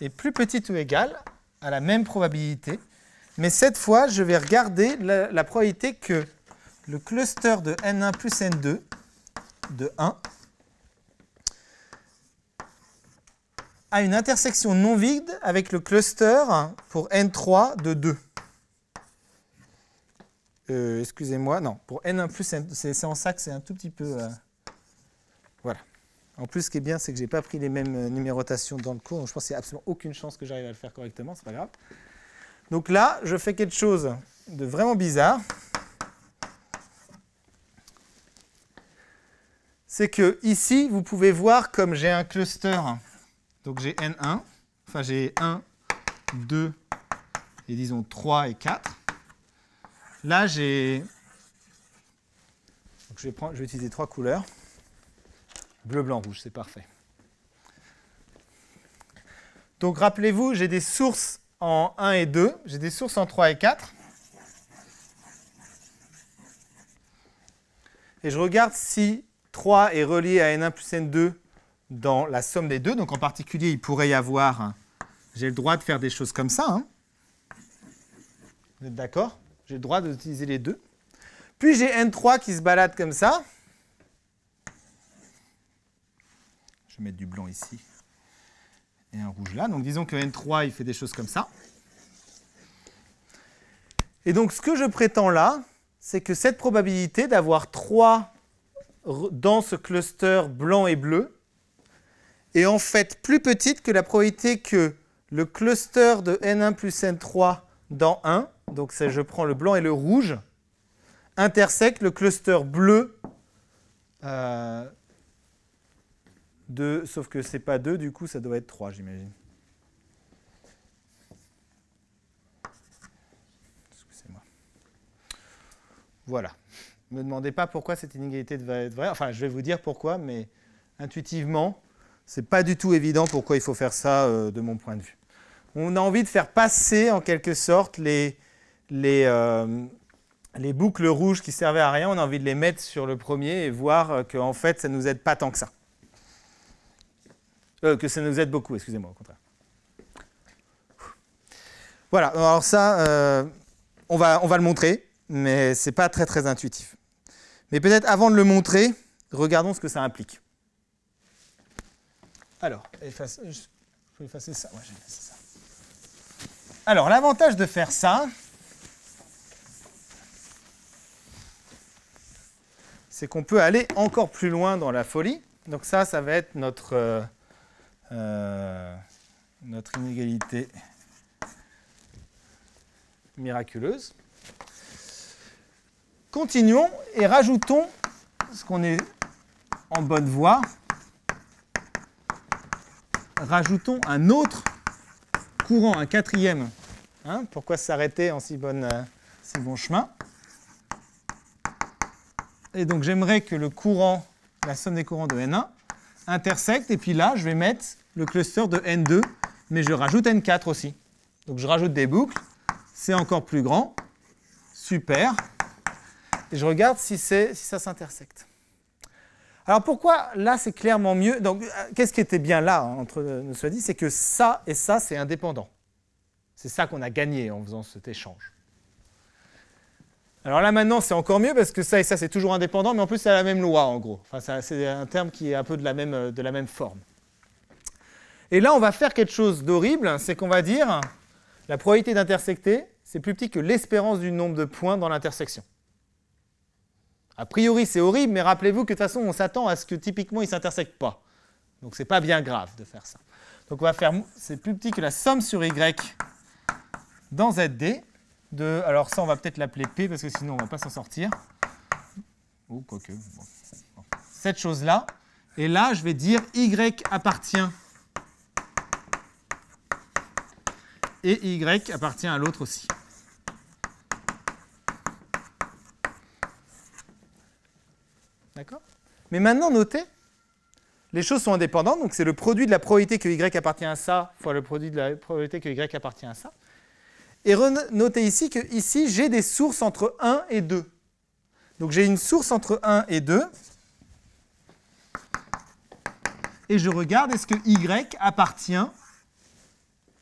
est plus petite ou égale à la même probabilité. Mais cette fois, je vais regarder la probabilité que le cluster de N1 plus N2 de 1 a une intersection non vide avec le cluster pour N3 de 2. Excusez-moi, non, pour N1 plus N2, c'est en ça que c'est un tout petit peu... voilà. En plus, ce qui est bien, c'est que je n'ai pas pris les mêmes numérotations dans le cours, donc je pense qu'il n'y a absolument aucune chance que j'arrive à le faire correctement, c'est pas grave. Donc là, je fais quelque chose de vraiment bizarre. C'est que ici, vous pouvez voir comme j'ai un cluster, donc j'ai N1, enfin j'ai 1, 2 et disons 3 et 4. Là, j'ai, je vais utiliser 3 couleurs, bleu, blanc, rouge, c'est parfait. Donc rappelez-vous, j'ai des sources en 1 et 2, j'ai des sources en 3 et 4. Et je regarde si 3 est relié à N1 plus N2 dans la somme des deux. Donc, en particulier, il pourrait y avoir... j'ai le droit de faire des choses comme ça. Hein. Vous êtes d'accord? J'ai le droit d'utiliser les deux. Puis, j'ai N3 qui se balade comme ça. Je vais mettre du blanc ici et un rouge là. Donc, disons que N3, il fait des choses comme ça. Et donc, ce que je prétends là, c'est que cette probabilité d'avoir 3 dans ce cluster blanc et bleu est en fait plus petite que la probabilité que le cluster de N1 plus N3 dans 1, donc ça, je prends le blanc et le rouge, intersecte le cluster bleu de, sauf que ce n'est pas 2, du coup ça doit être 3, j'imagine. Excusez-moi. Voilà. Ne me demandez pas pourquoi cette inégalité va être vraie. Enfin, je vais vous dire pourquoi, mais intuitivement, ce n'est pas du tout évident pourquoi il faut faire ça de mon point de vue. On a envie de faire passer, en quelque sorte, les boucles rouges qui servaient à rien. On a envie de les mettre sur le premier et voir qu'en fait, ça ne nous aide pas tant que ça. Que ça nous aide beaucoup, excusez-moi, au contraire. Voilà, alors ça, on va le montrer, mais ce n'est pas très, très intuitif. Mais peut-être avant de le montrer, regardons ce que ça implique. Alors, je peux effacer ça. Ouais, j'ai effacé ça. Alors, l'avantage de faire ça, c'est qu'on peut aller encore plus loin dans la folie. Donc ça, ça va être notre inégalité miraculeuse. Continuons et rajoutons ce qu'on est en bonne voie. Rajoutons un autre courant, un quatrième. Hein, pourquoi s'arrêter en si bon chemin? Et donc j'aimerais que le courant, la somme des courants de N1 intersecte, et puis là je vais mettre le cluster de N2, mais je rajoute N4 aussi. Donc je rajoute des boucles, c'est encore plus grand, super, et je regarde si ça s'intersecte. Alors pourquoi là c'est clairement mieux? Donc qu'est-ce qui était bien là, hein, entre nous soit dit, c'est que ça et ça c'est indépendant. C'est ça qu'on a gagné en faisant cet échange. Alors là maintenant c'est encore mieux parce que ça et ça c'est toujours indépendant, mais en plus c'est la même loi en gros. Enfin, c'est un terme qui est un peu de la même forme. Et là on va faire quelque chose d'horrible, c'est qu'on va dire la probabilité d'intersecter c'est plus petit que l'espérance du nombre de points dans l'intersection. A priori, c'est horrible, mais rappelez-vous que de toute façon, on s'attend à ce que typiquement, ils ne s'intersectent pas. Donc, ce n'est pas bien grave de faire ça. Donc, on va faire, c'est plus petit que la somme sur y dans Zd de, alors ça, on va peut-être l'appeler p, parce que sinon, on ne va pas s'en sortir. Ou quoique. Bon. Cette chose-là. Et là, je vais dire y appartient. Et y appartient à l'autre aussi. D'accord? Mais maintenant, notez, les choses sont indépendantes, donc c'est le produit de la probabilité que y appartient à ça fois le produit de la probabilité que y appartient à ça. Et notez ici que ici j'ai des sources entre 1 et 2. Donc j'ai une source entre 1 et 2, et je regarde est-ce que y appartient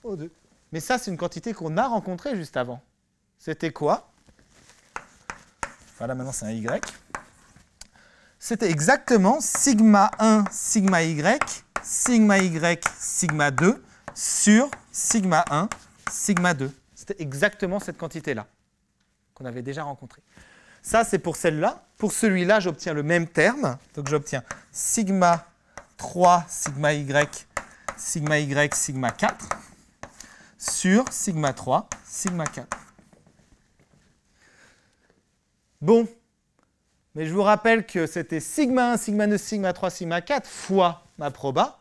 au 2. Mais ça, c'est une quantité qu'on a rencontrée juste avant. C'était quoi? Voilà, maintenant c'est un y. C'était exactement sigma 1, sigma y, sigma y, sigma 2 sur sigma 1, sigma 2. C'était exactement cette quantité-là qu'on avait déjà rencontrée. Ça, c'est pour celle-là. Pour celui-là, j'obtiens le même terme. Donc, j'obtiens sigma 3, sigma y, sigma y, sigma 4 sur sigma 3, sigma 4. Bon. Mais je vous rappelle que c'était sigma 1, sigma 2, sigma 3, sigma 4 fois ma proba.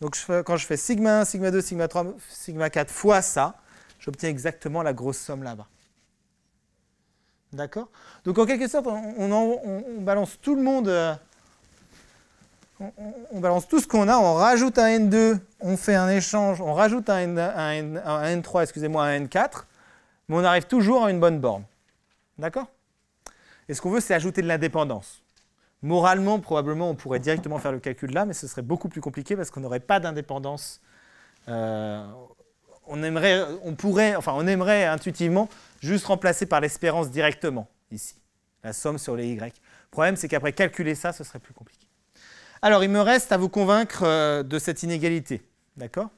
Donc quand je fais sigma 1, sigma 2, sigma 3, sigma 4 fois ça, j'obtiens exactement la grosse somme là-bas. D'accord? Donc en quelque sorte, on balance tout le monde, on balance tout ce qu'on a, on rajoute un N2, on fait un échange, on rajoute un N3, excusez-moi, un N4, mais on arrive toujours à une bonne borne. D'accord? Et ce qu'on veut, c'est ajouter de l'indépendance. Moralement, probablement, on pourrait directement faire le calcul là, mais ce serait beaucoup plus compliqué parce qu'on n'aurait pas d'indépendance. On aimerait intuitivement juste remplacer par l'espérance directement, ici, la somme sur les y. Le problème, c'est qu'après calculer ça, ce serait plus compliqué. Alors, il me reste à vous convaincre de cette inégalité. D'accord?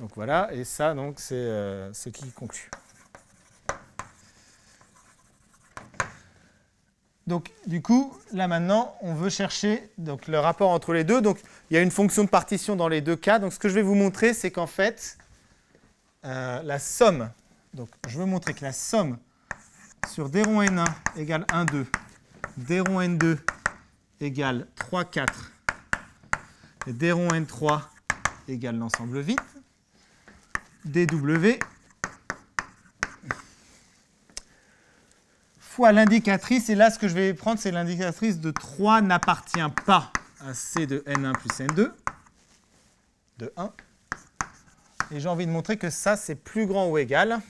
Donc voilà, et ça, donc, c'est ce qui conclut. Donc, du coup, là maintenant, on veut chercher donc, le rapport entre les deux. Donc, il y a une fonction de partition dans les deux cas. Donc, ce que je vais vous montrer, c'est qu'en fait, la somme, donc je veux montrer que la somme sur d rond n1 égale 1, 2, d rond n2 égale 3, 4, et d rond n3 égale l'ensemble vide, dw fois l'indicatrice, et là ce que je vais prendre c'est l'indicatrice de 3 n'appartient pas à C de N1 plus N2, de 1, et j'ai envie de montrer que ça c'est plus grand ou égal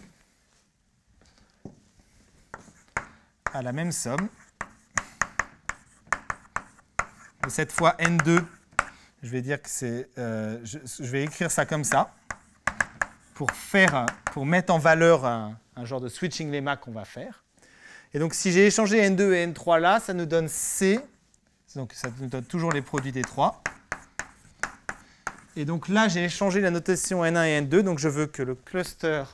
à la même somme, et cette fois N2, je vais dire que c'est, je vais écrire ça comme ça, pour mettre en valeur un genre de switching lemma qu'on va faire. Et donc, si j'ai échangé N2 et N3 là, ça nous donne C. Donc, ça nous donne toujours les produits des trois. Et donc là, j'ai échangé la notation N1 et N2. Donc, je veux que le cluster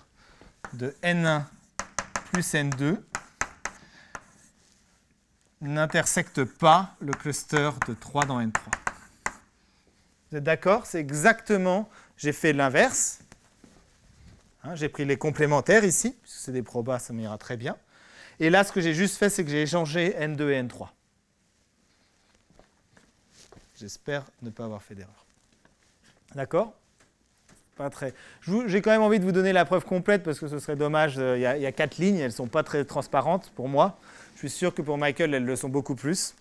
de N1 plus N2 n'intersecte pas le cluster de 3 dans N3. Vous êtes d'accord? C'est exactement, j'ai fait l'inverse. Hein, j'ai pris les complémentaires ici, puisque c'est des probas, ça m'ira très bien. Et là, ce que j'ai juste fait, c'est que j'ai échangé N2 et N3. J'espère ne pas avoir fait d'erreur. D'accord? Pas très. J'ai quand même envie de vous donner la preuve complète, parce que ce serait dommage, il y a 4 lignes, elles ne sont pas très transparentes pour moi. Je suis sûr que pour Michael, elles le sont beaucoup plus.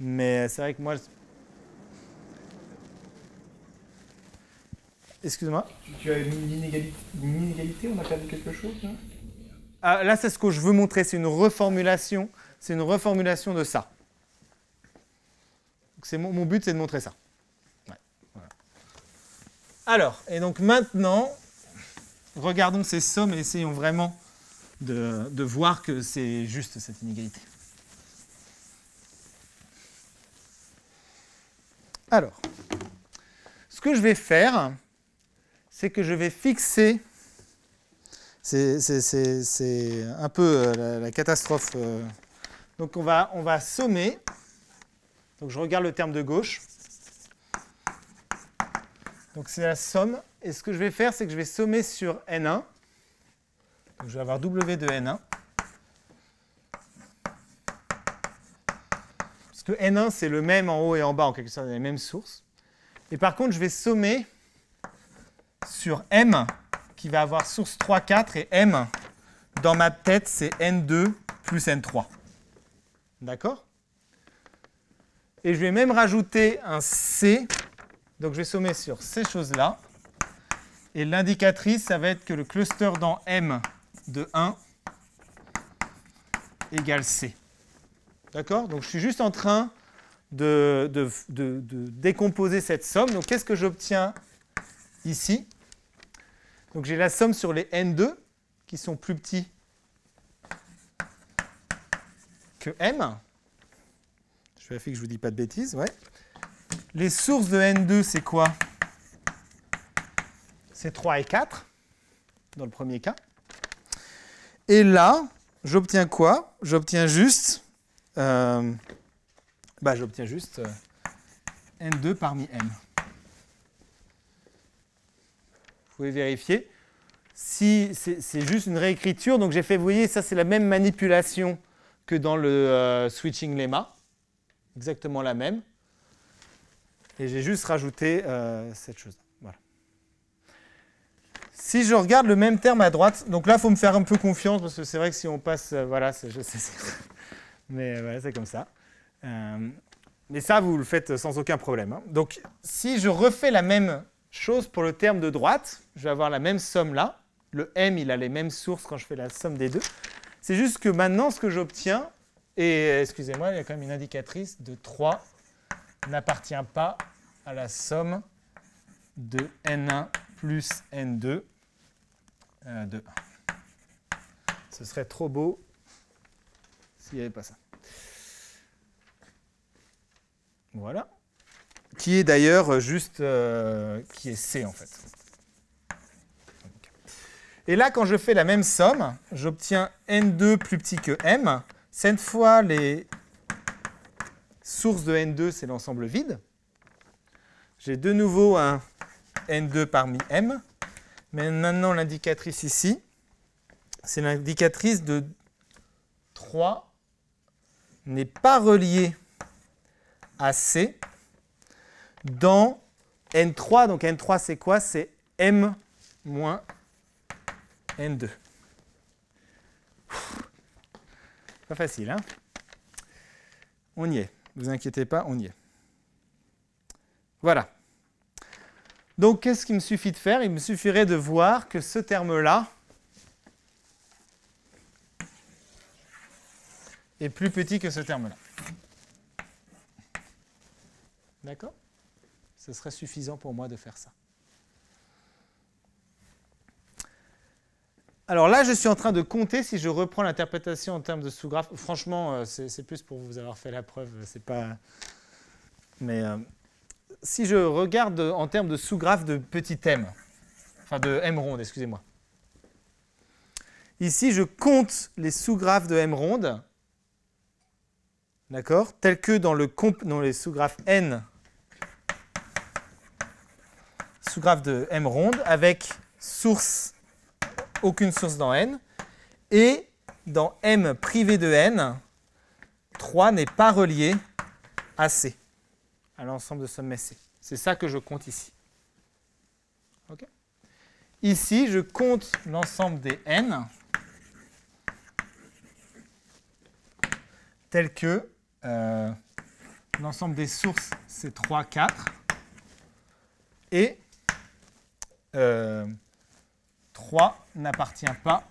Mais c'est vrai que moi... Excuse-moi. Tu as une inégalité, on a perdu quelque chose là? Ah, là, c'est ce que je veux montrer, c'est une reformulation. C'est une reformulation de ça. Donc, mon but, c'est de montrer ça. Ouais, voilà. Alors, et donc maintenant, regardons ces sommes et essayons vraiment de voir que c'est juste cette inégalité. Alors, ce que je vais faire, c'est que je vais fixer... C'est un peu la catastrophe. Donc on va sommer. Donc je regarde le terme de gauche. Donc c'est la somme. Et ce que je vais faire, c'est que je vais sommer sur N1. Donc je vais avoir W de N1. Parce que N1, c'est le même en haut et en bas, en quelque sorte, les mêmes sources. Et par contre, je vais sommer sur M, qui va avoir source 3, 4, et M, dans ma tête, c'est N2 plus N3. D'accord? Et je vais même rajouter un C. Donc, je vais sommer sur ces choses-là. Et l'indicatrice, ça va être que le cluster dans M de 1 égale C. D'accord? Donc, je suis juste en train de décomposer cette somme. Donc, qu'est-ce que j'obtiens ici? Donc j'ai la somme sur les N2 qui sont plus petits que M. Je vérifie que je ne vous dis pas de bêtises. Ouais. Les sources de N2, c'est quoi? C'est 3 et 4 dans le premier cas. Et là, j'obtiens quoi? J'obtiens juste, N2 parmi M. Vous pouvez vérifier. Si c'est juste une réécriture, donc j'ai fait, vous voyez, ça c'est la même manipulation que dans le switching lemma, exactement la même. Et j'ai juste rajouté cette chose-là. Voilà. Si je regarde le même terme à droite, donc là il faut me faire un peu confiance parce que c'est vrai que si on passe, voilà, mais voilà, c'est comme ça. Mais ça vous le faites sans aucun problème. Hein. Donc si je refais la même chose pour le terme de droite, je vais avoir la même somme là. Le M, il a les mêmes sources quand je fais la somme des deux. C'est juste que maintenant, ce que j'obtiens, et excusez-moi, il y a quand même une indicatrice de 3 n'appartient pas à la somme de N1 plus N2 de 1. Ce serait trop beau s'il n'y avait pas ça. Voilà. Qui est d'ailleurs juste, qui est C en fait. Et là, quand je fais la même somme, j'obtiens N2 plus petit que M, cette fois les source de N2, c'est l'ensemble vide. J'ai de nouveau un N2 parmi M. Mais maintenant, l'indicatrice ici, c'est l'indicatrice de 3 n'est pas reliée à C dans N3. Donc N3, c'est quoi? C'est M moins N2. Pas facile, hein? On y est. Ne vous inquiétez pas, on y est. Voilà. Donc, qu'est-ce qu'il me suffit de faire? Il me suffirait de voir que ce terme-là est plus petit que ce terme-là. D'accord? Ce serait suffisant pour moi de faire ça. Alors là, je suis en train de compter si je reprends l'interprétation en termes de sous-graphe. Franchement, c'est plus pour vous avoir fait la preuve. C'est pas... Mais... si je regarde en termes de sous-graphe de petit m, enfin de m ronde, excusez-moi. Ici, je compte les sous-graphes de m ronde, d'accord, tels que dans les sous-graphes n, sous-graphe de m ronde, avec source, aucune source dans n, et dans m privé de n, 3 n'est pas relié à c. À l'ensemble de sommet C. C'est ça que je compte ici. Okay. Ici, je compte l'ensemble des N tel que l'ensemble des sources, c'est 3, 4 et 3 n'appartient pas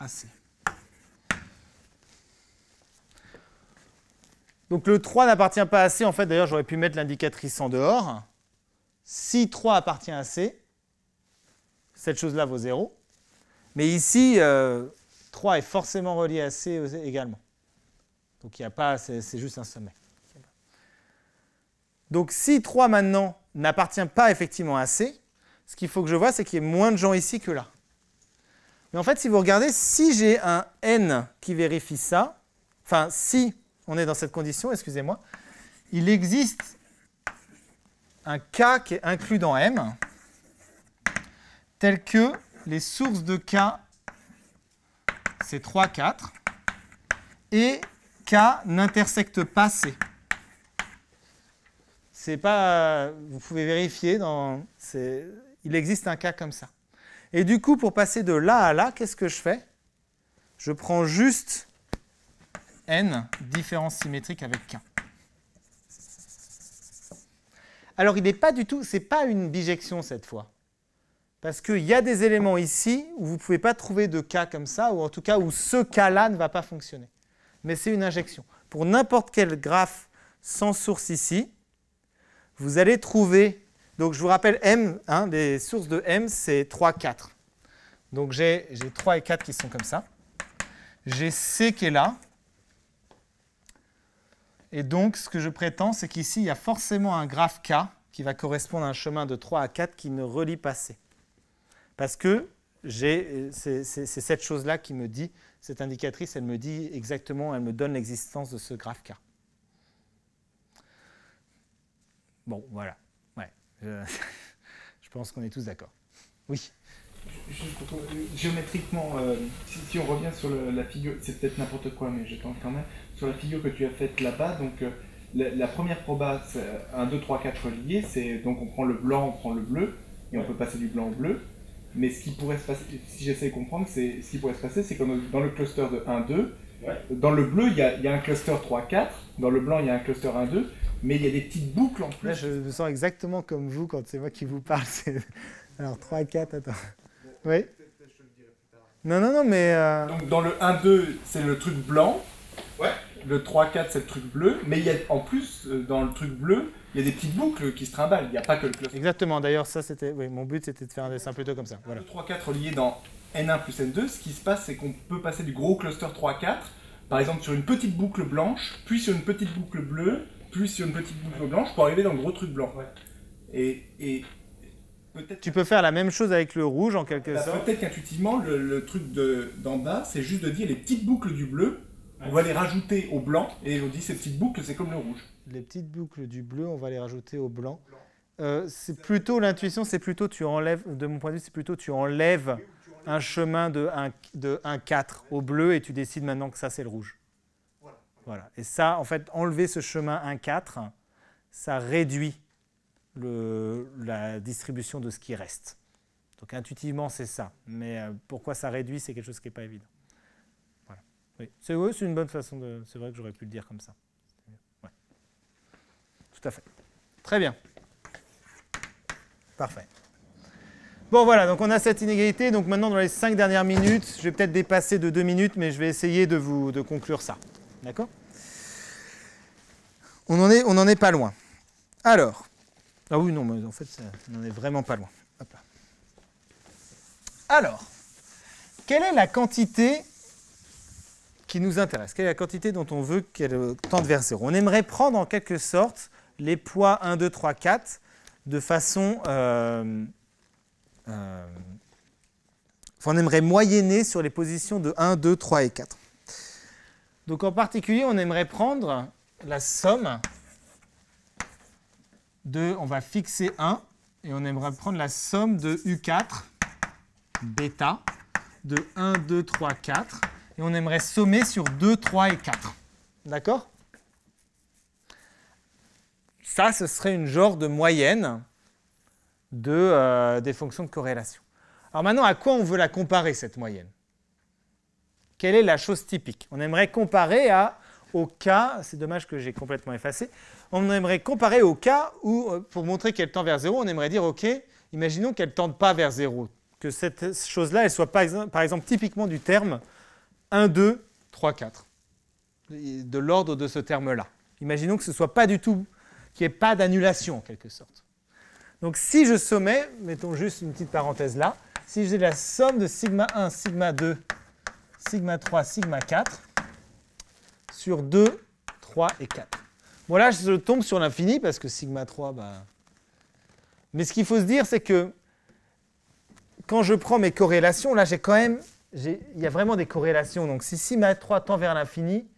à C. Donc le 3 n'appartient pas à C, en fait d'ailleurs j'aurais pu mettre l'indicatrice en dehors. Si 3 appartient à C, cette chose-là vaut 0. Mais ici, 3 est forcément relié à C également. Donc il n'y a pas, c'est juste un sommet. Donc si 3 maintenant n'appartient pas effectivement à C, ce qu'il faut que je vois, c'est qu'il y ait moins de gens ici que là. Mais en fait, si vous regardez, si j'ai un N qui vérifie ça, enfin si... on est dans cette condition, excusez-moi. Il existe un K qui est inclus dans M, tel que les sources de K, c'est 3, 4, et K n'intersecte pas C. C'est pas... vous pouvez vérifier, dans, il existe un K comme ça. Et du coup, pour passer de là à là, qu'est-ce que je fais? Je prends juste... N, différence symétrique avec K. Alors, il n'est pas du tout, c'est pas une bijection cette fois. Parce qu'il y a des éléments ici où vous ne pouvez pas trouver de K comme ça, ou en tout cas où ce K-là ne va pas fonctionner. Mais c'est une injection. Pour n'importe quel graphe sans source ici, vous allez trouver, donc je vous rappelle M, hein, les sources de M, c'est 3, 4. Donc j'ai 3 et 4 qui sont comme ça. J'ai C qui est là. Et donc, ce que je prétends, c'est qu'ici, il y a forcément un graphe K qui va correspondre à un chemin de 3 à 4 qui ne relie pas C. Parce que c'est cette chose-là qui me dit, cette indicatrice, elle me dit exactement, elle me donne l'existence de ce graphe K. Bon, voilà. Ouais. Je pense qu'on est tous d'accord. Oui. Géométriquement, si on revient sur la figure, c'est peut-être n'importe quoi, mais je tente quand même, sur la figure que tu as faite là-bas, donc la première proba, c'est 1, 2, 3, 4 reliés, donc on prend le blanc, on prend le bleu, et on peut passer du blanc au bleu, mais ce qui pourrait se passer, si j'essaie de comprendre, c'est ce qui pourrait se passer, c'est que dans le cluster de 1, 2, ouais. Dans le bleu, il y a un cluster 3, 4, dans le blanc, il y a un cluster 1, 2, mais il y a des petites boucles en plus. Là, je me sens exactement comme vous quand c'est moi qui vous parle. Alors 3, 4, attends... Oui. Non, non, non, mais... Donc dans le 1-2, c'est le truc blanc. Ouais. Le 3-4, c'est le truc bleu. Mais il y a, en plus, dans le truc bleu, il y a des petites boucles qui se trimballent. Il n'y a pas que le cluster. Exactement. D'ailleurs, ça, c'était... Oui, mon but, c'était de faire un dessin plutôt comme ça. Voilà. Le 3-4 relié dans N1 plus N2, ce qui se passe, c'est qu'on peut passer du gros cluster 3-4, par exemple, sur une petite boucle blanche, puis sur une petite boucle bleue, puis sur une petite boucle blanche, pour arriver dans le gros truc blanc. Ouais. Et... Tu peux faire la même chose avec le rouge, en quelque sorte. Peut-être qu'intuitivement, le truc d'en bas, c'est juste de dire les petites boucles du bleu, on va les rajouter au blanc, et on dit ces petites boucles, c'est comme le rouge. les petites boucles du bleu, on va les rajouter au blanc. C'est plutôt l'intuition, c'est plutôt tu enlèves, de mon point de vue, c'est plutôt tu enlèves un chemin de 1,4 au bleu et tu décides maintenant que ça c'est le rouge. Voilà. Et ça, en fait, enlever ce chemin 1,4, ça réduit la distribution de ce qui reste. Donc intuitivement, c'est ça. Mais pourquoi ça réduit, c'est quelque chose qui n'est pas évident. Voilà. Oui. C'est ouais, une bonne façon de... C'est vrai que j'aurais pu le dire comme ça. Ouais. Tout à fait. Très bien. Parfait. Bon, voilà. Donc on a cette inégalité. Donc maintenant, dans les 5 dernières minutes, je vais peut-être dépasser de 2 minutes, mais je vais essayer de conclure ça. D'accord? On n'en est pas loin. Alors... Ah oui, non, mais en fait, on n'en est vraiment pas loin. Hop là. Alors, quelle est la quantité qui nous intéresse? Quelle est la quantité dont on veut qu'elle tende vers 0? On aimerait prendre en quelque sorte les poids 1, 2, 3, 4 de façon... on aimerait moyenner sur les positions de 1, 2, 3 et 4. Donc en particulier, on aimerait prendre la somme de, on va fixer 1, et on aimerait prendre la somme de U4, bêta, de 1, 2, 3, 4, et on aimerait sommer sur 2, 3 et 4. D'accord? Ça, ce serait une genre de moyenne des fonctions de corrélation. Alors maintenant, à quoi on veut la comparer, cette moyenne? Quelle est la chose typique? On aimerait comparer au cas, c'est dommage que j'ai complètement effacé, on aimerait comparer au cas où, pour montrer qu'elle tend vers 0, on aimerait dire, ok, imaginons qu'elle ne tende pas vers 0, que cette chose-là, elle soit par exemple typiquement du terme 1, 2, 3, 4, de l'ordre de ce terme-là. Imaginons que ce ne soit pas du tout, qu'il n'y ait pas d'annulation en quelque sorte. Donc si je sommais, mettons juste une petite parenthèse là, si j'ai la somme de sigma 1, sigma 2, sigma 3, sigma 4, sur 2, 3 et 4. Bon là, je tombe sur l'infini parce que sigma 3, bah... Mais ce qu'il faut se dire, c'est que quand je prends mes corrélations, là, j'ai quand même... Il y a vraiment des corrélations. Donc si sigma 3 tend vers l'infini,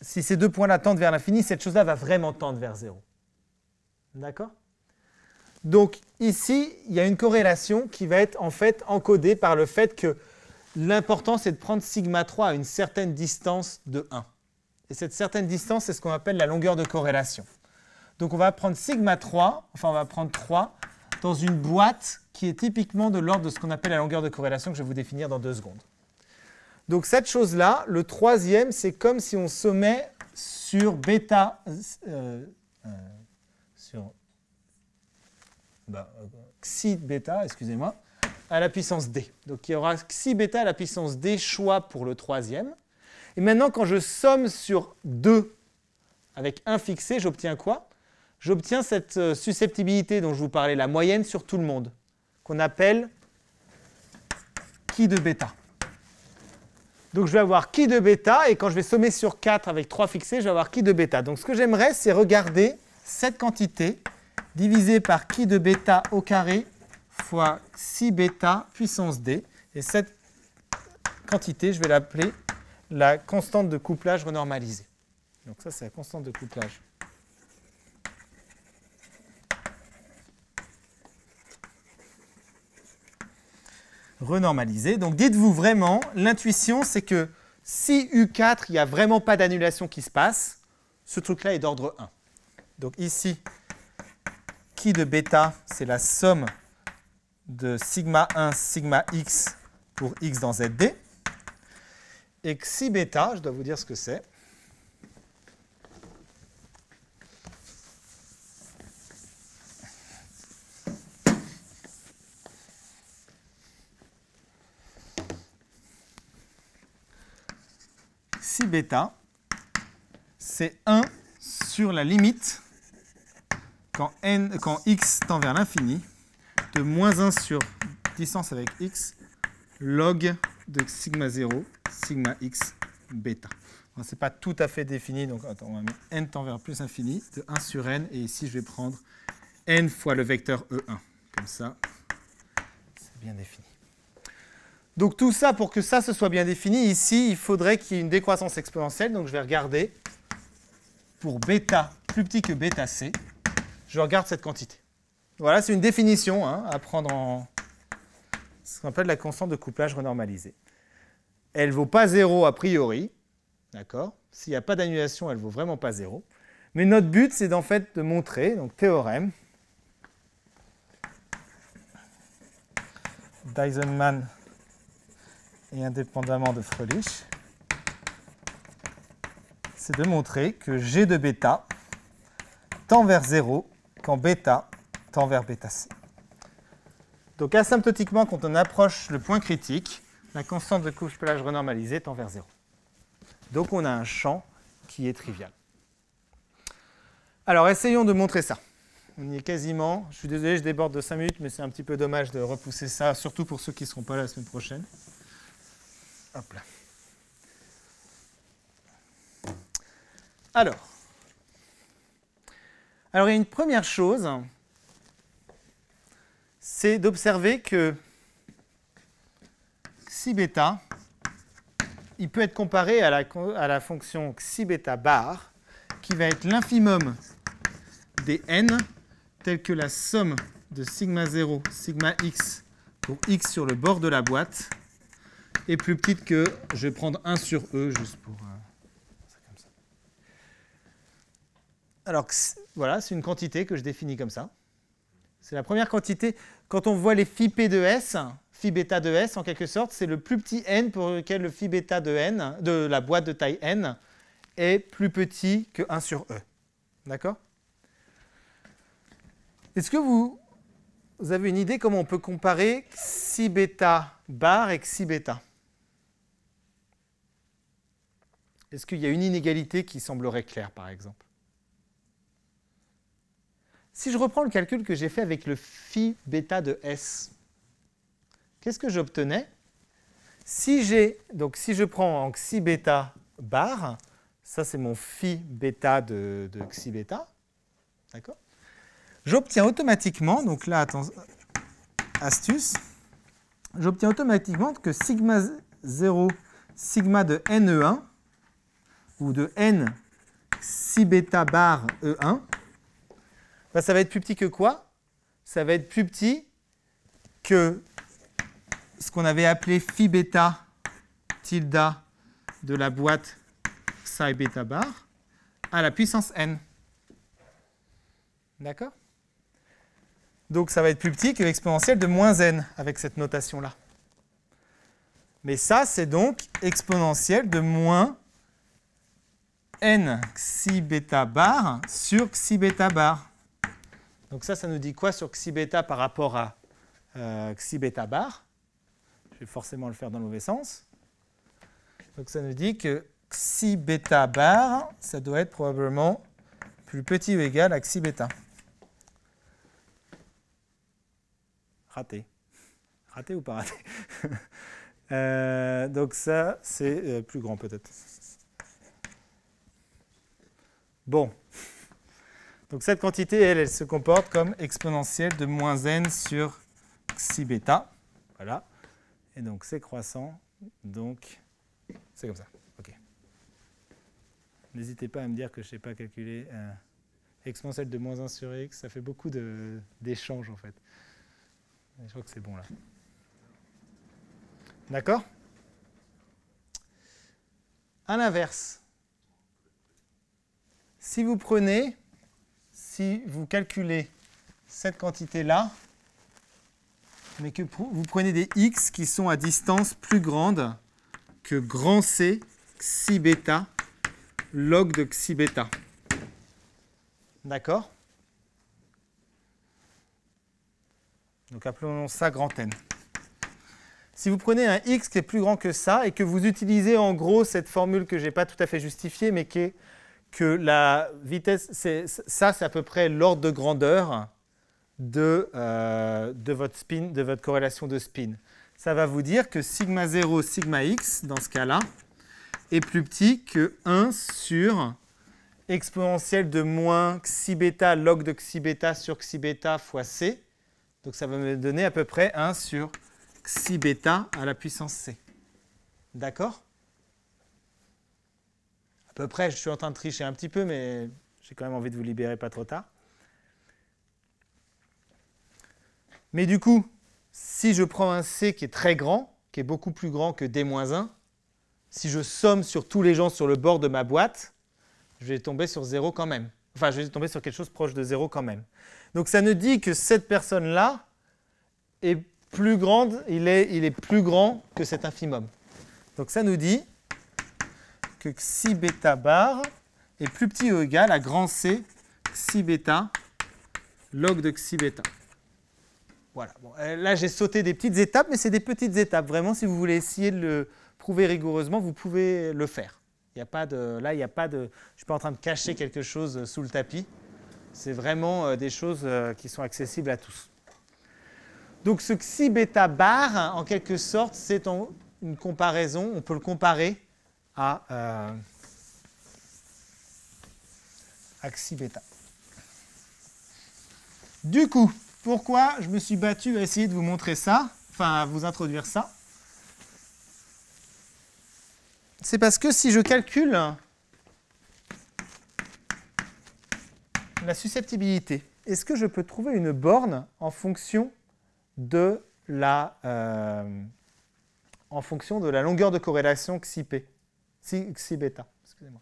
si ces deux points-là tendent vers l'infini, cette chose-là va vraiment tendre vers 0. D'accord? Donc ici, il y a une corrélation qui va être en fait encodée par le fait que l'important, c'est de prendre sigma 3 à une certaine distance de 1. Et cette certaine distance, c'est ce qu'on appelle la longueur de corrélation. Donc on va prendre sigma 3, enfin on va prendre 3, dans une boîte qui est typiquement de l'ordre de ce qu'on appelle la longueur de corrélation, que je vais vous définir dans 2 secondes. Donc cette chose-là, le troisième, c'est comme si on sommait sur bêta... xi bêta, excusez-moi, à la puissance d. Donc il y aura xi bêta à la puissance d choix pour le troisième. Et maintenant, quand je somme sur 2 avec 1 fixé, j'obtiens quoi? J'obtiens cette susceptibilité dont je vous parlais, la moyenne sur tout le monde, qu'on appelle chi de bêta. Donc je vais avoir chi de bêta, et quand je vais sommer sur 4 avec 3 fixé, je vais avoir chi de bêta. Donc ce que j'aimerais, c'est regarder cette quantité divisée par chi de bêta au carré fois xi bêta puissance d. Et cette quantité, je vais l'appeler la constante de couplage renormalisée. Donc ça, c'est la constante de couplage renormalisée. Donc dites-vous vraiment, l'intuition, c'est que si U4, il n'y a vraiment pas d'annulation qui se passe, ce truc-là est d'ordre 1. Donc ici, chi de bêta, c'est la somme de sigma 1, sigma x pour x dans Zd. Et xi bêta, je dois vous dire ce que c'est. Xi bêta, c'est 1 sur la limite quand x tend vers l'infini de moins 1 sur distance avec x log de sigma 0, sigma x bêta. Ce n'est pas tout à fait défini, donc attends, on va mettre n tend vers plus infini, de 1 sur n, et ici je vais prendre n fois le vecteur E1. Comme ça, c'est bien défini. Donc tout ça, pour que ça ce soit bien défini, ici il faudrait qu'il y ait une décroissance exponentielle, donc je vais regarder pour bêta plus petit que bêta c, je regarde cette quantité. Voilà, c'est une définition hein, à prendre en ce qu'on appelle la constante de couplage renormalisée. Elle ne vaut pas 0 a priori, d'accord? S'il n'y a pas d'annulation, elle ne vaut vraiment pas 0. Mais notre but, c'est en fait de montrer, donc théorème d'Eisenman et indépendamment de Froelich, c'est de montrer que G de bêta tend vers 0 quand bêta tend vers bêta c. Donc asymptotiquement, quand on approche le point critique, la constante de couplage renormalisée tend vers 0. Donc on a un champ qui est trivial. Alors essayons de montrer ça. On y est quasiment. Je suis désolé, je déborde de 5 minutes, mais c'est un petit peu dommage de repousser ça, surtout pour ceux qui ne seront pas là la semaine prochaine. Hop là. Alors il y a une première chose, c'est d'observer que xi bêta, il peut être comparé à la fonction xi bêta bar, qui va être l'infimum des n, telle que la somme de sigma 0, sigma x pour x sur le bord de la boîte, est plus petite que, je vais prendre 1 sur e, juste pour... ça comme ça. Alors voilà, c'est une quantité que je définis comme ça. C'est la première quantité. Quand on voit les phi p de s, phi bêta de s en quelque sorte, c'est le plus petit n pour lequel le phi bêta de n, de la boîte de taille n, est plus petit que 1 sur e. D'accord? Est-ce que vous avez une idée comment on peut comparer xi bêta bar et xi bêta? Est-ce qu'il y a une inégalité qui semblerait claire, par exemple? Si je reprends le calcul que j'ai fait avec le phi bêta de S, qu'est-ce que j'obtenais? Si je prends en xi bêta bar, ça c'est mon phi bêta de xi bêta, d'accord? J'obtiens automatiquement, donc là, astuce, j'obtiens automatiquement que sigma 0, sigma de NE1, ou de N xi bêta bar E1, ben, ça va être plus petit que quoi? Ça va être plus petit que ce qu'on avait appelé phi bêta tilde de la boîte psi bêta bar à la puissance n. D'accord? Donc ça va être plus petit que l'exponentielle de moins n avec cette notation-là. Mais ça, c'est donc exponentielle de moins n xi bêta bar sur xi bêta bar. Donc ça nous dit quoi sur xi bêta par rapport à xi bêta bar? Je vais forcément le faire dans le mauvais sens. Donc ça nous dit que xi bêta bar, ça doit être probablement plus petit ou égal à xi bêta. Raté. Raté ou pas raté? Donc ça, c'est plus grand peut-être. Bon. Donc cette quantité, elle se comporte comme exponentielle de moins n sur xi bêta. Voilà. Et donc c'est croissant. Donc c'est comme ça. OK. N'hésitez pas à me dire que je ne sais pas calculer. Exponentielle de moins 1 sur x, ça fait beaucoup d'échanges en fait. Je crois que c'est bon là. D'accord? À l'inverse, si vous calculez cette quantité-là, mais que vous prenez des x qui sont à distance plus grande que grand C xi bêta log de xi bêta. D'accord? Donc appelons ça grand N. Si vous prenez un x qui est plus grand que ça et que vous utilisez en gros cette formule que je n'ai pas tout à fait justifiée, mais qui est que la vitesse, ça c'est à peu près l'ordre de grandeur de votre corrélation de spin. Ça va vous dire que sigma 0, sigma x, dans ce cas-là, est plus petit que 1 sur exponentielle de moins xi bêta log de xi bêta sur xi bêta fois c. Donc ça va me donner à peu près 1 sur xi bêta à la puissance c. D'accord? peu près. Je suis en train de tricher un petit peu, mais j'ai quand même envie de vous libérer pas trop tard. Mais du coup, si je prends un C qui est très grand, qui est beaucoup plus grand que D-1, si je somme sur tous les gens sur le bord de ma boîte, je vais tomber sur 0 quand même. Enfin, je vais tomber sur quelque chose proche de 0 quand même. Donc ça ne dit que cette personne-là est plus grande, il est plus grand que cet infimum. Donc ça nous dit que xi bêta bar est plus petit ou égal à grand C xi bêta log de xi bêta. Voilà. Bon, là, j'ai sauté des petites étapes, mais c'est des petites étapes. Vraiment, si vous voulez essayer de le prouver rigoureusement, vous pouvez le faire. Il n'y a pas de, là, il n'y a pas de, je ne suis pas en train de cacher quelque chose sous le tapis. C'est vraiment des choses qui sont accessibles à tous. Donc, ce xi bêta bar, hein, en quelque sorte, c'est une comparaison. On peut le comparer à xi bêta. Du coup, pourquoi je me suis battu à essayer de vous montrer ça, enfin à vous introduire ça? C'est parce que si je calcule la susceptibilité, est-ce que je peux trouver une borne en fonction de la, longueur de corrélation xi bêta, excusez-moi.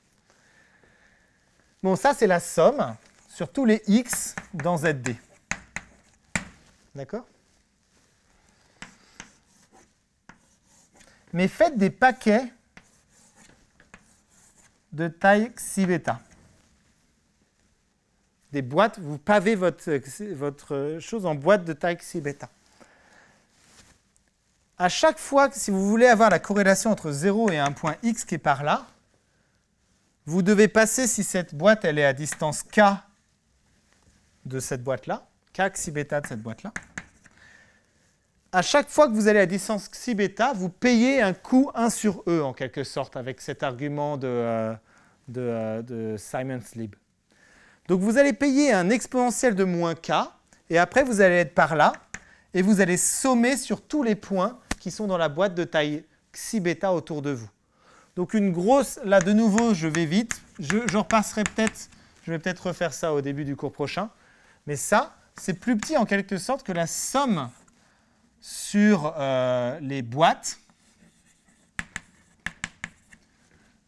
Bon, ça c'est la somme sur tous les x dans Zd. D'accord? Mais faites des paquets de taille xi bêta. Des boîtes, vous pavez votre chose en boîte de taille xi bêta. À chaque fois, si vous voulez avoir la corrélation entre 0 et un point x qui est par là, vous devez passer, si cette boîte elle est à distance k de cette boîte-là, k xi bêta de cette boîte-là. À chaque fois que vous allez à distance xi bêta, vous payez un coût 1 sur e, en quelque sorte, avec cet argument de Simon Lieb. Donc vous allez payer un exponentiel de moins k, et après vous allez être par là, et vous allez sommer sur tous les points qui sont dans la boîte de taille xi bêta autour de vous. Donc une grosse, là de nouveau, je vais vite, je repasserai peut-être, je vais peut-être refaire ça au début du cours prochain, mais ça, c'est plus petit en quelque sorte que la somme sur les boîtes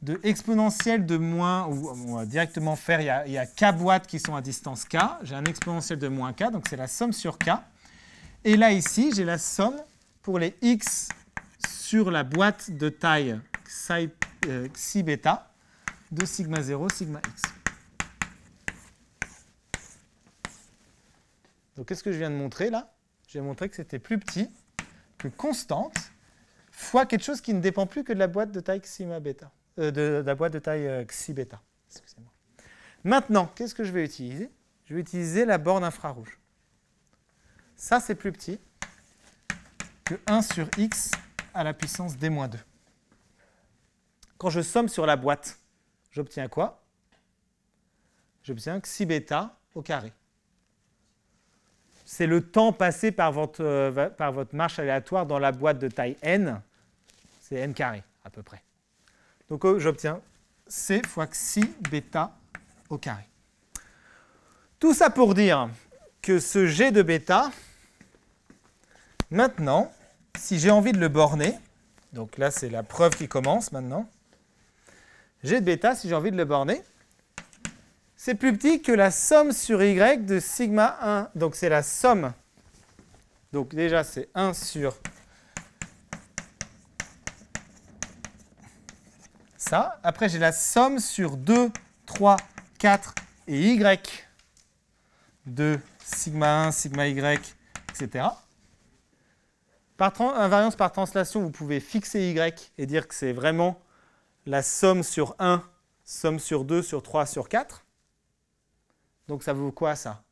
de exponentielle de moins, on va directement faire, il y a k boîtes qui sont à distance k, j'ai un exponentiel de moins k, donc c'est la somme sur k. Et là ici, j'ai la somme pour les x sur la boîte de taille xi bêta de sigma 0, sigma x. Donc, qu'est-ce que je viens de montrer là? J'ai montré que c'était plus petit que constante fois quelque chose qui ne dépend plus que de la boîte de taille xi bêta. Excusez-moi. Maintenant, qu'est-ce que je vais utiliser? Je vais utiliser la borne infrarouge. Ça, c'est plus petit que 1 sur x à la puissance d-2. Quand je somme sur la boîte, j'obtiens quoi? J'obtiens xi bêta au carré. C'est le temps passé par votre marche aléatoire dans la boîte de taille n. C'est n carré, à peu près. Donc, j'obtiens c fois xi bêta au carré. Tout ça pour dire que ce g de bêta, maintenant, si j'ai envie de le borner, donc là, c'est la preuve qui commence maintenant, g de bêta, si j'ai envie de le borner, c'est plus petit que la somme sur y de sigma 1. Donc, c'est la somme. Donc, déjà, c'est 1 sur ça. Après, j'ai la somme sur 2, 3, 4 et y de sigma 1, sigma y, etc. Par invariance par translation, vous pouvez fixer y et dire que c'est vraiment la somme sur 1, somme sur 2, sur 3, sur 4. Donc ça vaut quoi ça?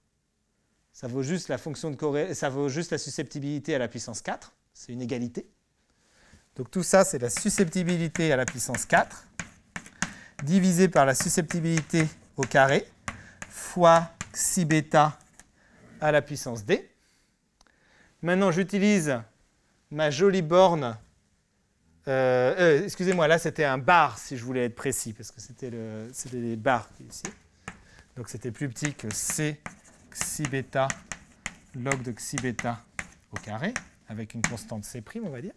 Ça vaut juste la fonction de corrélation, ça vaut juste la susceptibilité à la puissance 4, c'est une égalité. Donc tout ça c'est la susceptibilité à la puissance 4 divisé par la susceptibilité au carré fois xi bêta à la puissance d. Maintenant j'utilise ma jolie borne Excusez-moi, là c'était un bar si je voulais être précis, parce que c'était les bars ici. Donc c'était plus petit que C xi bêta log de xi bêta au carré, avec une constante C', on va dire.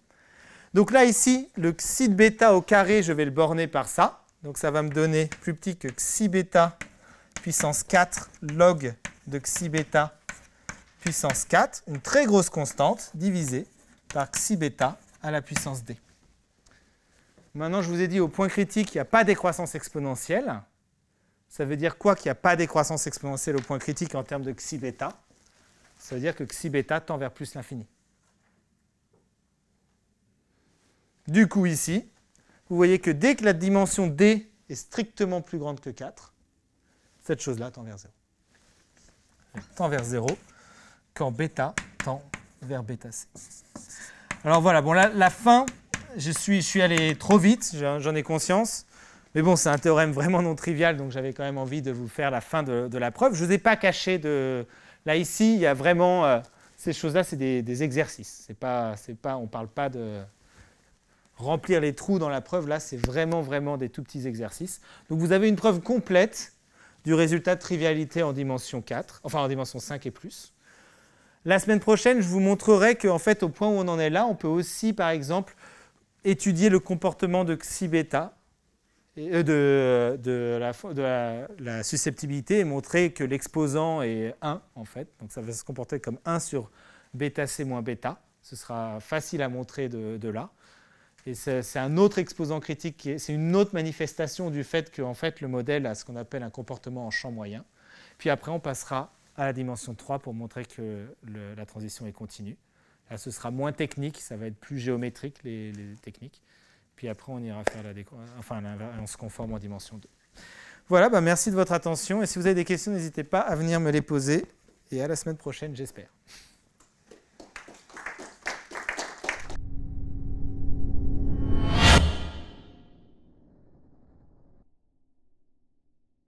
Donc là ici, le xi de bêta au carré, je vais le borner par ça. Donc ça va me donner plus petit que xi bêta puissance 4 log de xi bêta puissance 4, une très grosse constante, divisée par xi bêta à la puissance D. Maintenant, je vous ai dit au point critique, il n'y a pas décroissance exponentielle. Ça veut dire quoi qu'il n'y a pas décroissance exponentielle au point critique en termes de xi bêta? Ça veut dire que xi bêta tend vers plus l'infini. Du coup, ici, vous voyez que dès que la dimension D est strictement plus grande que 4, cette chose-là tend vers 0. Elle tend vers 0 quand bêta tend vers bêta C. Alors voilà, bon, la fin... Je suis allé trop vite, j'en ai conscience. Mais bon, c'est un théorème vraiment non trivial, donc j'avais quand même envie de vous faire la fin de la preuve. Je ne vous ai pas caché de... Là, ici, il y a vraiment... ces choses-là, c'est des exercices. On ne parle pas de remplir les trous dans la preuve. Là, c'est vraiment, vraiment des tout petits exercices. Donc, vous avez une preuve complète du résultat de trivialité en dimension 4, enfin en dimension 5 et plus. La semaine prochaine, je vous montrerai qu'en fait, au point où on en est là, on peut aussi, par exemple... étudier le comportement de xi bêta, de la susceptibilité, et montrer que l'exposant est 1, en fait. Donc ça va se comporter comme 1 sur bêta c moins bêta. Ce sera facile à montrer de là. Et c'est un autre exposant critique, c'est une autre manifestation du fait que en fait, le modèle a ce qu'on appelle un comportement en champ moyen. Puis après, on passera à la dimension 3 pour montrer que la transition est continue. Là, ce sera moins technique, ça va être plus géométrique, les techniques. Puis après, on ira faire la déco... Enfin, on se conforme en dimension 2. Voilà, bah merci de votre attention. Et si vous avez des questions, n'hésitez pas à venir me les poser. Et à la semaine prochaine, j'espère.